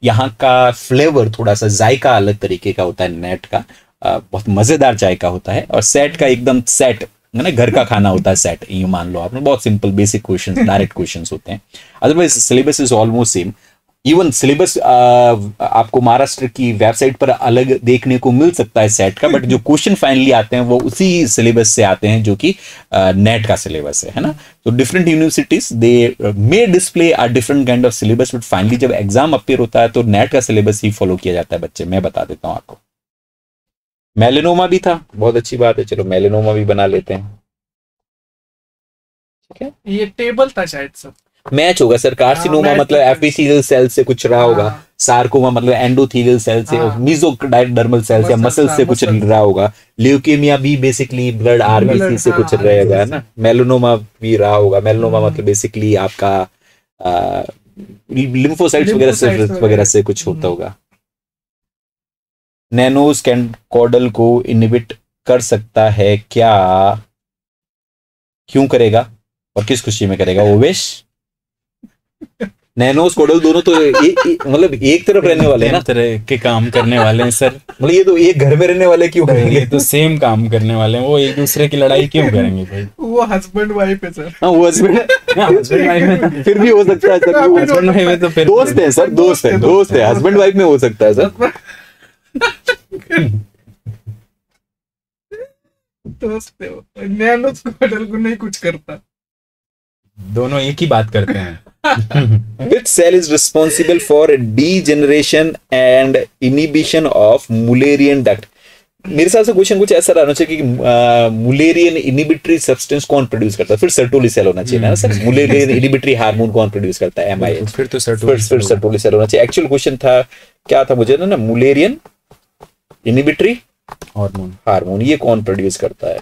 यहाँ का फ्लेवर थोड़ा सा जायका अलग तरीके का होता है, नेट का बहुत मजेदार जायका होता है, और सेट का एकदम सेट ना घर का खाना होता है सेट, ये मान लो आपने। बहुत simple basic questions, direct questions होते हैं, otherwise syllabus is almost same. Even syllabus आपको महाराष्ट्र की वेबसाइट पर अलग देखने को मिल सकता है सेट का, बट जो क्वेश्चन फाइनली आते हैं वो उसी सिलेबस से आते हैं जो कि नेट का सिलेबस है ना। तो different universities they may display are different kind of syllabus, but finally जब एग्जाम अपेयर होता है तो नेट का सिलेबस ही फॉलो किया जाता है बच्चे। मैं बता देता हूँ आपको, मेलेनोमा भी था, बहुत अच्छी बात है, चलो मेलेनोमा भी बना लेते हैं। ठीक है, ये टेबल था शायद सर, मैच होगा सर। कार्सिनोमा मतलब एपिथेलियल सेल से कुछ रहा होगा, सार्कोमा मतलब एंडोथेलियल सेल से, मेसोडर्मल सेल से, मसल से कुछ रहा होगा, ल्यूकेमिया भी बेसिकली ब्लड आरबीसी से कुछ रहेगा है ना, मेलेनोमा भी रहा होगा। मेलेनोमा मतलब बेसिकली आपका लिम्फोसाइट्स वगैरह से कुछ होता होगा। नैनोस कॉडल को इनहिबिट कर सकता है क्या, क्यों करेगा और किस खुशी में करेगा? ओवेश नैनो स्कोडल दोनों तो मतलब एक तरफ रहने वाले हैं ना, तरह के काम करने वाले हैं सर। मतलब ये तो एक घर में रहने वाले क्यों करेंगे, ये तो सेम काम करने वाले हैं, वो एक दूसरे की लड़ाई क्यों करेंगे भाई? वो हस्बैंड वाइफ है सर। हाँ वो हस्बैंड वाइफ फिर भी हो सकता है सर, हस्बैंड वाइफ में तो फिर दोस्त है सर, दोस्त है हस्बैंड वाइफ में हो सकता है सर, दोस्त है। नैनो स्कोडल को नहीं कुछ करता, दोनों एक ही बात करते हैं। Which cell is responsible for degeneration and inhibition of Mulerian duct? मेरे हिसाब से क्वेश्चन कुछ ऐसा रहना चाहिए कि मुलेरियन इनिबिटरी सब्सटेंस कौन प्रोड्यूस करता है, फिर सर्टोली सेल होना चाहिए ना सर, मुलेरियन इनिबिटरी हार्मोन कौन प्रोड्यूस करता है, एमआईएच, फिर तो सर्टोली सेल होना चाहिए। एक्चुअल क्वेश्चन था क्या था मुझे ना, मुलेरियन इनिबिटरी हार्मोन ये कौन प्रोड्यूस करता है,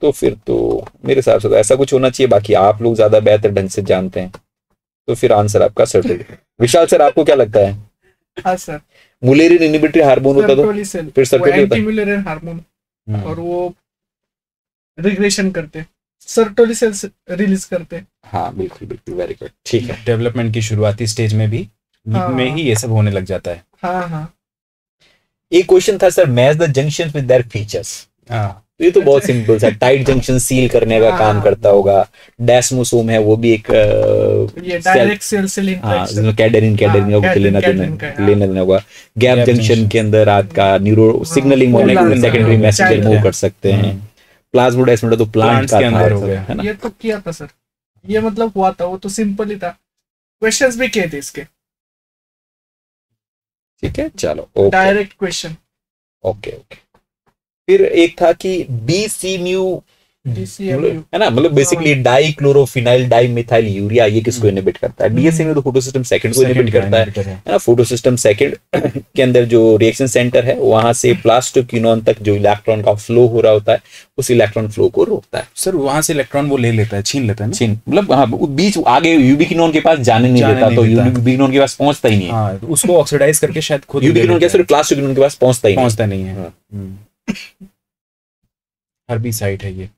तो फिर तो मेरे हिसाब से तो ऐसा कुछ होना चाहिए, बाकी आप लोग ज्यादा बेहतर ढंग से जानते हैं, तो फिर आंसर आपका सर्टोली। विशाल सर आपको क्या लगता है? हाँ सर, मुलेरियन इनहिबिटरी हार्मोन होता तो फिर सर्टोली होता है, मुलेरियन हार्मोन और वो रिग्रेशन करते हैं, सर्टोली सेल्स रिलीज करते हैं। हाँ बिल्कुल बिल्कुल, वेरी गुड, ठीक है। डेवलपमेंट की शुरुआती स्टेज में भी में ही ये सब होने लग जाता है। हाँ हाँ, एक क्वेश्चन था sir, match the junctions with their features. हाँ तो ये तो बहुत सिंपल सा, टाइट जंक्शन सील करने का काम करता होगा, डेस्मोसोम है वो भी एक डायरेक्ट सेल से लिंक, कैडरिन कैडरिन को लेना देना होगा, गैप जंक्शन के अंदर आपका neuro signalling molecule secondary messenger move कर सकते हैं, प्लाज्मोडेस्माटा तो प्लांट के अंदर हो गया है ना, ये तो किया था सर, ये मतलब हुआ था, वो तो सिंपल ही था, क्वेश्चंस भी किए थे इसके। ठीक है चलो, डायरेक्ट क्वेश्चन ओके ओके। फिर एक था कि BCMU है ना, मतलब बेसिकली डाइक्लोरोफिनाइल डाइमिथाइल यूरिया ये किसको इनहिबिट करता है? DSMU तो फोटोसिस्टम सेकंड को इनहिबिट करता है ना, फोटोसिस्टम सेकंड के अंदर जो रिएक्शन सेंटर है वहां से प्लास्टोक्यूनॉन तक जो इलेक्ट्रॉन का फ्लो हो रहा होता है उस इलेक्ट्रॉन फ्लो को रोकता है सर, वहां से इलेक्ट्रॉन वो ले लेता है, छीन लेता है, छीन मतलब हाँ बीच आगे यूबिक्विनॉन के पास जाने नहीं देता, तो यूबिक्विनॉन के पास पहुंचता ही नहीं, उसको ऑक्सीडाइज करके शायद खुद यूबिक्विनॉन के प्लास्टोक्यूनॉन के पास पहुंचता नहीं है। हर्बिसाइड है ये,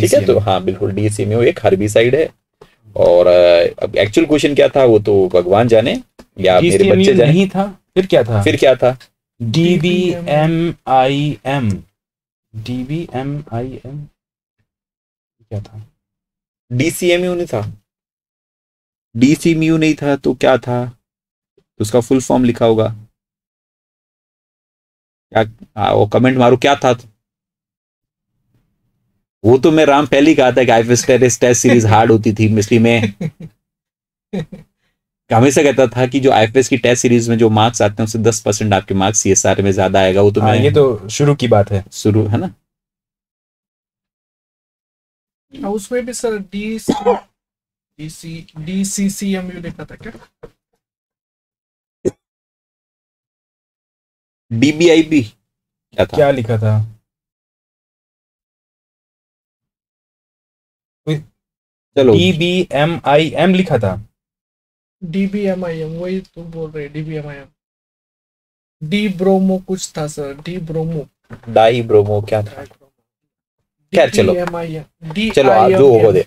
ठीक है तो हाँ बिल्कुल, डीएसएमयू एक हर्बिसाइड है। और अब एक्चुअल क्वेश्चन क्या था वो तो भगवान जाने या मेरे बच्चे जाने, नहीं था फिर क्या था DBMIM क्या था? DCMU नहीं था, DCMU नहीं था तो क्या था, तो उसका फुल फॉर्म लिखा होगा क्या, वो कमेंट मारो क्या था। वो तो मैं राम पहले ही कहा था कि आईएफएस टेस्ट सीरीज हार्ड होती थी, इसलिए मैं हमेशा कहता था कि जो आईएफएस की टेस्ट सीरीज में जो मार्क्स आते हैं उससे 10% आपके मार्क्स सीएसआर में ज्यादा आएगा। वो तो मैं ये तो शुरू की बात है, शुरू है ना, उसमें भी सर DCCMU लिखा था क्या? DBIB क्या लिखा था? चलो DBMIM लिखा था, DBMIM वही तो बोल रहे, DBMIM डीब्रोमो कुछ था सर, डीब्रोमो डाइब्रोमो क्या था? खैर चलो आप जो होगा दे।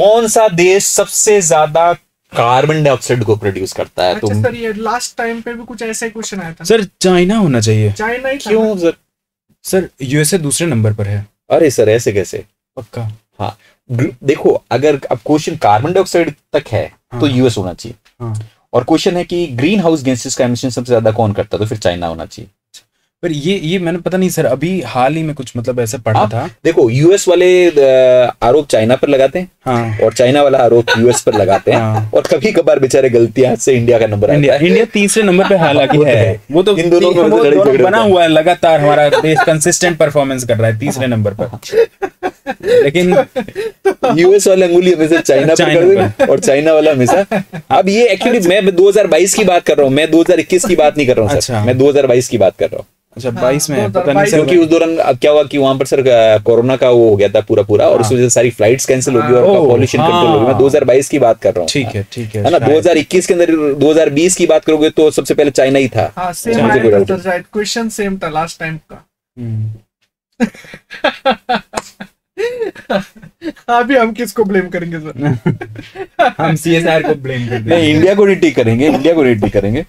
कौन सा देश सबसे ज्यादा कार्बन डाइऑक्साइड को प्रोड्यूस करता है? तो सर ये लास्ट टाइम पे भी कुछ ऐसा ही क्वेश्चन आया था सर, चाइना होना चाहिए, चाइना ही क्यों सर? सर यूएसए दूसरे नंबर पर है। अरे सर ऐसे कैसे? पक्का हाँ देखो, अगर अब क्वेश्चन कार्बन डाइऑक्साइड तक है तो यूएस होना चाहिए, और क्वेश्चन है कि ग्रीन हाउस गैसेस का एमिशन सबसे ज्यादा कौन करता है, तो फिर चाइना होना चाहिए। पर ये मैंने पता नहीं सर, अभी हाल ही में कुछ मतलब ऐसा पढ़ा था। देखो यूएस वाले आरोप चाइना पर लगाते हैं और चाइना वाला आरोप यूएस पर लगाते हैं और कभी कभार बेचारे गलतियां से इंडिया का नंबर, इंडिया तीसरे नंबर पे हालांकि है, वो तो इन दोनों में बना हुआ है लगातार, हमारा देश कंसिस्टेंट परफॉर्मेंस कर रहा है तीसरे नंबर पर, लेकिन यूएस वाले अंगुली हमेशा चाइना पर कर देना और चाइना वाला हमेशा। अब ये एक्चुअली मैं 2022 की बात कर रहा हूँ, मैं 2021 की बात नहीं कर रहा हूँ सर, मैं 2022 की बात कर रहा हूँ। अच्छा 22 में पता नहीं सर, क्योंकि उस दौरान क्या हुआ कि वहां पर सर कोरोना का वो हो गया था पूरा और उस वजह से सारी फ्लाइट्स कैंसिल हो गई और पॉल्यूशन कंट्रोल हो गया। मैं 2022 की बात कर रहा हूँ, ठीक है ना। 2021 के अंदर 2020 की बात करोगे तो सबसे पहले चाइना ही था। क्वेश्चन सेम था लास्ट टाइम का। अभी हम किसको ब्लेम करेंगे सर? हम सीएसआर को ब्लेम करेंगे, नहीं इंडिया को रिटी करेंगे, इंडिया को रिटी करेंगे।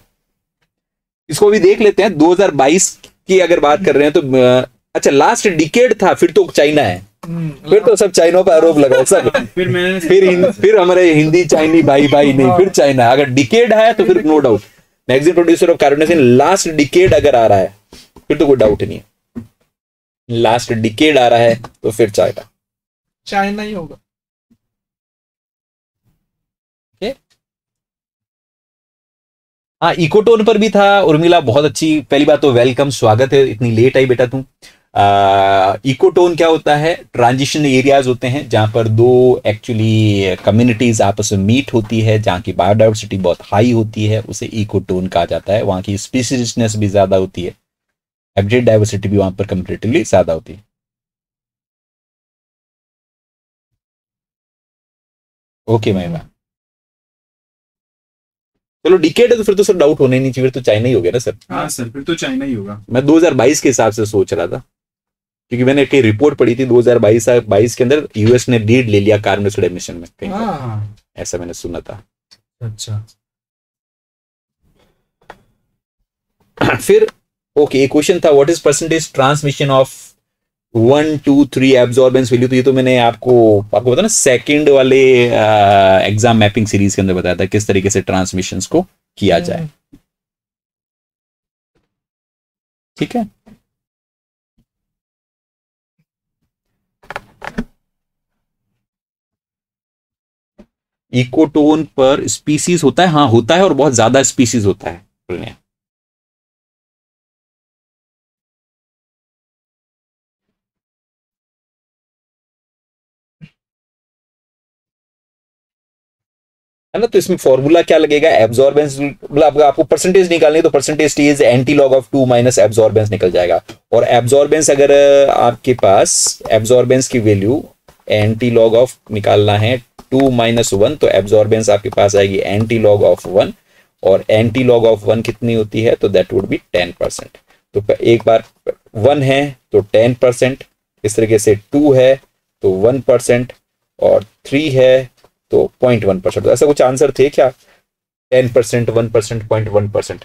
इसको भी देख लेते हैं 2022 की अगर बात कर रहे हैं तो, अच्छा लास्ट डिकेड था, फिर तो चाइना है, फिर तो सब चाइना पर आरोप लगाओ सब, फिर हमारे हिंदी चाइनी भाई नहीं, फिर चाइना। अगर डिकेड है तो फिर no doubt magazine producer of carbonation last decade अगर आ रहा है फिर तो कोई डाउट नहीं है, लास्ट डिकेड आ रहा है तो फिर चाइना ही होगा। हाँ इकोटोन पर भी था। उर्मिला बहुत अच्छी, पहली बात तो वेलकम, स्वागत है, इतनी लेट आई बेटा तुम। इकोटोन क्या होता है? ट्रांजिशन एरियाज होते हैं जहां पर दो एक्चुअली कम्युनिटीज आपस में मीट होती है, जहां की बायोडाइवर्सिटी बहुत हाई होती है, उसे इकोटोन कहा जाता है। वहां की स्पीशीजनेस भी ज्यादा होती है, हैबिटेट डाइवर्सिटी भी वहां पर कंपेरेटिवली ज्यादा होती है। ओके महिमा, चलो डिकेड है तो फिर तो सर डाउट होने नहीं चाहिए, फिर तो चाइना ही हो गया ना सर। हाँ सर, फिर तो चाइना ही होगा। मैं 2022 के हिसाब से सोच रहा था क्योंकि मैंने एक रिपोर्ट पढ़ी थी 2022 के अंदर यूएस ने लीड ले लिया कार्बन एमिशन में कहीं, ऐसा मैंने सुना था। अच्छा फिर ओके, एक क्वेश्चन था what is percentage transmission of 1, 2, 3 absorbance value. तो ये तो मैंने आपको बताया ना सेकंड वाले एग्जाम मैपिंग सीरीज के अंदर बताया था किस तरीके से ट्रांसमिशंस को किया जाए। ठीक है, इकोटोन पर स्पीसीज होता है, हाँ होता है, और बहुत ज्यादा स्पीसीज होता है। ना तो इसमें फॉर्मूला क्या लगेगा? एब्जॉर्बेंस, मतलब आपको परसेंटेज निकालनी है तो percentage T is anti log of 2 minus absorbance निकल जाएगा। और एब्जॉर्बेंस अगर आपके पास एब्जॉर्बेंस की वैल्यू एंटी लॉग ऑफ निकालना है 2 माइनस 1 तो एब्जॉर्बेंस आपके पास आएगी एंटी लॉग ऑफ 1, और एंटी लॉग ऑफ 1 कितनी होती है तो दैट वुड बी 10%। तो एक बार 1 है तो 10%, इस तरीके से 2 है तो 1%, और 3 है तो 0.1%। तो ऐसा कुछ आंसर थे क्या? 10%, 1%, 0.1%।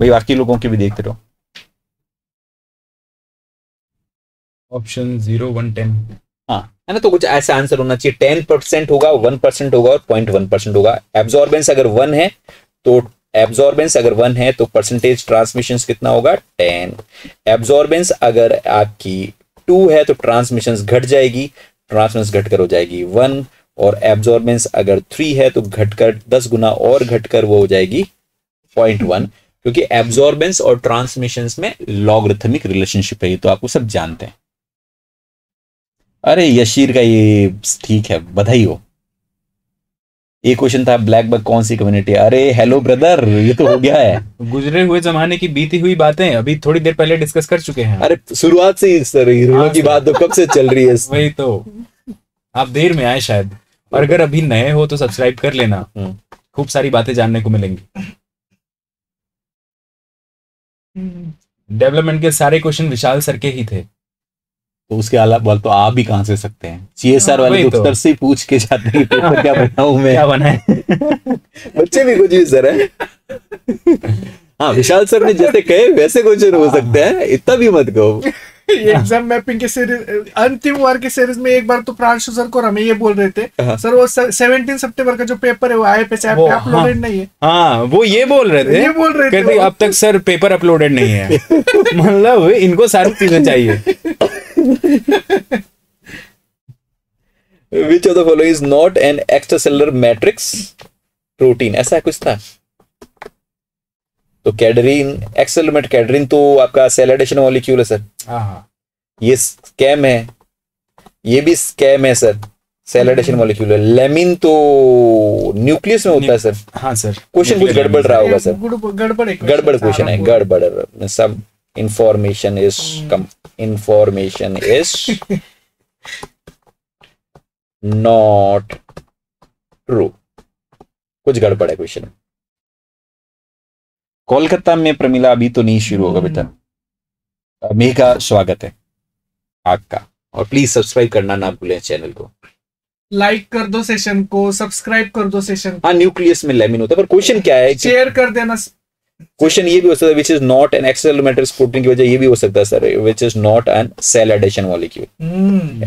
भाई बाकी लोगों के भी देखते रहो। ऑप्शन 0, 1, 10 हाँ है ना, तो कुछ ऐसा आंसर होना चाहिए। 10% होगा, 1% होगा और 0.1% होगा। एब्जॉर्बेंस अगर 1 है तो परसेंटेज ट्रांसमिशन कितना होगा 10। एब्जॉर्बेंस अगर आपकी 2 है तो ट्रांसमिशन घट जाएगी, ट्रांसमिशन घटकर हो जाएगी 1, और एब्जॉर्बेंस अगर 3 है तो घटकर 10 गुना और घटकर वो हो जाएगी 0.1, क्योंकि एब्जॉर्बेंस और ट्रांसमिशंस में लॉगरिथमिक रिलेशनशिप है, ये तो आपको सब जानते हैं। अरे यशीर का ये ठीक है, बधाई हो। एक क्वेश्चन था ब्लैक बग कौन सी कम्युनिटी? अरे हेलो ब्रदर, ये तो हो गया है, गुजरे हुए जमाने की बीती हुई बातें अभी थोड़ी देर पहले डिस्कस कर चुके हैं। अरे शुरुआत से ही सर, हीरो की बात तो कब से चल रही है। वही तो, आप देर में आए शायद, और अगर अभी नए हो तो सब्सक्राइब कर लेना, खूब सारी बातें जानने को मिलेंगी। डेवलपमेंट के सारे क्वेश्चन विशाल सर के ही थे, तो उसके अलावा तो आप भी कहां से सकते हैं? सीएसआर वाले डॉक्टर से पूछ के जाते हैं पेपर क्या बनाऊं मैं, क्या बनाए। बच्चे भी कुछ भी सर है। हाँ विशाल सर ने जैसे कहे वैसे क्वेश्चन हो सकते हैं, इतना भी मत कहो। एग्जाम मैपिंग के सीरीज अंतिम वार की सीरीज में एक बार तो प्रांशु सर को हमें ये बोल रहे थे सर वो 17 सितंबर का जो पेपर है वो आईएफएस ऐप पे अपलोडेड नहीं है। हाँ वो ये बोल रहे थे, कहते अब तक सर पेपर अपलोडेड नहीं है, मतलब इनको सारी चीजें चाहिए। Which of the following is not an extracellular matrix protein? ऐसा कुछ था तो कैडरीन, एक्सेलमेट कैडरीन तो आपका सेलेडेशन मॉलिक्यूल है सर। ये स्कैम है, ये भी स्कैम है सर, सेलेडेशन मॉलिक्यूल है। लेमिन तो न्यूक्लियस में होता है सर। हाँ सर, क्वेश्चन कुछ गड़बड़ रहा होगा सर, गड़बड़ क्वेश्चन है, गड़बड़ सब। इंफॉर्मेशन इज कम, इंफॉर्मेशन इज नॉट ट्रू, कुछ गड़बड़ है क्वेश्चन। कोलकाता में प्रमिला अभी तो नहीं शुरू होगा बेटा। मेघा स्वागत है आपका, और प्लीज सब्सक्राइब करना ना भूलें चैनल को, लाइक कर दो सेशन को, सब्सक्राइब कर दो सेशन। हाँ, न्यूक्लियस में लेमिन होता है, पर क्वेश्चन क्या है, शेयर कर देना। क्वेश्चन ये भी हो सकता है which is not an accelerometer sprouting की वजह, ये भी हो सकता है sir which is not an cell addition molecule,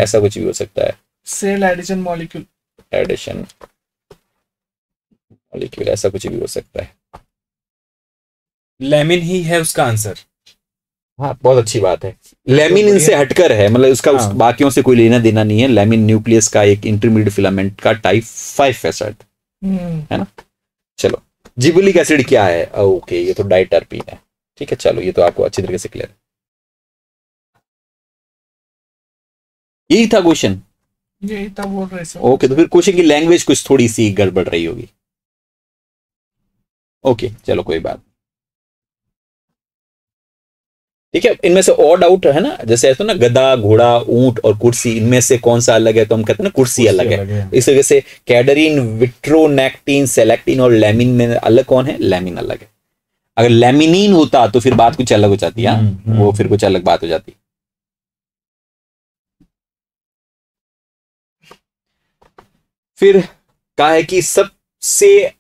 ऐसा कुछ भी हो सकता है। Cell addition molecule, addition molecule, ऐसा कुछ भी हो सकता है। लेमिन ही है उसका आंसर। हाँ, बहुत अच्छी बात है। लेमिन इनसे हटकर है, मतलब उसका हाँ। बाकियों से कोई लेना देना नहीं है। लेमिन न्यूक्लियस का एक इंटरमीडिएट फिलामेंट का टाइप 5 है शायद, है ना। चलो, जिबुलिक एसिड क्या है? ओके, ये तो डाइटर्पीन है। ठीक है, चलो ये तो आपको अच्छी तरीके से क्लियर है। यही था क्वेश्चन, यही था बोल रहे सर। ओके, तो फिर क्वेश्चन की लैंग्वेज कुछ थोड़ी सी गड़बड़ रही होगी। ओके, चलो कोई बात। ठीक है, इनमें से और डाउट है ना, जैसे ऐसा ना गधा, घोड़ा, ऊंट और कुर्सी, इनमें से कौन सा अलग है, तो हम कहते हैं ना कुर्सी अलग है। इस वजह से कैडरिन, विट्रोनेक्टिन, सेलेक्टिन और लेमिन में अलग कौन है? लेमिन अलग है। अगर लेमिनिन होता तो फिर बात कुछ अलग हो जाती है, वो फिर कुछ अलग बात हो जाती। फिर कहा है कि सबसे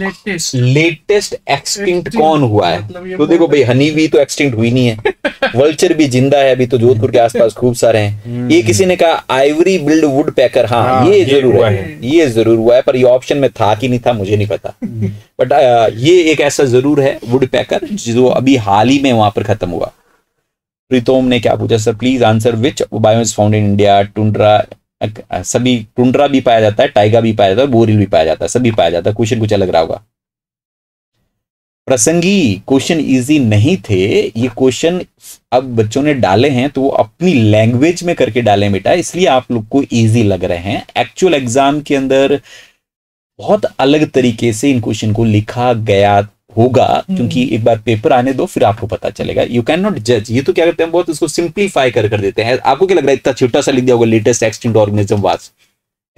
लेटेस्ट एक्सटिंक्ट कौन हुआ है? मतलब तो देखो भाई, हनी भी तो एक्सटिंक्ट हुई नहीं है, वल्चर भी जिंदा है अभी तो, जोधपुर के आसपास खूब सारे हैं। ये किसी ने कहा आइवरी बिल्ड वुड पैकर, हाँ ये जरूर हुआ है, ये जरूर हुआ है, पर ये ऑप्शन में था कि नहीं था मुझे नहीं पता, बट ये एक ऐसा जरूर है वुड पैकर जो अभी हाल ही में वहां पर खत्म हुआ। प्रीतोम ने क्या पूछा? Sir please answer which biomass found in India. Tundra, सभी टुंड्रा भी पाया जाता है, टाइगा भी पाया जाता है, बोरिल भी पाया जाता है, सभी पाया जाता है। क्वेश्चन कुछ अलग रहा होगा। प्रसंगी, क्वेश्चन इजी नहीं थे ये, क्वेश्चन अब बच्चों ने डाले हैं तो वो अपनी लैंग्वेज में करके डाले बेटा, इसलिए आप लोग को इजी लग रहे हैं। एक्चुअल एग्जाम के अंदर बहुत अलग तरीके से इन क्वेश्चन को लिखा गया होगा, क्योंकि एक बार पेपर आने दो फिर आपको पता चलेगा। यू कैन नॉट जज। ये तो क्या करते हैं, बहुत इसको सिंपलीफाई कर देते हैं। आपको क्या लग रहा है इतना छोटा सा लिख दिया होगा, लेटेस्ट एक्सटिंक्ट ऑर्गेनिज्म वाज,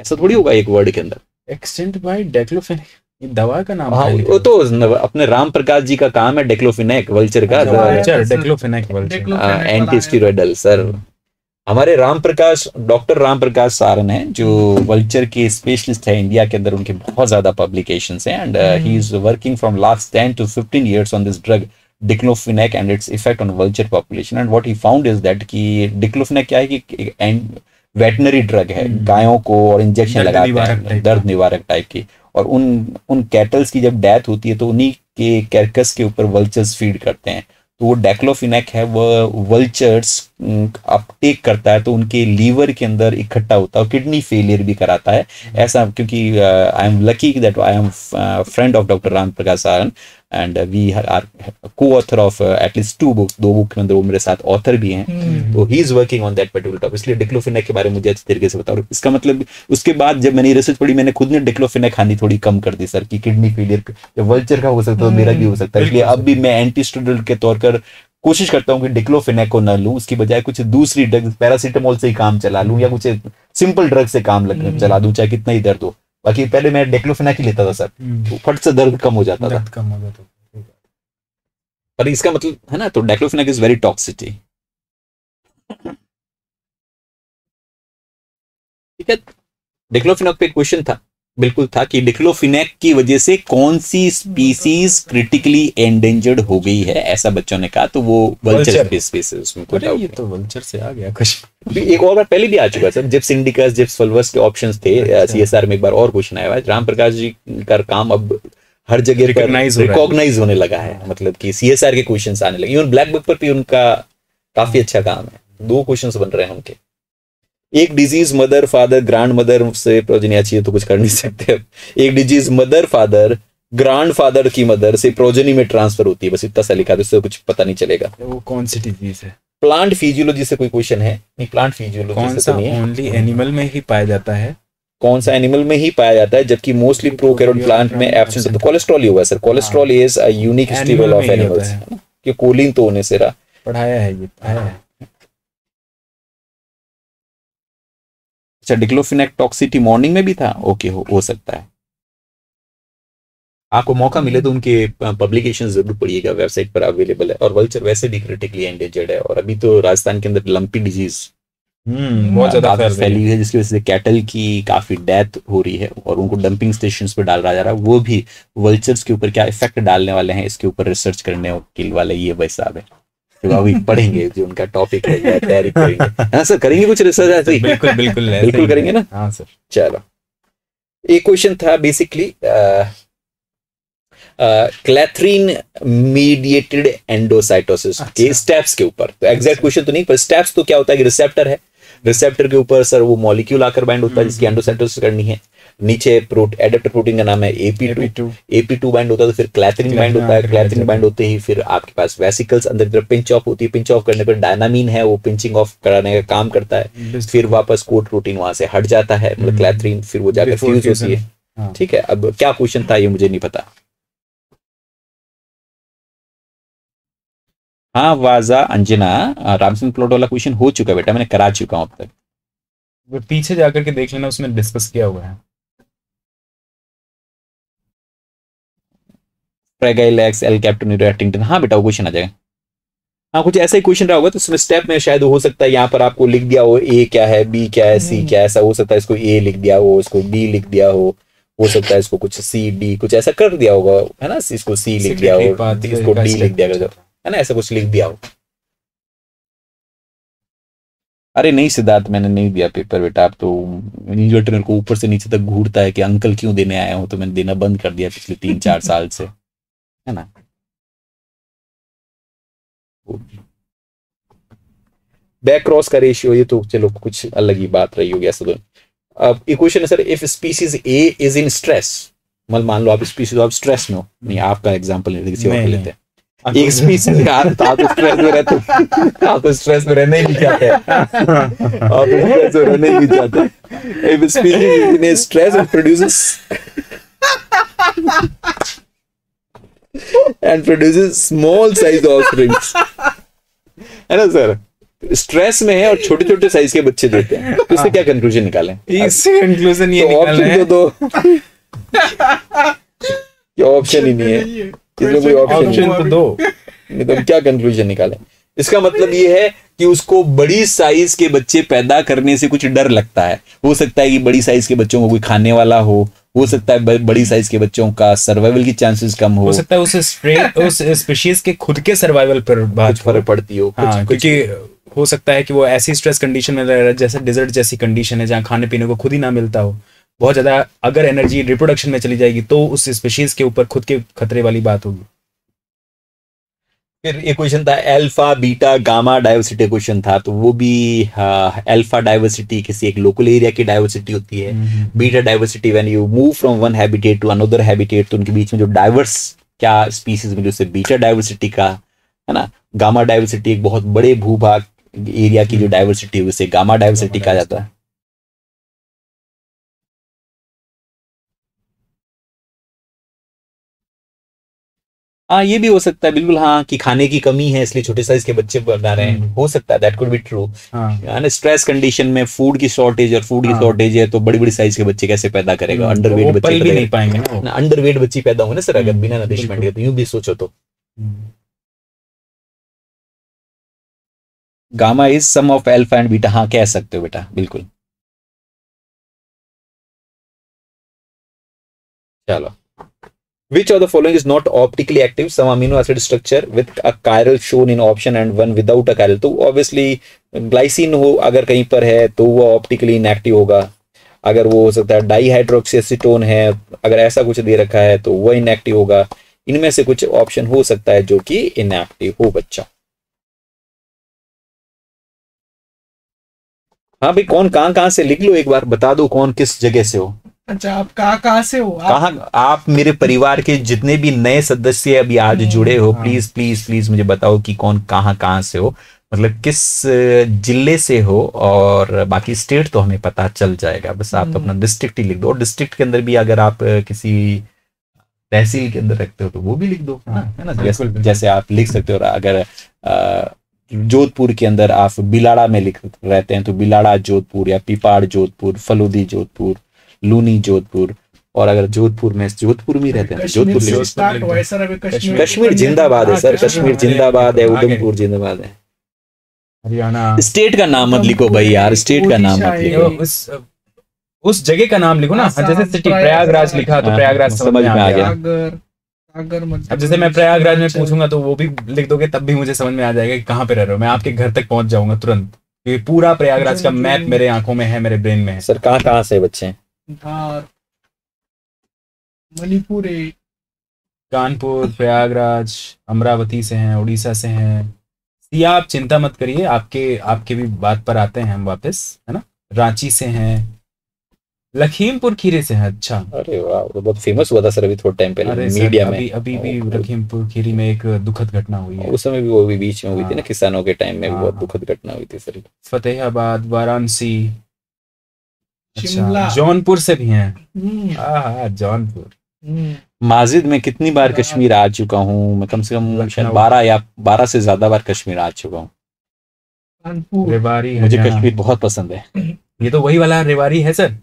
ऐसा थोड़ी होगा एक वर्ड के अंदर। एक्सटिंक्ट बाय डेक्लोफेनेक, ये दवा का नाम है। वो तो अपने राम प्रकाश जी का काम है, डेक्लोफेनेक वल्चर का, diclofenac vulture anti steroidal. Sir हमारे राम प्रकाश, डॉक्टर राम प्रकाश सारन है जो वल्चर के स्पेशलिस्ट है इंडिया के अंदर, उनके बहुत ज्यादा पब्लिकेशंस हैं and he is working from last 10 to 15 years on this drug diclofenac and its effect on vulture population, and what he found is that कि diclofenac क्या है कि वेटनरी ड्रग है, गायों को और इंजेक्शन लगाते हैं, दर्द निवारक टाइप की, और उन कैटल्स की जब डेथ होती है तो उन्हीं के कैरकस के ऊपर वल्चर्स फीड करते हैं, तो वो डेक्लोफिनेक है वह वल्चर्स अपटेक करता है, तो उनके लीवर के अंदर इकट्ठा होता है, किडनी फेलियर भी कराता है ऐसा। क्योंकि I am lucky that I am friend of doctor Ram Prakash Saran and we are को author of at least 2 books, 2 book के अंदर वो मेरे साथ ऑथर भी हैं, तो he is working on that particular topic, इसलिए डिक्लोफिनेक के बारे में मुझे अच्छी तरीके से बताओ। इसका मतलब उसके बाद जब मैंने रिसर्च पढ़ी, मैंने खुद ने डिक्लोफिनेक खानी थोड़ी कम कर दी सर, कि किडनी फेलियर जब वल्चर का हो सकता है मेरा भी हो सकता है, इसलिए अब भी मैं एंटीस्टेरॉइडल के तौर पर कोशिश करता हूँ कि डिक्लोफिनेक को न लूँ, उसकी बजाय कुछ दूसरी ड्रग, पैरासीटामोल से ही काम चला लूँ या कुछ सिंपल ड्रग से काम चला दूँ, चाहे कितना ही दर्द हो। बाकी पहले मैं डेक्लोफेनेक ही लेता था सर, तो फट से दर्द कम हो जाता था, कम हो जाता। पर इसका मतलब है ना, तो डेक्लोफेनेक इज वेरी टॉक्सिटी। ठीक है, डेक्लोफेनेक पे क्वेश्चन था, बिल्कुल था कि डिक्लोफिनेक की वजह से कौन सी स्पीसीज क्रिटिकली एंडेंजर्ड हो गई है, ऐसा बच्चों ने कहा, तो वो वल्चर की स्पीसीज। ये तो वल्चर से आ गया कुछ, एक और बार पहले भी आ चुका sir, Gyps indicus, Gyps fulvus के ऑप्शंस थे सीएसआर में, एक बार और क्वेश्चन आया। राम प्रकाश जी का काम अब हर जगह रिकॉग्नाइज होने लगा है, मतलब कि सीएसआर के क्वेश्चंस आने लगे, इवन ब्लैक बुक पर भी उनका काफी अच्छा काम है, 2 क्वेश्चंस बन रहे हैं उनके। एक disease mother father grandmother से प्रोजेनी, अच्छी है तो कुछ कर नहीं सकते। एक disease mother father grandfather की मदर से प्रोजेनी में ट्रांसफर होती है, बस इतना सा लिखा, उससे कुछ पता नहीं चलेगा वो कौन सी डिजीज है। प्लांट फिजियोलॉजी से कोई क्वेश्चन है नहीं, प्लांट फिजियोलॉजी से नहीं है, ओनली एनिमल में ही पाया जाता है, कौन सा एनिमल में ही पाया जाता है, जबकि मोस्टली प्रोकैरियोट प्लांट में एब्सेंट होता है। कोलेस्ट्रॉल ही हुआ sir, cholesterol is a unique stable of animals, कि कोलिन तो होने से रहा, पढ़ाया है ये, पढ़ाया है। अच्छा, डिक्लोफिनेक टॉक्सिटी मॉर्निंग में भी था, ओके हो सकता है। आपको मौका मिले तो उनके पब्लिकेशन जरूर पढ़िएगा, वेबसाइट पर अवेलेबल है, और वल्चर वैसे भी क्रिटिकली एंडेंजर्ड है, और अभी तो राजस्थान के अंदर लंपी डिजीज बहुत ज्यादा फैली है, जिसकी वजह से कैटल की काफी डेथ हो रही है और उनको डंपिंग स्टेशंस पे डाल रहा जा रहा है। वो भी वल्चर्स के ऊपर क्या इफेक्ट डालने वाले हैं, इसके ऊपर रिसर्च करने वाले ये भाई साहब है जो अभी पढ़ेंगे, जो उनका टॉपिक है, तैयारी करेंगे। हाँ सर, करेंगे कुछ रिसर्च ऐसे ही? बिल्कुल बिल्कुल बिल्कुल करेंगे ना। हाँ सर, चलो एक क्वेश्चन था बेसिकली क्लैथरीन मीडिएटेड एंडोसाइटोसिस के स्टेप्स के ऊपर। तो एग्जैक्ट क्वेश्चन तो नहीं, पर स्टेप्स तो क्या होता है कि रिसेप्टर है, रिसेप्टर के ऊपर सर वो मॉलिक्यूल आकर बाइंड होता है जिसकी एंडोसाइटोसिस करनी है। नीचे एडेप्टर प्रोटीन का नाम है एपी2। एपी2 बाइंड होता है तो फिर क्लैथरीन बाइंड होता है। क्लैथरीन बाइंड होते ही फिर आपके पास वेसिकल्स अंदर की तरफ पिंच ऑफ होती है। पिंच ऑफ करने पर डायनामिन है, वो पिंचिंग ऑफ कराने का काम करता है। फिर वापस कोट प्रोटीन वहां से हट जाता है, मतलब क्लैथरीन, फिर वो जाकर फ्यूज होती है। ठीक है, अब क्या क्वेश्चन था ये मुझे नहीं पता। हाँ वाजा अंजना, रामसिंह प्लॉट वाला क्वेश्चन हो चुका है बेटा, मैंने करा चुका हूँ अब तक, वो पीछे जाकर के देख लेना, उसमें डिस्कस किया हुआ है। फ्रैगाइल एक्स, एल कैप्टोन्यूरो एक्टिंगटन, हाँ बेटा वो क्वेश्चन आ जाएगा। हाँ कुछ ऐसा ही क्वेश्चन रहा होगा, तो उसमें स्टेप में शायद हो सकता है यहाँ पर आपको लिख दिया हो ए क्या है, बी क्या है, सी क्या है, ऐसा हो सकता है। इसको ए लिख दिया हो, इसको बी लिख दिया हो सकता है इसको कुछ सी डी कुछ ऐसा कर दिया होगा, है ना। इसको सी लिख दिया हो, इसको डी लिख दिया, है ना, ऐसा कुछ लिख दिया हो। अरे नहीं सिद्धार्थ, मैंने नहीं दिया पेपर बेटा। आप तो न्यूज़ को ऊपर से नीचे तक घूरता है कि अंकल क्यों देने आया हूं, तो मैंने देना बंद कर दिया पिछले 3-4 साल से, है ना। बैक क्रॉस का रेशियो, ये तो चलो कुछ अलग ही बात रही होगी ऐसा। तो अब ये क्वेश्चन है sir, if species A is in stress, मतलब मान लो आप स्पीसीज आप स्ट्रेस में हो, नहीं आपका एग्जाम्पल किसी और लेते हैं। एक स्पीसीज आप स्ट्रेस में रहते हो, आप स्ट्रेस में रहने भी चाहते हैं, आप स्ट्रेस में रहने भी चाहते हैं। If species in stress and produces small size offspring, है ना सर। स्ट्रेस में है और छोटे छोटे साइज के बच्चे देते हैं, तो इससे क्या कंक्लूजन निकालें? इससे कंक्लूजन ये निकालना है, दो ऑप्शन ही नहीं है, कोई ऑप्शन तो दो, नहीं तो क्या कंक्लूजन निकालें? इसका मतलब ये है कि उसको बड़ी साइज के बच्चे पैदा करने से कुछ डर लगता है। हो सकता है कि बड़ी साइज के बच्चों को कोई खाने वाला हो सकता है बड़ी साइज के बच्चों का सर्वाइवल की चांसेस कम हो सकता है उस स्पीशीज के खुद के सर्वाइवल पर बहुत फर्क पड़ती हो। हाँ, क्योंकि हो सकता है कि वो ऐसी स्ट्रेस कंडीशन में रह रहा है, जैसे डेजर्ट जैसी कंडीशन है जहाँ खाने पीने को खुद ही ना मिलता हो। बहुत ज्यादा अगर एनर्जी रिप्रोडक्शन में चली जाएगी तो उस स्पीशीज के ऊपर खुद के खतरे वाली बात होगी। फिर एक क्वेश्चन था alpha beta gamma diversity question था, तो वो भी अल्फा डाइवर्सिटी किसी एक लोकल एरिया की डाइवर्सिटी होती है। Beta diversity when you move from one habitat to another habitat, तो उनके बीच में जो डाइवर्स क्या स्पीसीज मिली उससे बीटा डाइवर्सिटी का, है ना। गामा डाइवर्सिटी एक बहुत बड़े भूभाग एरिया की जो डाइवर्सिटी है उसे गामा डाइवर्सिटी कहा जाता है। हाँ ये भी हो सकता है बिल्कुल, हाँ कि खाने की कमी है इसलिए छोटे साइज के बच्चे बना रहे हैं, हो सकता है दैट कुड बी ट्रू। हाँ स्ट्रेस कंडीशन में फूड की शॉर्टेज, और फूड की शॉर्टेज है तो बड़ी बड़ी साइज के बच्चे कैसे पैदा करेगा, अंडरवेट बच्चे पल भी नहीं पाएंगे ना, अंडरवेट बच्चे पैदा होंगे ना सर, अगर बिना नरिशमेंट के, तो यूं भी सोचो तो। Gamma is sum of alpha and beta, हाँ कह सकते हो बेटा बिल्कुल। चलो, which of the following is not optically active? Some amino acid structure with a chiral shown in option and one without a chiral. तो obviously glycine हो अगर कहीं पर है तो वो ऑप्टिकली इनएक्टिव होगा, अगर वो हो सकता है डाईहाइड्रोक्सीएसीटोन है अगर ऐसा कुछ दे रखा है तो वह इनएक्टिव होगा। इनमें से कुछ ऑप्शन हो सकता है जो कि इनएक्टिव हो बच्चा। हाँ भाई कौन कहाँ से, लिख लो एक बार, बता दो कौन किस जगह से हो। अच्छा आप कहाँ से हो? आप मेरे परिवार के जितने भी नए सदस्य अभी आज जुड़े हो, प्लीज प्लीज प्लीज मुझे बताओ कि कौन कहाँ से हो, मतलब किस जिले से हो, और बाकी स्टेट तो हमें पता चल जाएगा, बस आप अपना डिस्ट्रिक्ट ही लिख दो। और डिस्ट्रिक्ट के अंदर भी अगर आप किसी तहसील के अंदर रखते हो तो वो भी लिख दो, है ना, जैसे आप लिख सकते हो। अगर जोधपुर के अंदर आप बिलाड़ा में रहते हैं तो बिलाड़ा जोधपुर, या पिपाड़ जोधपुर, फलूदी जोधपुर, लूनी जोधपुर, और अगर जोधपुर में रहते हैं जोधपुर, कश्मीर जिंदाबाद है सर, कश्मीर जिंदाबाद है, उधमपुर जिंदाबाद है। हरियाणा। स्टेट का नाम मत लिखो भाई यार, स्टेट का नाम मत लिखो, उस जगह का नाम लिखो ना। जैसे सिटी प्रयागराज लिखा तो प्रयागराज समझ में आ गया। अब जैसे मैं प्रयागराज में पूछूंगा तो वो भी लिख दोगे तब भी मुझे समझ में आ जाएगा कि कहाँ पे रह रहे हो, मैं आपके घर तक पहुंच जाऊंगा तुरंत। ये पूरा प्रयागराज का मैप मेरे आंखों में है, मेरे ब्रेन में है। सर कहाँ से बच्चे? मणिपुर, कानपुर, प्रयागराज, अमरावती से हैं, उड़ीसा से हैं। सिया आप चिंता मत करिए, आपके आपके भी बात पर आते हैं हम वापस, है ना। रांची से हैं, लखीमपुर खीरे से हैं। अच्छा, अरे वाह, तो बहुत फेमस हुआ था सर अभी थोड़े टाइम पहले मीडिया में। अभी भी लखीमपुर खीरी में एक दुखद घटना हुई है, उस समय भी वो भी बीच में हुई थी ना, किसानों के टाइम में बहुत दुखद घटना हुई थी सर। फतेहाबाद, वाराणसी, अच्छा, जौनपुर से भी हैं। हाँ, जौनपुर। माजिद में कितनी बार कश्मीर आ चुका हूँ मैं, कम से कम शायद 12 से ज्यादा बार कश्मीर आ चुका हूँ। रेवाड़ी, मुझे कश्मीर बहुत पसंद है। ये तो वही वाला रेवाड़ी है सर,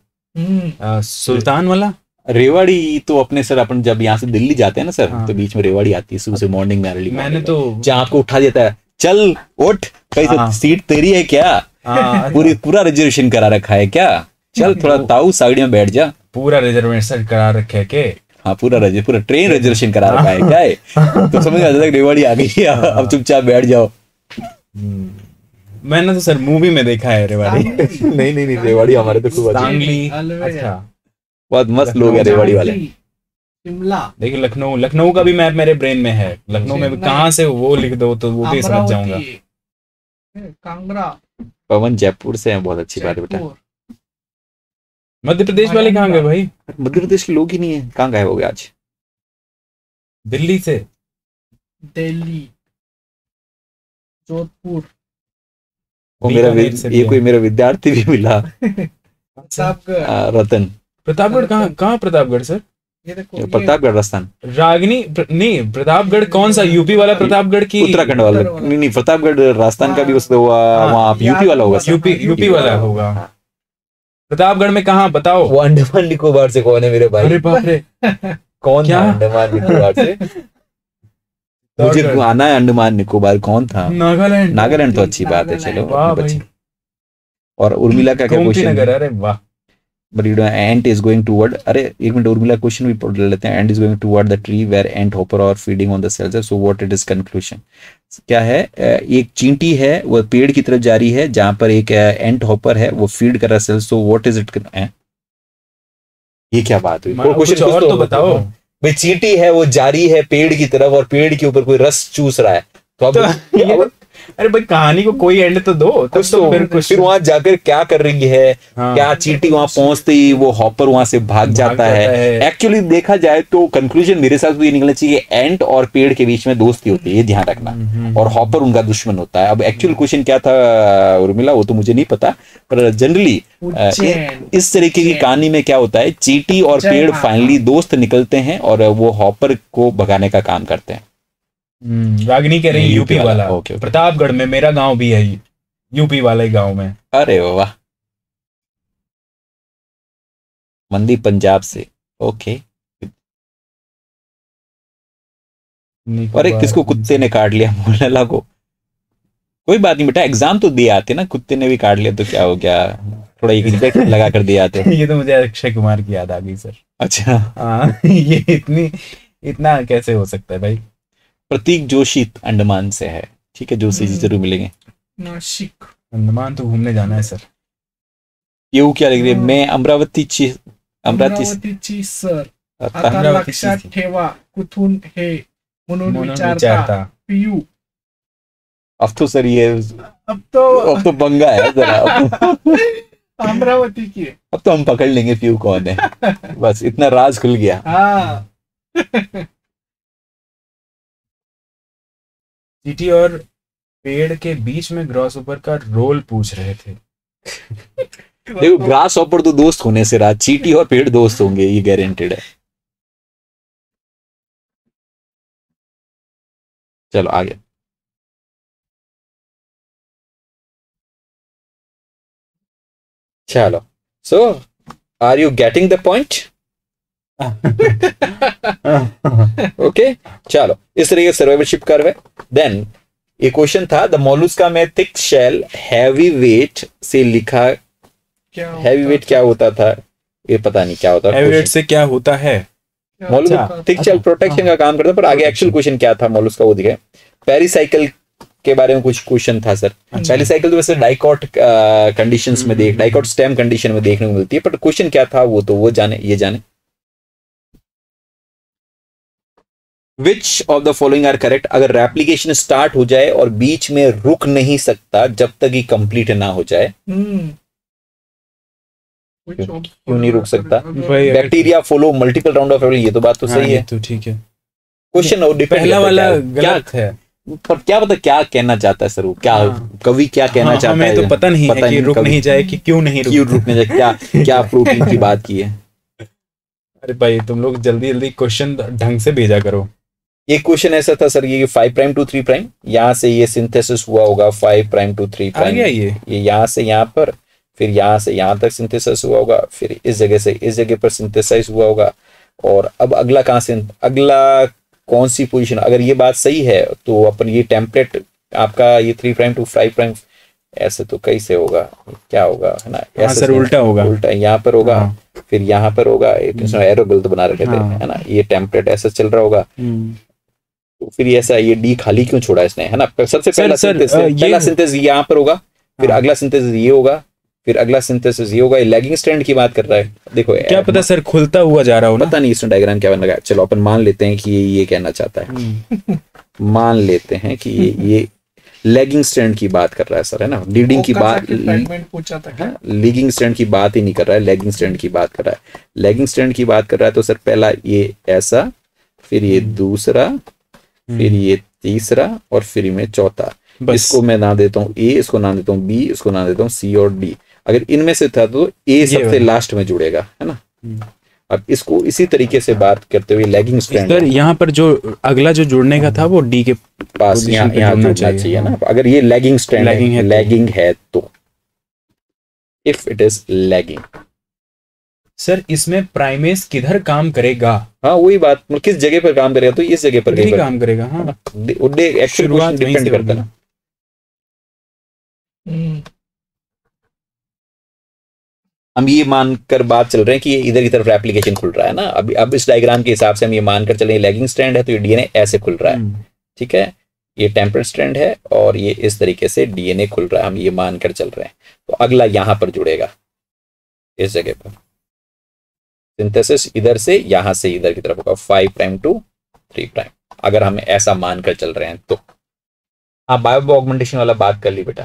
सुल्तान वाला। रेवाड़ी तो अपने सर, अपन जब यहाँ से दिल्ली जाते हैं ना सर, तो बीच में रेवाड़ी आती है सुबह से मॉर्निंग में। अर्ली मैंने तो जहाँ आपको उठा देता है, चल उठ, कहीं सीट तेरी है क्या, पूरी पूरा रिजर्वेशन करा रखा है क्या, चल थोड़ा ताऊ साइड में बैठ जा। पूरा रिजर्वेशन करा रखे के, हाँ पूरा ट्रेन रिजर्वेशन करा रखा है क्या है? तो समझ आता था रेवाड़ी आ गई है, अब चुपचाप बैठ जाओ। मैंने तो सर मूवी में देखा है रेवाड़ी। नहीं रेवाड़ी हमारे तो खूब सांगली, अच्छा बहुत मस्त लोग है रेवाड़ी वाले। शिमला देखिए, लखनऊ का भी मैप मेरे ब्रेन में है। लखनऊ में कहाँ से वो लिख दो तो वो भी समझ जाऊंगा। कांगड़ा, पवन जयपुर से है, बहुत अच्छी बात है बेटा। मध्य प्रदेश वाले कहाँ गए भाई? मध्य प्रदेश के लोग ही नहीं है, कहाँ गए हो गए आज? दिल्ली से, दिल्ली, जोधपुर। ये कोई मेरा विद्यार्थी भी मिला, रतन। प्रतापगढ़ कहाँ? प्रतापगढ़ सर, ये देखो, प्रतापगढ़ राजस्थान। रागिनी नहीं, प्रतापगढ़ कौन सा, यूपी वाला प्रतापगढ़ की उत्तराखंड वाला? नहीं, प्रतापगढ़ राजस्थान का भी उसका हुआ, वहाँ यूपी वाला होगा, यूपी वाला होगा। प्रतापगढ़ में कहाँ बताओ? वो अंडमान निकोबार से कौन है मेरे भाई? अरे बाप रे, कौन था अंडमान निकोबार से? मुझे आना है अंडमान निकोबार। कौन था? नागालैंड। नागालैंड तो अच्छी बात है, चलो बच्चे। और उर्मिला का क्या क्वेश्चन? अरे वाह, but you know ant is going toward, अरे एक मिनट, उर्मिला क्वेश्चन भी पढ़ लेते हैं। Ant is going toward the tree where ant hopper और feeding on the cells, so what it is conclusion? क्या है, एक चींटी है वो पेड़ की तरफ जा रही है, जहां पर एक एंट हॉपर है वो फीड कर रहा है cells, so what is it? ये क्या बात हुई? क्वेश्चन और तो बताओ भाई। चींटी है वो जा रही है पेड़ की तरफ और पेड़ के ऊपर कोई रस चूस रहा है, तो अब अरे भाई कहानी को कोई एंड तो दो। फिर वहां जाकर क्या कर रही है? क्या चींटी वहां पहुंचते ही वो हॉपर वहां से भाग जाता है? एक्चुअली देखा जाए तो कंक्लूजन मेरे साथ तो ये निकलना चाहिए, एंट और पेड़ के बीच में दोस्ती होती है, ये ध्यान रखना, और हॉपर उनका दुश्मन होता है। अब एक्चुअल क्वेश्चन क्या था उर्मिला, वो तो मुझे नहीं पता, पर जनरली इस तरीके की कहानी में क्या होता है, चींटी और पेड़ फाइनली दोस्त निकलते हैं और वो हॉपर को भगाने का काम करते हैं। रागिनी कह रही यूपी वाला। ओके, प्रतापगढ़ में मेरा गांव भी है, यूपी वाले गांव में। अरे वाह, मंदी पंजाब से, ओके। अरे किसको कुत्ते ने काट लिया? मोहल्ला को, कोई बात नहीं बेटा, एग्जाम तो दिए आते ना, कुत्ते ने भी काट लिया तो क्या हो गया, थोड़ा एक लगा कर दिया आते। ये तो मुझे अक्षय कुमार की याद आ गई सर। अच्छा ये इतना कैसे हो सकता है भाई। प्रतीक जोशी अंडमान से है, ठीक है जोशी जी जरूर मिलेंगे। नासिक, अंडमान तो घूमने जाना है सर। ये वो क्या लग रही है? मैं अमरावती सर। आता लक्षात ठेवा, कुथून हे म्हणून विचारता पियू। अब तो सर ये अब तो बंगा है जरा। अमरावती की, अब तो हम पकड़ लेंगे पियू कौन है, बस इतना राज खुल गया। हाँ चींटी और पेड़ के बीच में ग्रास हॉपर का रोल पूछ रहे थे। देखो ग्रास हॉपर तो दोस्त होने से रहा, चींटी और पेड़ दोस्त होंगे ये गारंटेड है। चलो आगे, चलो। So are you getting the point? Okay चलो, इस तरीके सर्वाइवरशिप कर्व है। देन ये क्वेश्चन था द मोलुस्का में थिक शेल हैवी वेट से लिखा हैवी वेट क्या होता था, ये पता नहीं क्या होता, हैवी वेट से क्या होता है। मोलुस्का थिक शेल प्रोटेक्शन का काम करता है, पर आगे एक्चुअल क्वेश्चन क्या था मोलुस्का वो दिखाए। पेरिसाइकल के बारे में कुछ क्वेश्चन था सर। पेरिसाइकल तो वैसे डाइकॉट कंडीशंस में डाइकॉट स्टेम कंडीशन में देखने को मिलती है, पर क्वेश्चन क्या था वो तो वो जाने, ये जाने। Which of the following are correct? अगर रेप्लिकेशन स्टार्ट हो जाए और बीच में रुक नहीं सकता जब तक ही कंप्लीट ना हो जाए, क्यों नहीं रुक सकता? Bacteria follow multiple round of every, ये तो बात तो सही है, तो ठीक है क्वेश्चन। और पहला वाला गलत है, पर क्या पता क्या कहना चाहता है सर वो, क्या कवि क्या कहना चाहता है तो पता नहीं है कि रुक नहीं जाए कि क्यों नहीं रुकने जाए, क्या क्या प्रोटीन की बात की है। अरे भाई तुम लोग जल्दी जल्दी क्वेश्चन ढंग से भेजा करो। एक क्वेश्चन ऐसा था सर ये 5' to 3', यहाँ से ये सिंथेसिस हुआ होगा 5' to 3', ये यहाँ से यहाँ पर, फिर यहाँ से यहाँ तक सिंथेसिस हुआ होगा, फिर इस जगह से इस जगह पर सिंथेसाइज हुआ होगा, और अब अगला कहाँ से, अगला कौन सी पोजीशन। अगर ये बात सही है तो अपन ये टेम्पलेट आपका ये 3' to 5' ऐसे तो कहीं से होगा, क्या होगा है ना, ऐसा सर उल्टा होगा, उल्टा यहाँ पर होगा, फिर यहाँ पर होगा, एरो गलत बना रखे थे है ना, ये टेम्पलेट ऐसा चल रहा होगा, तो फिर ऐसा ये डी खाली क्यों छोड़ा इसने, है ना। सबसे पहला सिंथेसिस यहाँ पर होगा, फिर अगला सिंथेसिस ये होगा, फिर अगला सिंथेसिस ये होगा। लैगिंग स्ट्रैंड की बात कर रहा है, देखो क्या पता सर खुलता हुआ जा रहा हो, पता नहीं इसमें डायग्राम क्या बन रहा है। चलो अपन मान लेते हैं कि ये कहना चाहता है, मान लेते हैं कि ये लैगिंग स्ट्रैंड की बात कर रहा है सर, है ना, लीडिंग की बात, लीगिंग स्ट्रैंड की बात ही नहीं कर रहा है, लैगिंग स्ट्रैंड की बात कर रहा है। लैगिंग स्ट्रैंड की बात कर रहा है तो सर पहला ये ऐसा, फिर ये दूसरा, फिर ये तीसरा, और फिर में चौथा। इसको मैं नाम देता हूँ ए, इसको नाम देता हूँ बी, इसको नाम देता हूँ सी और डी। अगर इनमें से था तो ए सबसे लास्ट में जुड़ेगा, है ना। अब इसको इसी तरीके से बात करते हुए लैगिंग स्ट्रैंड सर यहाँ पर जो अगला जो जुड़ने का था वो डी के पास यहाँ जुड़ना चाहिए ना। अगर ये लैगिंग स्ट्रैंड लैगिंग है तो if it is lagging sir इसमें प्राइमेस किधर काम करेगा। हाँ वही बात, किस जगह पर काम करेगा, तो इस जगह पर काम करेगा। हाँ एक्चुअल डिपेंड करता ना। हम ये मानकर बात चल रहे हैं कि ये इधर की तरफ एप्लीकेशन खुल रहा है ना। अभी अब इस डायग्राम के हिसाब से हम ये मानकर चले लैगिंग स्ट्रैंड है तो ये डीएनए ऐसे खुल रहा है, ठीक है। ये टेम्पलेट स्ट्रैंड है और ये इस तरीके से डीएनए खुल रहा है, हम ये मानकर चल रहे हैं। तो अगला यहाँ पर जुड़ेगा, इस जगह पर सिंथेसिस इधर से यहाँ से इधर की तरफ होगा 5' to 3'। अगर हम ऐसा मानकर चल रहे हैं तो आप बायो ऑगमेंटेशन वाला बात कर ली बेटा।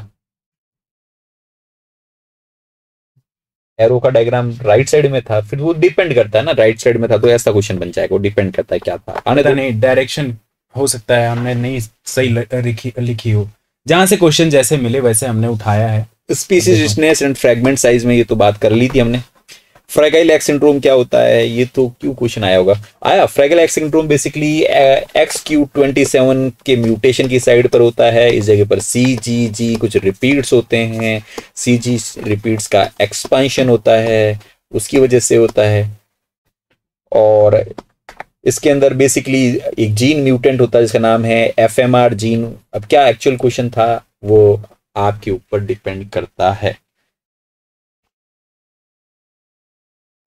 एरो का डायग्राम राइट साइड में था, फिर वो डिपेंड करता है ना, राइट साइड में था तो ऐसा क्वेश्चन बन जाएगा। वो डिपेंड करता है क्या था, पता नहीं, डायरेक्शन हो सकता है हमने नहीं सही लिखी हो, जहां से क्वेश्चन जैसे मिले वैसे हमने उठाया है। Species richness and fragment size में ये तो बात कर ली थी हमने। फ्रैगाइल एक्स सिंड्रोम क्या होता है, ये तो क्यों क्वेश्चन आया होगा, आया। Fragile X syndrome basically XQ27 के म्यूटेशन की साइड पर होता है। इस जगह पर CGG कुछ रिपीट्स होते हैं, CG रिपीट्स का एक्सपेंशन होता है, उसकी वजह से होता है। और इसके अंदर बेसिकली एक जीन म्यूटेंट होता है जिसका नाम है FMR जीन। अब क्या एक्चुअल क्वेश्चन था वो आपके ऊपर डिपेंड करता है।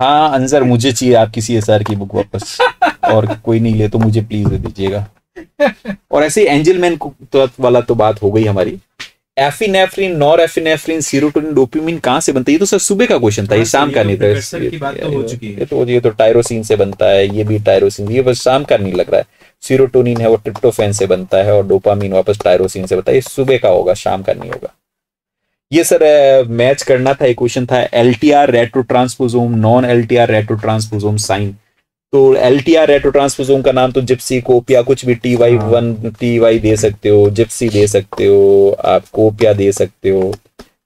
हाँ अंजर, मुझे चाहिए आपकी CSIR की बुक वापस, और कोई नहीं ले तो मुझे प्लीज दे दीजिएगा। और ऐसे एंजलमैन वाला तो बात हो गई हमारी। एफिनेफ्रिन, नॉरएफिनेफ्रिन, सीरोटोनिन, डोपामाइन कहाँ से बनता है, ये तो सर सुबह का क्वेश्चन था, ये शाम का नहीं था। ये तो टायरोसिन से बनता है, ये भी टायरोसिन, ये बस शाम का नहीं लग रहा है। सीरोटोनिन है वो ट्रिप्टोफैन से बनता है, और डोपामाइन वापस टायरोसिन से बनता है। ये सुबह का होगा, शाम का नहीं होगा। ये सर मैच करना था, एक क्वेश्चन था LTR retrotransposon, non LTR retrotransposon SINE. तो LTR रेट्रोट्रांसपोजोम का नाम तो जिप्सी, कोपिया, कुछ भी TY1 TY दे सकते हो, जिप्सी दे सकते हो आप, कोपिया दे सकते हो।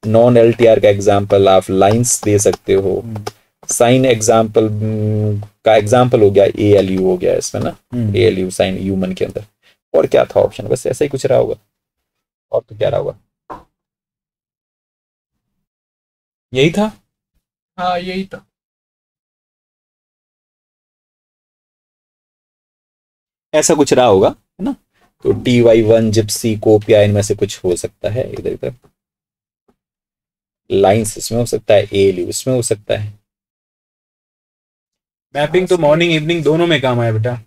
नॉन LTR का एग्जाम्पल आप लाइंस दे सकते हो। साइन एग्जाम्पल का एग्जाम्पल हो गया ALU, हो गया इसमें ना ALU साइन ह्यूमन के अंदर। और क्या था ऑप्शन, बस ऐसा ही कुछ रहा होगा, और तो क्या रहा होगा, यही था। हाँ यही था। ऐसा कुछ रहा होगा है ना। तो TY1 जिप्सी कोपिया इनमें से कुछ हो सकता है, इधर इधर लाइंस इसमें हो सकता है, एएलयू इसमें हो सकता है। मैपिंग तो मॉर्निंग इवनिंग दोनों में काम आया बेटा।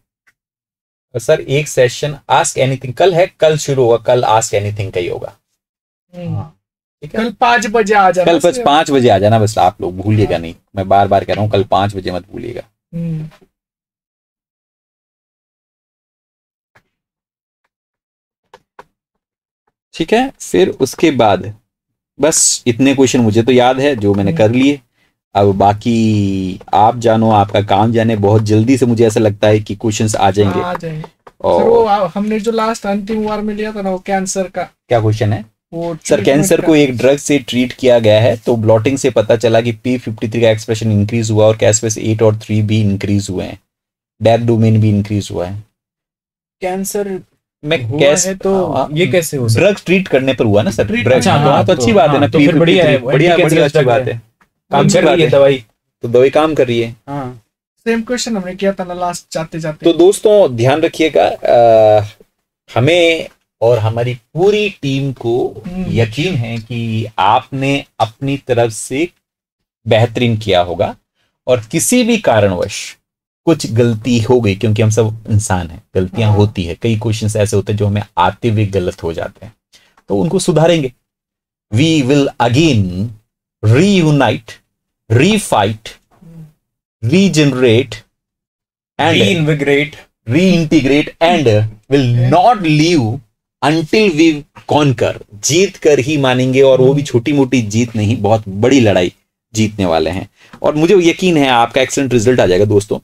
सर एक सेशन आस्क एनीथिंग कल है, कल शुरू होगा, कल आस्क एनीथिंग का ही होगा। कल 5 बजे आ जाना, कल बस 5 बजे आ जाना, बस आप लोग भूलिएगा नहीं, मैं बार बार कह रहा हूँ कल 5 बजे मत भूलिएगा। ठीक है, फिर उसके बाद बस इतने क्वेश्चन मुझे तो याद है जो मैंने कर लिए, अब बाकी आप जानो, आपका काम जाने। बहुत जल्दी से मुझे ऐसा लगता है कि क्वेश्चंस आ जाएंगे, आ जाएंगे। और सर वो हमने जो लास्ट अंतिम बार में लिया था ना, वो कैंसर का क्या क्वेश्चन है वो, सर कैंसर को एक ड्रग से ट्रीट किया गया है, तो ब्लॉटिंग से पता चला कि P53 का एक्सप्रेशन इंक्रीज हुआ और कैसपेस 8 और 3 भी इंक्रीज हुए हैं, डेथ डोमेन भी इंक्रीज हुआ है। कैंसर मैं कैसे तो ये कैसे हो सकता है, ड्रग्स ट्रीट करने पर हुआ ना सर, ड्रग्स। हाँ तो अच्छी बात है ना, फिर बढ़िया है, बढ़िया बढ़िया अच्छी बात है, काम कर रही है दवाई, तो दवाई काम कर रही है। हाँ सेम क्वेश्चन हमने किया था ना लास्ट जाते जाते। तो दोस्तों ध्यान रखिएगा, हमें और हमारी पूरी टीम को यकीन है कि आपने अपनी तरफ से बेहतरीन किया होगा, और किसी भी कारणवश कुछ गलती हो गई, क्योंकि हम सब इंसान हैं, गलतियां होती है, कई क्वेश्चंस ऐसे होते हैं जो हमें आते हुए गलत हो जाते हैं, तो उनको सुधारेंगे। We will again reunite, refight, regenerate and reinvigorate, reintegrate and will not leave until we conquer. जीत कर ही मानेंगे, और वो भी छोटी मोटी जीत नहीं, बहुत बड़ी लड़ाई जीतने वाले हैं, और मुझे यकीन है आपका एक्सीलेंट रिजल्ट आ जाएगा दोस्तों।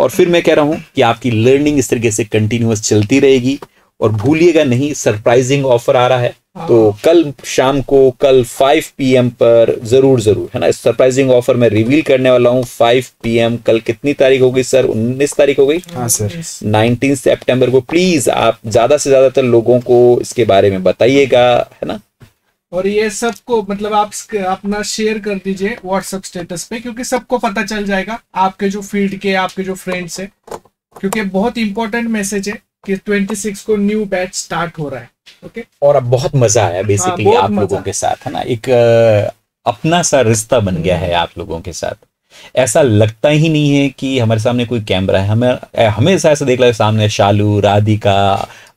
और फिर मैं कह रहा हूं कि आपकी लर्निंग इस तरीके से कंटिन्यूअस चलती रहेगी, और भूलिएगा नहीं सरप्राइजिंग ऑफर आ रहा है, तो कल शाम को, कल 5 PM पर जरूर जरूर, है ना, सरप्राइजिंग ऑफर मैं रिवील करने वाला हूं 5 PM। कल कितनी तारीख हो गई सर, 19 तारीख हो गई। हाँ सर, 19 सितंबर को प्लीज आप ज्यादा से ज्यादातर लोगों को इसके बारे में बताइएगा, है ना, और ये सबको मतलब आप अपना शेयर कर दीजिए व्हाट्सएप स्टेटस पे, क्योंकि सबको पता चल जाएगा, आपके जो फील्ड के, आपके जो फ्रेंड्स है, क्योंकि बहुत इंपॉर्टेंट मैसेज है कि 26 को न्यू बैच स्टार्ट हो रहा है। ओके, और अब बहुत मजा आया बेसिकली। हाँ, आप लोगों के साथ, है ना, एक अपना सा रिश्ता बन गया है आप लोगों के साथ, ऐसा लगता ही नहीं है कि हमारे सामने कोई कैमरा है, हमें हमेशा ऐसा देख लगा सामने शालू, राधिका,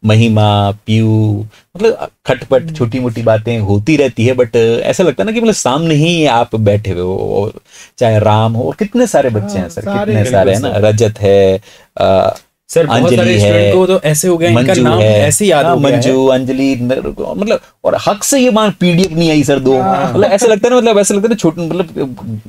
महिमा, पीयू, मतलब खटपट छोटी मोटी बातें होती रहती है, बट ऐसा लगता है ना कि मतलब सामने ही आप बैठे हुए हो, और चाहे राम हो, और कितने सारे बच्चे हैं सर, कितने सारे हैं ना, रजत है, सर बहुत सारे स्टूडेंट को तो ऐसे हो गए, इनका नाम ऐसे याद हो गया, मंजू, अंजलि, मतलब, और हक से ये मान पीडीएफ नहीं आई सर दो, मतलब ऐसा लगता है ना, मतलब ऐसा लगता है ना छोटे, मतलब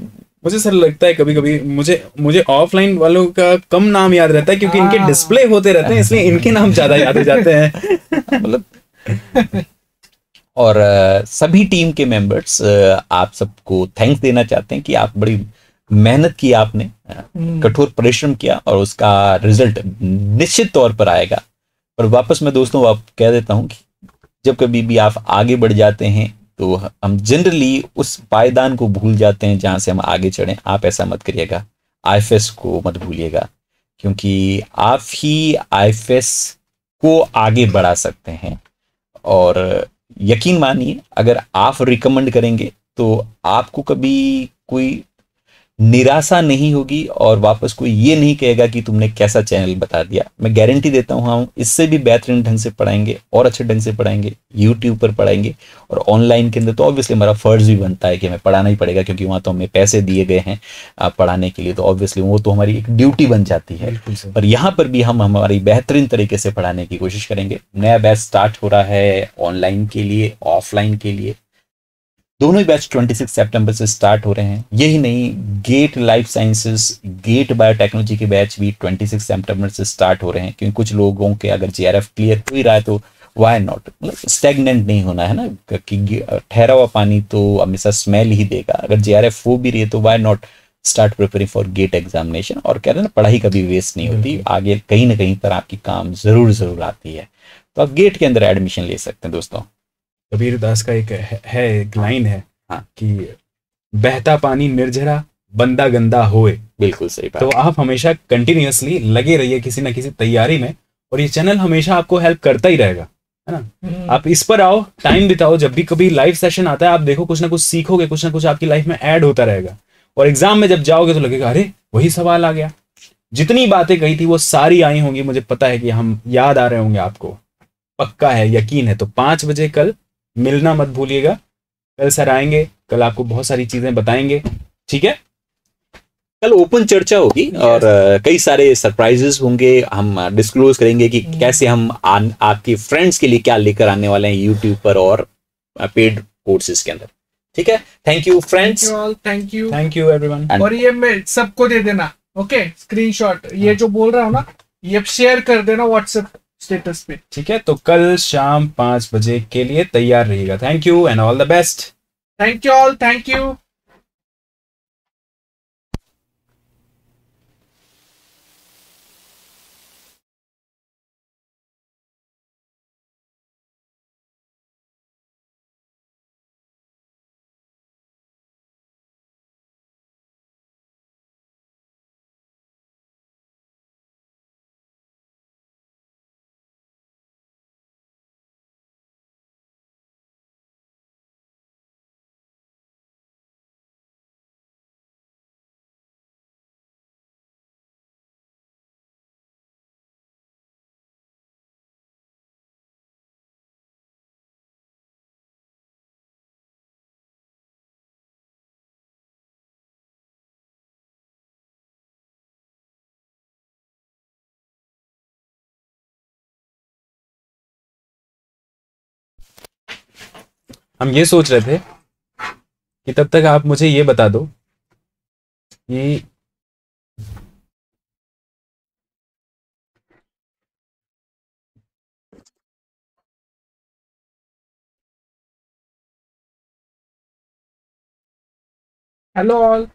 मुझे सर लगता है कभी कभी मुझे ऑफलाइन वालों का कम नाम याद रहता है, क्योंकि इनके डिस्प्ले होते रहते हैं, इसलिए इनके नाम ज्यादा याद हो जाते हैं, मतलब। और सभी टीम के मेंबर्स आप सबको थैंक्स देना चाहते हैं कि आप बड़ी मेहनत की, आपने कठोर परिश्रम किया, और उसका रिजल्ट निश्चित तौर पर आएगा। और वापस मैं दोस्तों कह देता हूँ कि जब कभी भी आप आगे बढ़ जाते हैं तो हम जनरली उस पायदान को भूल जाते हैं जहाँ से हम आगे चढ़े। आप ऐसा मत करिएगा, IFS को मत भूलिएगा, क्योंकि आप ही IFS को आगे बढ़ा सकते हैं। और यकीन मानिए, अगर आप रिकमेंड करेंगे तो आपको कभी कोई निराशा नहीं होगी, और वापस कोई ये नहीं कहेगा कि तुमने कैसा चैनल बता दिया। मैं गारंटी देता हूँ हम इससे भी बेहतरीन ढंग से पढ़ाएंगे, और अच्छे ढंग से पढ़ाएंगे, यूट्यूब पर पढ़ाएंगे, और ऑनलाइन के अंदर तो ऑब्वियसली हमारा फर्ज भी बनता है कि हमें पढ़ाना ही पड़ेगा, क्योंकि वहाँ तो हमें पैसे दिए गए हैं पढ़ाने के लिए, तो ऑब्वियसली वो तो हमारी एक ड्यूटी बन जाती है। और यहाँ पर भी हम हमारी बेहतरीन तरीके से पढ़ाने की कोशिश करेंगे। नया बैच स्टार्ट हो रहा है, ऑनलाइन के लिए, ऑफलाइन के लिए, दोनों ही बैच 26 सितंबर से स्टार्ट हो रहे हैं। यही नहीं, GATE life sciences, GATE biotechnology के बैच भी 26 सितंबर से स्टार्ट हो रहे हैं, क्योंकि कुछ लोगों के अगर JRF क्लियर हो ही रहा है तो व्हाई नॉट, मतलब स्टैग्नेंट नहीं होना है ना, कि ठहरा हुआ पानी तो हमेशा स्मेल ही देगा। अगर JRF हो भी रही है तो why not start preparing for GATE examination. और कह रहे हैं ना, पढ़ाई कभी वेस्ट नहीं होती, आगे कहीं ना कहीं पर आपकी काम जरूर आती है, तो आप गेट के अंदर एडमिशन ले सकते हैं दोस्तों। कबीर दास का एक लाइन है कि बहता पानी निर्जरा, बंदा गंदा होए। बिल्कुल सही बात। तो आप हमेशा कंटिन्यूअसली लगे रहिए किसी ना किसी तैयारी में, और ये चैनल हमेशा आपको हेल्प करता ही रहेगा, है ना। आप इस पर आओ, टाइम बिताओ, जब भी कभी लाइव सेशन आता है आप देखो, कुछ ना कुछ सीखोगे, कुछ ना कुछ आपकी लाइफ में ऐड होता रहेगा, और एग्जाम में जब जाओगे तो लगेगा अरे वही सवाल आ गया, जितनी बातें कही थी वो सारी आई होंगी, मुझे पता है कि हम याद आ रहे होंगे आपको, पक्का है, यकीन है। तो 5 बजे कल मिलना मत भूलिएगा, कल सर आएंगे, कल आपको बहुत सारी चीजें बताएंगे, ठीक है। कल ओपन चर्चा होगी और कई सारे सरप्राइजेस होंगे, हम डिस्क्लोज करेंगे कि कैसे हम आपके फ्रेंड्स के लिए क्या लेकर आने वाले हैं यूट्यूब पर और पेड कोर्सेज के अंदर, ठीक है। Thank you friends, thank you everyone. और ये मैं सबको दे देना, ओके, स्क्रीनशॉट, ये जो बोल रहा हूँ ना, ये शेयर कर देना व्हाट्सएप स्टेटस पे, ठीक है। तो कल शाम 5 बजे के लिए तैयार रहिएगा। Thank you and all the best. Thank you all, thank you. हम ये सोच रहे थे कि तब तक आप मुझे ये बता दो कि हेलो ऑल,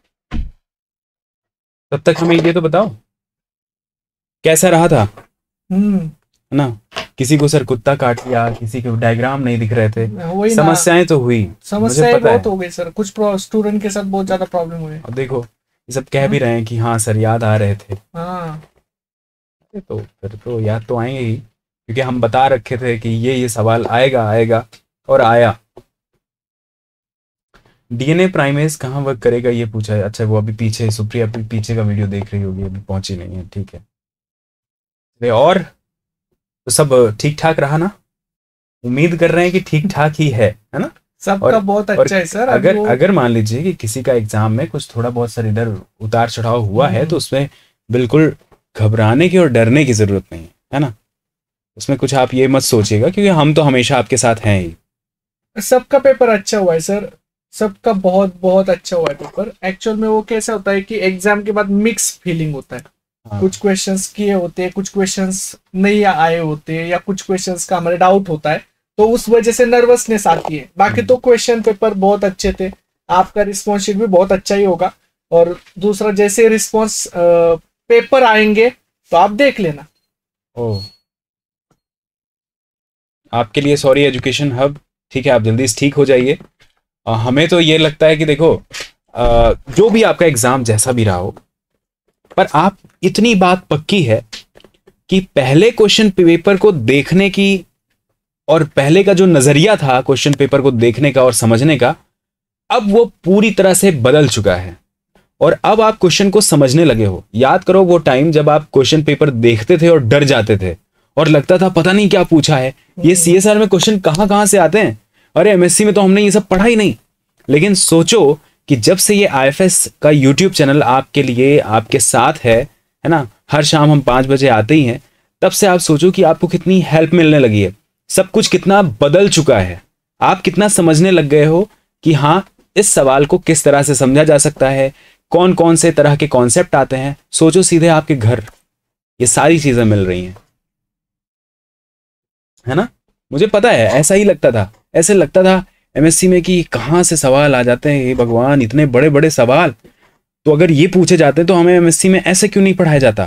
तब तक हमें ये तो बताओ कैसा रहा था, है ना। किसी को सर कुत्ता काट लिया, किसी के डायग्राम नहीं दिख रहे थे, समस्याएं तो हुई, समस्याएं बहुत हो गई सर, कुछ स्टूडेंट के साथ बहुत ज्यादा प्रॉब्लम हुई। और देखो ये सब कह भी रहे हैं कि हाँ सर याद आ रहे थे, तो फिर तो याद तो आएंगे ही, क्योंकि हम बता रखे थे कि ये सवाल आएगा आएगा और आया। डीएनए प्राइमेज कहाँ वर्क करेगा ये पूछा है, अच्छा वो अभी पीछे, सुप्रिया अभी पीछे का वीडियो देख रही होगी, अभी पहुंची नहीं है, ठीक है। और तो सब ठीक ठाक रहा ना, उम्मीद कर रहे हैं कि ठीक ठाक ही है ना, सबका बहुत अच्छा है सर। अगर मान लीजिए कि किसी का एग्जाम में कुछ थोड़ा बहुत सर इधर उतार चढ़ाव हुआ है, तो उसमें बिल्कुल घबराने की और डरने की जरूरत नहीं है ना, उसमें कुछ आप ये मत सोचिएगा, क्योंकि हम तो हमेशा आपके साथ हैं ही। सबका पेपर अच्छा हुआ है सर, सबका बहुत बहुत अच्छा हुआ है पेपर। एक्चुअल में वो कैसा होता है कि एग्जाम के बाद मिक्स फीलिंग होता है, कुछ क्वेश्चंस किए होते हैं, कुछ क्वेश्चंस नहीं आए होते हैं, या कुछ क्वेश्चंस का हमारे डाउट होता है, तो उस वजह से नर्वसनेस आती है। बाकी तो क्वेश्चन पेपर बहुत अच्छे थे, आपका रिस्पॉन्स शीट भी बहुत अच्छा ही होगा, और दूसरा जैसे रिस्पॉन्स पेपर आएंगे तो आप देख लेना। ओह, आपके लिए सॉरी एजुकेशन हब, ठीक है, आप जल्दी से ठीक हो जाइए। हमें तो ये लगता है कि देखो जो भी आपका एग्जाम जैसा भी रहा हो, पर आप इतनी बात पक्की है कि पहले क्वेश्चन पेपर को देखने की और पहले का जो नजरिया था क्वेश्चन पेपर को देखने का और समझने का, अब वो पूरी तरह से बदल चुका है, और अब आप क्वेश्चन को समझने लगे हो। याद करो वो टाइम जब आप क्वेश्चन पेपर देखते थे और डर जाते थे और लगता था पता नहीं क्या पूछा है, ये सीएसआर में क्वेश्चन कहां से आते हैं, अरे एमएससी में तो हमने ये सब पढ़ा ही नहीं। लेकिन सोचो कि जब से ये आईएफएस का यूट्यूब चैनल आपके लिए आपके साथ है ना, हर शाम हम 5 बजे आते ही हैं, तब से आप सोचो कि आपको कितनी हेल्प मिलने लगी है, सब कुछ कितना बदल चुका है, आप कितना समझने लग गए हो कि हाँ इस सवाल को किस तरह से समझा जा सकता है, कौन कौन से तरह के कॉन्सेप्ट आते हैं। सोचो सीधे आपके घर ये सारी चीजें मिल रही हैं, है ना। मुझे पता है ऐसा ही लगता था, ऐसे लगता था एमएससी में कि कहाँ से सवाल आ जाते हैं, ये भगवान इतने बड़े बड़े सवाल, तो अगर ये पूछे जाते तो हमें एमएससी में ऐसे क्यों नहीं पढ़ाया जाता,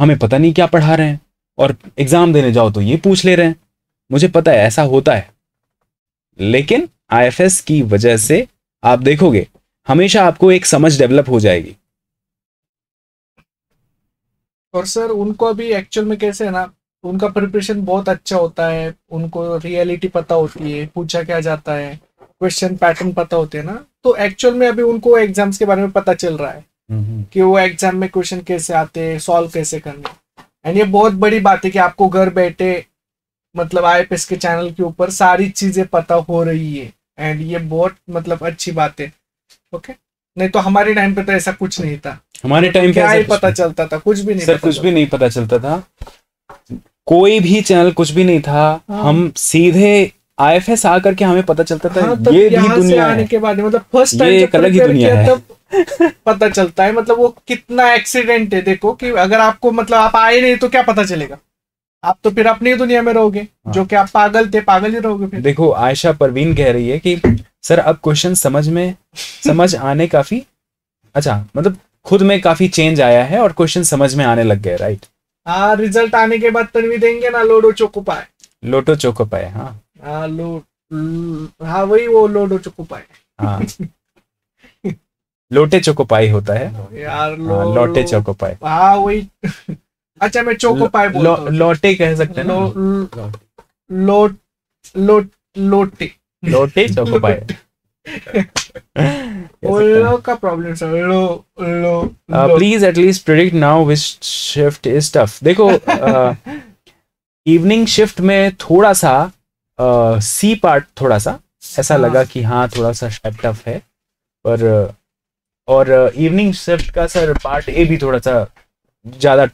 हमें पता नहीं क्या पढ़ा रहे हैं, और एग्जाम देने जाओ तो ये पूछ ले रहे हैं। मुझे पता है ऐसा होता है, लेकिन आईएफएस की वजह से आप देखोगे हमेशा आपको एक समझ डेवलप हो जाएगी। और सर उनको अभी एक्चुअल में कैसे है ना, उनका प्रिपरेशन बहुत अच्छा होता है, उनको रियलिटी पता होती है, पूछा क्या जाता है, क्वेश्चन पैटर्न पता होते हैं ना। तो एक्चुअल में अभी उनको एग्जाम्स के बारे में पता चल रहा है कि वो एग्जाम में क्वेश्चन कैसे आते हैं, सॉल्व कैसे करने। एंड ये बहुत बड़ी बात है कि आपको घर बैठे मतलब आईएफएस के चैनल के ऊपर सारी चीजें पता हो रही है, एंड ये बहुत मतलब अच्छी बात है। ओके, नहीं तो हमारे टाइम पे तो ऐसा कुछ नहीं था। हमारे टाइम पे ऐसा पता चलता था कुछ भी नहीं सर, कुछ भी नहीं पता चलता था, कोई भी चैनल कुछ भी नहीं था। हम सीधे आईएफएस आकर के हमें पता चलता था। हाँ, ये भी दुनिया आने के बाद मतलब फर्स्ट टाइम एक अलग ही दुनिया है, तब पता चलता है मतलब वो कितना एक्सीडेंट है। देखो कि अगर आपको मतलब आप आए नहीं तो क्या पता चलेगा, आप तो फिर अपनी दुनिया में रहोगे। हाँ, जो कि आप पागल थे, पागल ही रहोगे फिर। देखो आयशा परवीन कह रही है कि सर अब क्वेश्चन समझ आने काफी अच्छा, मतलब खुद में काफी चेंज आया है और क्वेश्चन समझ में आने लग गए। राइट, हाँ, रिजल्ट आने के बाद तनवी देंगे ना लोडो चोको पाए। हाँ हाँ वही, वो लोडो चोको पाए। हाँ लोटे चोको पाई होता है यार, लोटे चोको पाए। हाँ वही, अच्छा मैं चोको पाए बोलता हूँ, लोटे कह सकते हैं। लोटे चोको पाए का प्रॉब्लम सर। लो please at least predict now which shift is tough. देखो इवनिंग शिफ्ट में थोड़ा सा सी पार्ट थोड़ा सा ऐसा लगा कि हाँ थोड़ा सा शायद टफ है, पर और इवनिंग शिफ्ट का सर पार्ट ए भी थोड़ा सा ज्यादा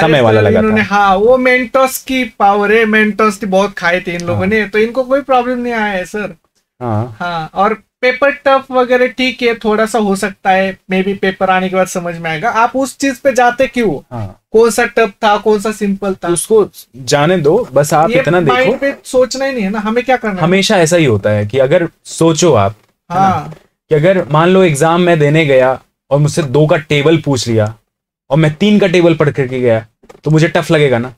समय वाला लगा था। हाँ वो मेंटोस की पावर है, मेंटोस बहुत खाए थे इन लोगों ने तो इनको कोई प्रॉब्लम नहीं आया है सर। हाँ हाँ, और पेपर टफ वगैरह ठीक है, थोड़ा सा हो सकता है मे बी पेपर आने के बाद समझ में आएगा। आप उस चीज पे जाते क्यों? हाँ, कौन सा टफ था कौन सा सिंपल था उसको जाने दो, बस आप इतना देखो। माइंड पे सोचना ही नहीं है ना, हमें क्या करना है? हमेशा ऐसा ही होता है कि अगर सोचो आप, हाँ, कि अगर मान लो एग्जाम में देने गया और मुझसे 2 का टेबल पूछ लिया और मैं 3 का टेबल पढ़ करके गया तो मुझे टफ लगेगा ना।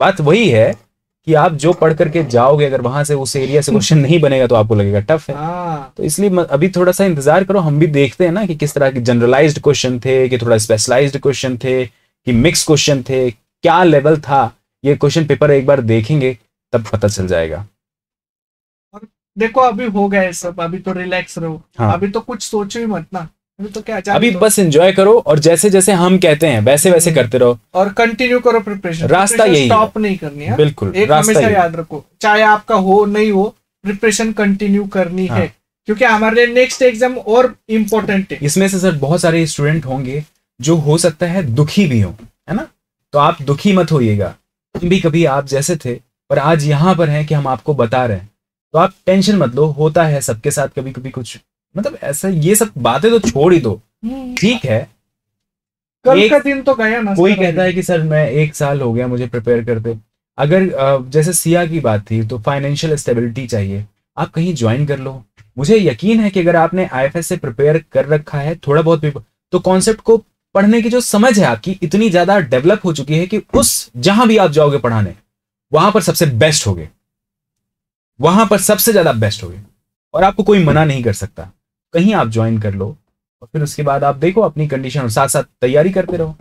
बात वही है कि आप जो पढ़ करके जाओगे अगर वहां से उस एरिया से क्वेश्चन नहीं बनेगा तो आपको लगेगा टफ है। तो इसलिए अभी थोड़ा सा इंतजार करो, हम भी देखते हैं ना कि किस तरह के जनरलाइज्ड क्वेश्चन थे, कि थोड़ा स्पेशलाइज्ड क्वेश्चन थे, कि मिक्स क्वेश्चन थे, क्या लेवल था। ये क्वेश्चन पेपर एक बार देखेंगे तब पता चल जाएगा। और देखो अभी हो गए सब, अभी तो रिलैक्स रहो। हाँ, अभी तो कुछ सोचो ही मत ना, अभी तो क्या, अभी बस एंजॉय करो और जैसे जैसे हम कहते हैं वैसे वैसे करते रहो और कंटिन्यू करो प्रिपरेशन। रास्ता यही, स्टॉप नहीं करनी है बिल्कुल। एक हमेशा याद रखो, चाहे आपका हो नहीं हो, प्रिपरेशन कंटिन्यू करनी है क्योंकि हमारे लिए नेक्स्ट एग्जाम और इम्पोर्टेंट है। इसमें से सर बहुत सारे स्टूडेंट होंगे जो हो सकता है दुखी भी हो, है ना, तो आप दुखी मत होइएगा। तुम भी कभी आप जैसे थे और आज यहाँ पर है कि हम आपको बता रहे हैं, तो आप टेंशन मत लो। होता है सबके साथ कभी कभी कुछ, मतलब ऐसा, ये सब बातें तो छोड़ ही दो, ठीक है। कल का दिन तो गया ना। कोई कहता है कि सर मैं 1 साल हो गया मुझे प्रिपेयर करते। अगर जैसे सिया की बात थी तो फाइनेंशियल स्टेबिलिटी चाहिए, आप कहीं ज्वाइन कर लो। मुझे यकीन है कि अगर आपने आईएफएस से प्रिपेयर कर रखा है थोड़ा बहुत भी, तो कॉन्सेप्ट को पढ़ने की जो समझ है आपकी इतनी ज्यादा डेवलप हो चुकी है कि उस जहां भी आप जाओगे पढ़ाने वहां पर सबसे बेस्ट हो गए, वहां पर सबसे ज्यादा बेस्ट हो गए और आपको कोई मना नहीं कर सकता। कहीं आप ज्वाइन कर लो और फिर उसके बाद आप देखो अपनी कंडीशन और साथ साथ तैयारी करते रहो।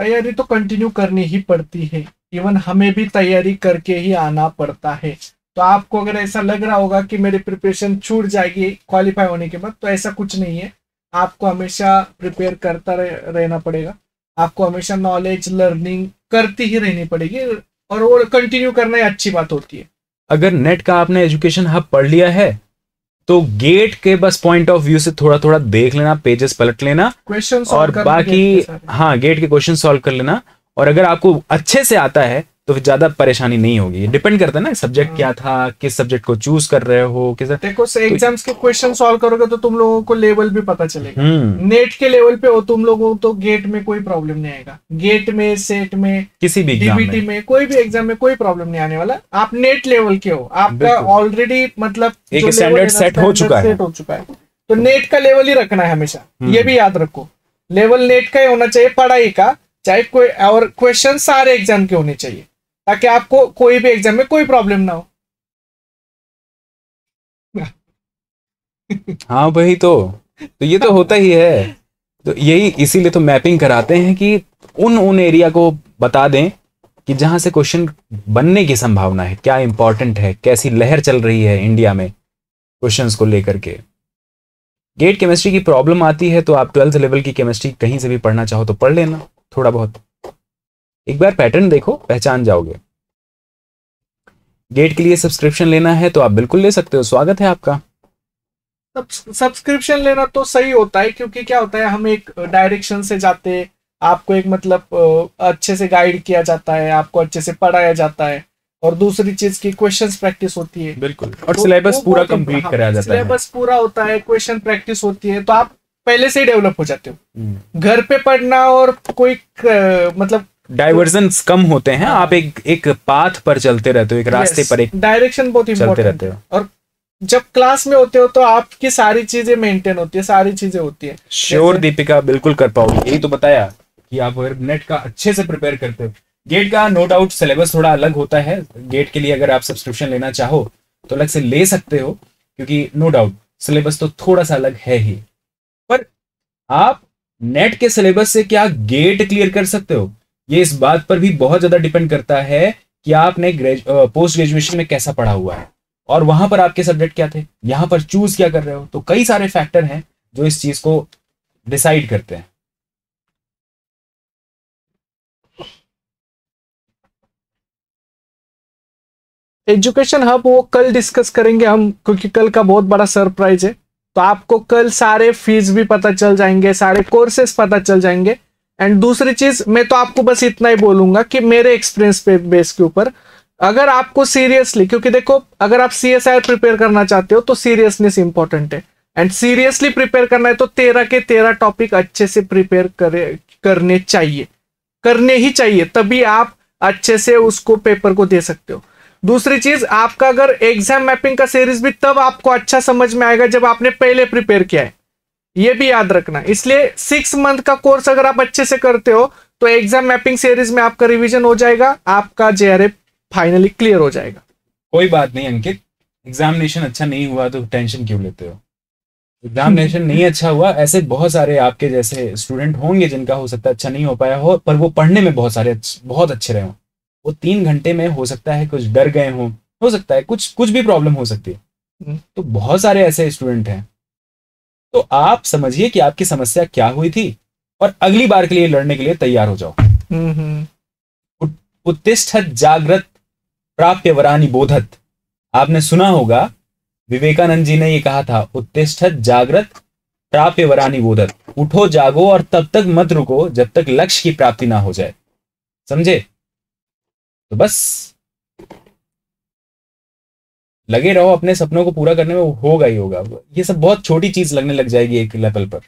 तैयारी तो कंटिन्यू करनी ही पड़ती है, इवन हमें भी तैयारी करके ही आना पड़ता है। तो आपको अगर ऐसा लग रहा होगा कि मेरी प्रिपरेशन छूट जाएगी क्वालिफाई होने के बाद, तो ऐसा कुछ नहीं है। आपको हमेशा प्रिपेयर करता रहना पड़ेगा, आपको हमेशा नॉलेज लर्निंग करती ही रहनी पड़ेगी और वो कंटिन्यू करना अच्छी बात होती है। अगर नेट का आपने एजुकेशन हब पढ़ लिया है तो गेट के बस पॉइंट ऑफ व्यू से थोड़ा थोड़ा देख लेना, पेजेस पलट लेना क्वेश्चन और बाकी हाँ गेट के क्वेश्चन सॉल्व कर लेना। और अगर आपको अच्छे से आता है तो ज्यादा परेशानी नहीं होगी। डिपेंड करता है ना सब्जेक्ट क्या था, किस सब्जेक्ट को चूज कर रहे हो, किस। देखो एग्जाम्स के क्वेश्चन सॉल्व करोगे तो तुम लोगों को लेवल भी पता चलेगा। नेट के लेवल पे हो तुम लोगों तो गेट में कोई प्रॉब्लम नहीं आएगा, गेट में सेट में किसी भी डीबीटी में कोई भी एग्जाम में कोई प्रॉब्लम नहीं आने वाला। आप नेट लेवल के हो, आपका ऑलरेडी मतलब एक स्टैंडर्ड सेट हो चुका है, तो नेट का लेवल ही रखना है हमेशा। ये भी याद रखो, लेवल नेट का ही होना चाहिए पढ़ाई का, चाहे कोई और क्वेश्चन सारे एग्जाम के होने चाहिए ताकि आपको कोई भी एग्जाम में कोई प्रॉब्लम ना हो। हाँ भाई, तो ये तो होता ही है। तो यही इसीलिए तो मैपिंग कराते हैं कि उन एरिया को बता दें कि जहां से क्वेश्चन बनने की संभावना है, क्या इंपॉर्टेंट है, कैसी लहर चल रही है इंडिया में क्वेश्चंस को लेकर के। गेट केमिस्ट्री की प्रॉब्लम आती है तो आप 12th लेवल की केमिस्ट्री कहीं से भी पढ़ना चाहो तो पढ़ लेना, थोड़ा बहुत एक बार पैटर्न देखो, पहचान जाओगे। गेट के लिए सब्सक्रिप्शन लेना है तो आप बिल्कुल ले सकते हो, स्वागत है आपका। सब्सक्रिप्शन लेना तो सही होता है क्योंकि क्या होता है, हम एक डायरेक्शन से जाते, आपको एक मतलब अच्छे से गाइड किया जाता है, आपको अच्छे से पढ़ाया जाता है, और दूसरी चीज की क्वेश्चंस प्रैक्टिस होती है, बिल्कुल, और सिलेबस पूरा कंप्लीट कराया जाता है, सिलेबस पूरा होता है, क्वेश्चन प्रैक्टिस होती है, तो आप पहले से ही डेवलप हो जाते हो। घर पे पढ़ना और कोई मतलब डाइवर्जन्स कम होते हैं, आप एक पाथ पर चलते रहते हो, एक रास्ते पर, एक डायरेक्शन बहुत इंपॉर्टेंट है। और जब क्लास में होते हो तो आपकी सारी चीजें मेंटेन होती है, सारी चीजें होती है। श्योर दीपिका, बिल्कुल कर पाओगे। यही तो बताया कि आप अगर नेट का अच्छे से प्रिपेयर करते हो, गेट का नो डाउट सिलेबस थोड़ा अलग होता है। गेट के लिए अगर आप सब्सक्रिप्शन लेना चाहो तो अलग से ले सकते हो क्योंकि नो डाउट सिलेबस तो थोड़ा सा अलग है ही, पर आप नेट के सिलेबस से क्या गेट क्लियर कर सकते हो, ये इस बात पर भी बहुत ज्यादा डिपेंड करता है कि आपने पोस्ट ग्रेजुएशन में कैसा पढ़ा हुआ है और वहां पर आपके सब्जेक्ट क्या थे, यहाँ पर चूज क्या कर रहे हो। तो कई सारे फैक्टर हैं जो इस चीज को डिसाइड करते हैं। एजुकेशन हब वो कल डिस्कस करेंगे हम, क्योंकि कल का बहुत बड़ा सरप्राइज है, तो आपको कल सारे फीस भी पता चल जाएंगे, सारे कोर्सेस पता चल जाएंगे। एंड दूसरी चीज, मैं तो आपको बस इतना ही बोलूंगा कि मेरे एक्सपीरियंस पे बेस के ऊपर अगर आपको सीरियसली, क्योंकि देखो अगर आप CSIR प्रिपेयर करना चाहते हो तो सीरियसनेस इंपॉर्टेंट है, एंड सीरियसली प्रिपेयर करना है तो 13 के 13 टॉपिक अच्छे से प्रिपेयर करने चाहिए, करने ही चाहिए, तभी आप अच्छे से उसको पेपर को दे सकते हो। दूसरी चीज, आपका अगर एग्जाम मैपिंग का सीरीज भी तब आपको अच्छा समझ में आएगा जब आपने पहले प्रिपेयर किया है, ये भी याद रखना। इसलिए 6 मंथ का कोर्स अगर आप अच्छे से करते हो तो एग्जाम मैपिंग सीरीज में आपका रिवीजन हो जाएगा, आपका JRF फाइनली क्लियर हो जाएगा। कोई बात नहीं अंकित, एग्जामिनेशन अच्छा नहीं हुआ तो टेंशन क्यों लेते हो, एग्जामिनेशन नहीं अच्छा हुआ, ऐसे बहुत सारे आपके जैसे स्टूडेंट होंगे जिनका हो सकता है अच्छा नहीं हो पाया हो, पर वो पढ़ने में बहुत अच्छे रहे हों, वो 3 घंटे में हो सकता है कुछ डर गए हों, हो सकता है कुछ भी प्रॉब्लम हो सकती है, तो बहुत सारे ऐसे स्टूडेंट हैं। तो आप समझिए कि आपकी समस्या क्या हुई थी और अगली बार के लिए लड़ने के लिए तैयार हो जाओ। उत्तिष्ठत जागृत प्राप्य वरानि बोधत, आपने सुना होगा विवेकानंद जी ने ये कहा था, उत्तिष्ठत जागृत प्राप्य वरानि बोधत, उठो जागो और तब तक मत रुको जब तक लक्ष्य की प्राप्ति ना हो जाए, समझे। तो बस लगे रहो अपने सपनों को पूरा करने में, वो होगा ही होगा। ये सब बहुत छोटी चीज लगने लग जाएगी एक लेवल पर।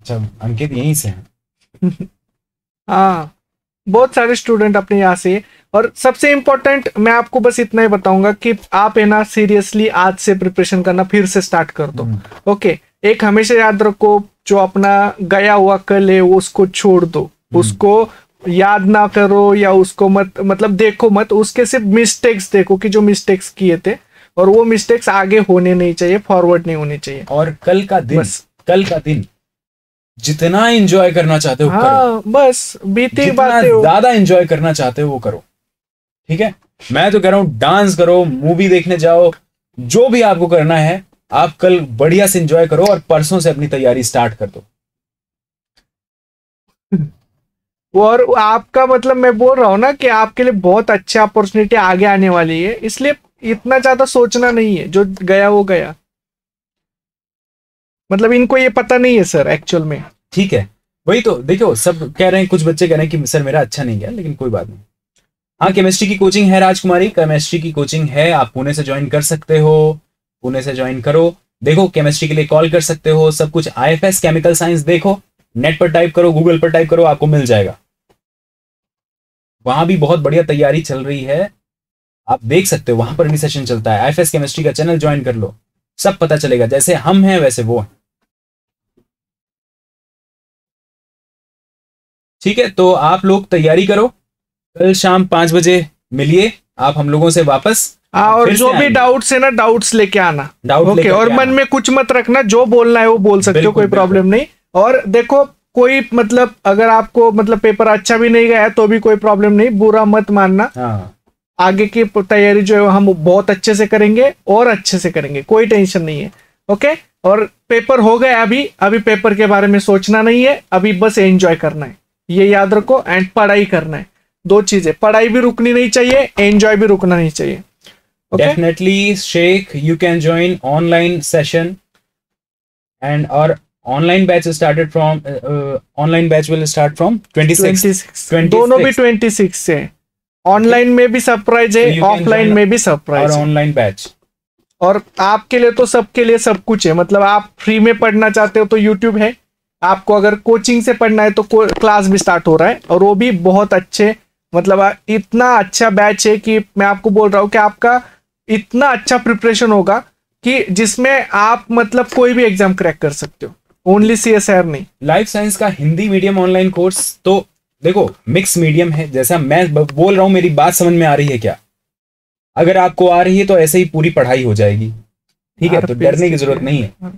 अच्छा अंकित यहीं से हैं। हाँ, बहुत सारे स्टूडेंट अपने यहाँ से, और सबसे इम्पोर्टेंट मैं आपको बस इतना ही बताऊंगा कि आप है ना सीरियसली आज से प्रिपरेशन करना फिर से स्टार्ट कर दो। ओके, एक हमेशा याद रखो, जो अपना गया हुआ कल है उसको छोड़ दो, उसको याद ना करो या उसको मत मतलब देखो मत, उसके सिर्फ मिस्टेक्स देखो कि जो मिस्टेक्स किए थे, और वो मिस्टेक्स आगे होने नहीं चाहिए, फॉरवर्ड नहीं होने चाहिए। और कल का दिन, बस कल का दिन जितना एंजॉय करना चाहते हो, हाँ, करो। बस बीती बातें हो, ज्यादा एंजॉय करना चाहते हो वो करो, ठीक है। मैं तो कह रहा हूँ डांस करो, मूवी देखने जाओ, जो भी आपको करना है आप कल बढ़िया से एंजॉय करो और परसों से अपनी तैयारी स्टार्ट कर दो। और आपका मतलब मैं बोल रहा हूँ ना कि आपके लिए बहुत अच्छी अपॉर्चुनिटी आगे आने वाली है, इसलिए इतना ज्यादा सोचना नहीं है, जो गया वो गया। मतलब इनको ये पता नहीं है सर एक्चुअल में, ठीक है, वही तो देखो सब कह रहे हैं, कुछ बच्चे कह रहे हैं कि सर मेरा अच्छा नहीं गया, लेकिन कोई बात नहीं। हाँ, केमिस्ट्री की कोचिंग है राजकुमारी, केमिस्ट्री की कोचिंग है, आप पुणे से ज्वाइन कर सकते हो, पुणे से ज्वाइन करो, देखो केमिस्ट्री के लिए कॉल कर सकते हो, सब कुछ। IFS केमिकल साइंस देखो, नेट पर टाइप करो, गूगल पर टाइप करो, आपको मिल जाएगा, वहां भी बहुत बढ़िया तैयारी चल रही है, आप देख सकते हो, वहां पर भी सेशन चलता है। IFS केमिस्ट्री का चैनल ज्वाइन कर लो, सब पता चलेगा, जैसे हम हैं वैसे वो है, ठीक है। तो आप लोग तैयारी करो, कल शाम 5 बजे मिलिए, आप हम लोगों से वापस और जो भी डाउट्स है ना डाउट्स लेके आना, डाउट ओके, और मन में कुछ मत रखना, जो बोलना है वो बोल सकते हो, कोई प्रॉब्लम नहीं। और देखो कोई मतलब अगर आपको मतलब पेपर अच्छा भी नहीं गया है तो भी कोई प्रॉब्लम नहीं, बुरा मत मानना। आगे की तैयारी जो है हम बहुत अच्छे से करेंगे और अच्छे से करेंगे, कोई टेंशन नहीं है ओके। और पेपर हो गया, अभी अभी पेपर के बारे में सोचना नहीं है, अभी बस एंजॉय करना है, ये याद रखो। एंड पढ़ाई करना है, दो चीजें, पढ़ाई भी रुकनी नहीं चाहिए, एंजॉय भी रुकना नहीं चाहिए। Definitely Sheikh, you can join online session and our online batch started from online batch will start from 26 दोनों भी 26 से ऑनलाइन में भी सरप्राइज है, ऑफलाइन में भी सरप्राइज है ऑनलाइन बैच। और आपके लिए तो सबके लिए सब कुछ है, मतलब आप फ्री में पढ़ना चाहते हो तो YouTube है, आपको अगर कोचिंग से पढ़ना है तो क्लास भी स्टार्ट हो रहा है और वो भी बहुत अच्छे, मतलब इतना अच्छा बैच है कि मैं आपको बोल रहा हूँ कि आपका इतना अच्छा प्रिपरेशन होगा कि जिसमें आप मतलब कोई भी एग्जाम क्रैक कर सकते हो, ओनली CSIR नहीं। लाइफ साइंस का हिंदी मीडियम ऑनलाइन कोर्स तो देखो मिक्स मीडियम है, जैसा मैं बोल रहा हूँ मेरी बात समझ में आ रही है क्या? अगर आपको आ रही है तो ऐसे ही पूरी पढ़ाई हो जाएगी, ठीक है, तो डरने की जरूरत नहीं है,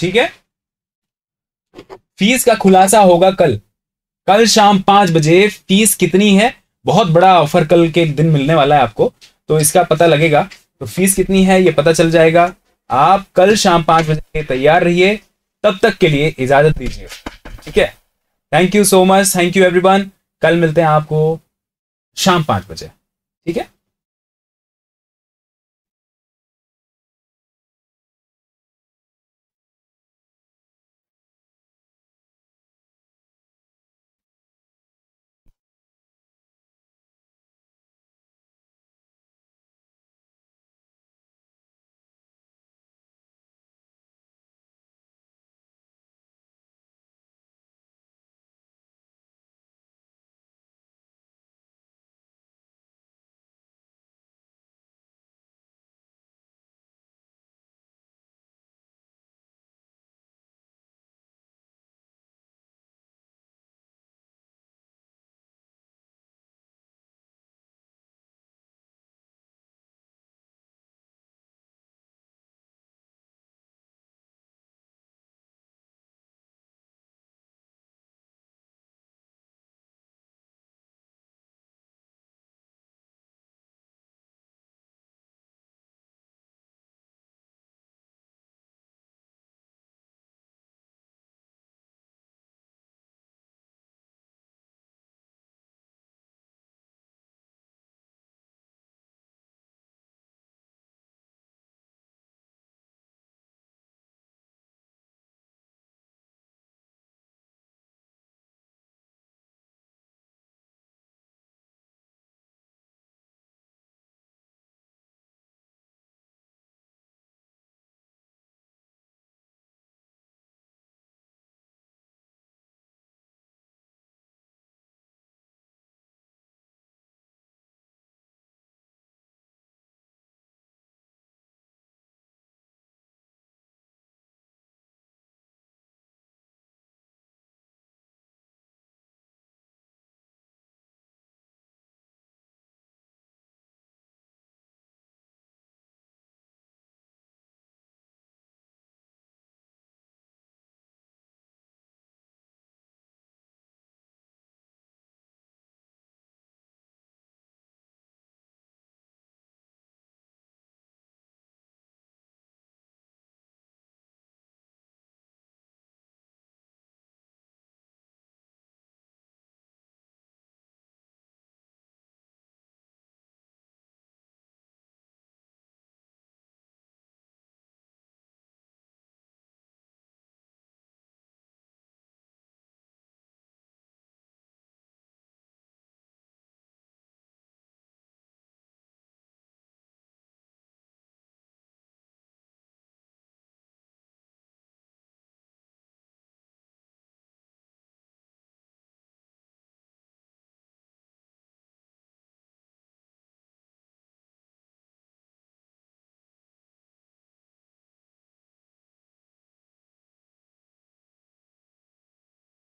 ठीक है। फीस का खुलासा होगा कल, कल शाम 5 बजे फीस कितनी है, बहुत बड़ा ऑफर कल के दिन मिलने वाला है आपको, तो इसका पता लगेगा, तो फीस कितनी है ये पता चल जाएगा। आप कल शाम 5 बजे तैयार रहिए, तब तक के लिए इजाजत दीजिए, ठीक है। Thank you so much, thank you everyone, कल मिलते हैं आपको शाम 5 बजे, ठीक है।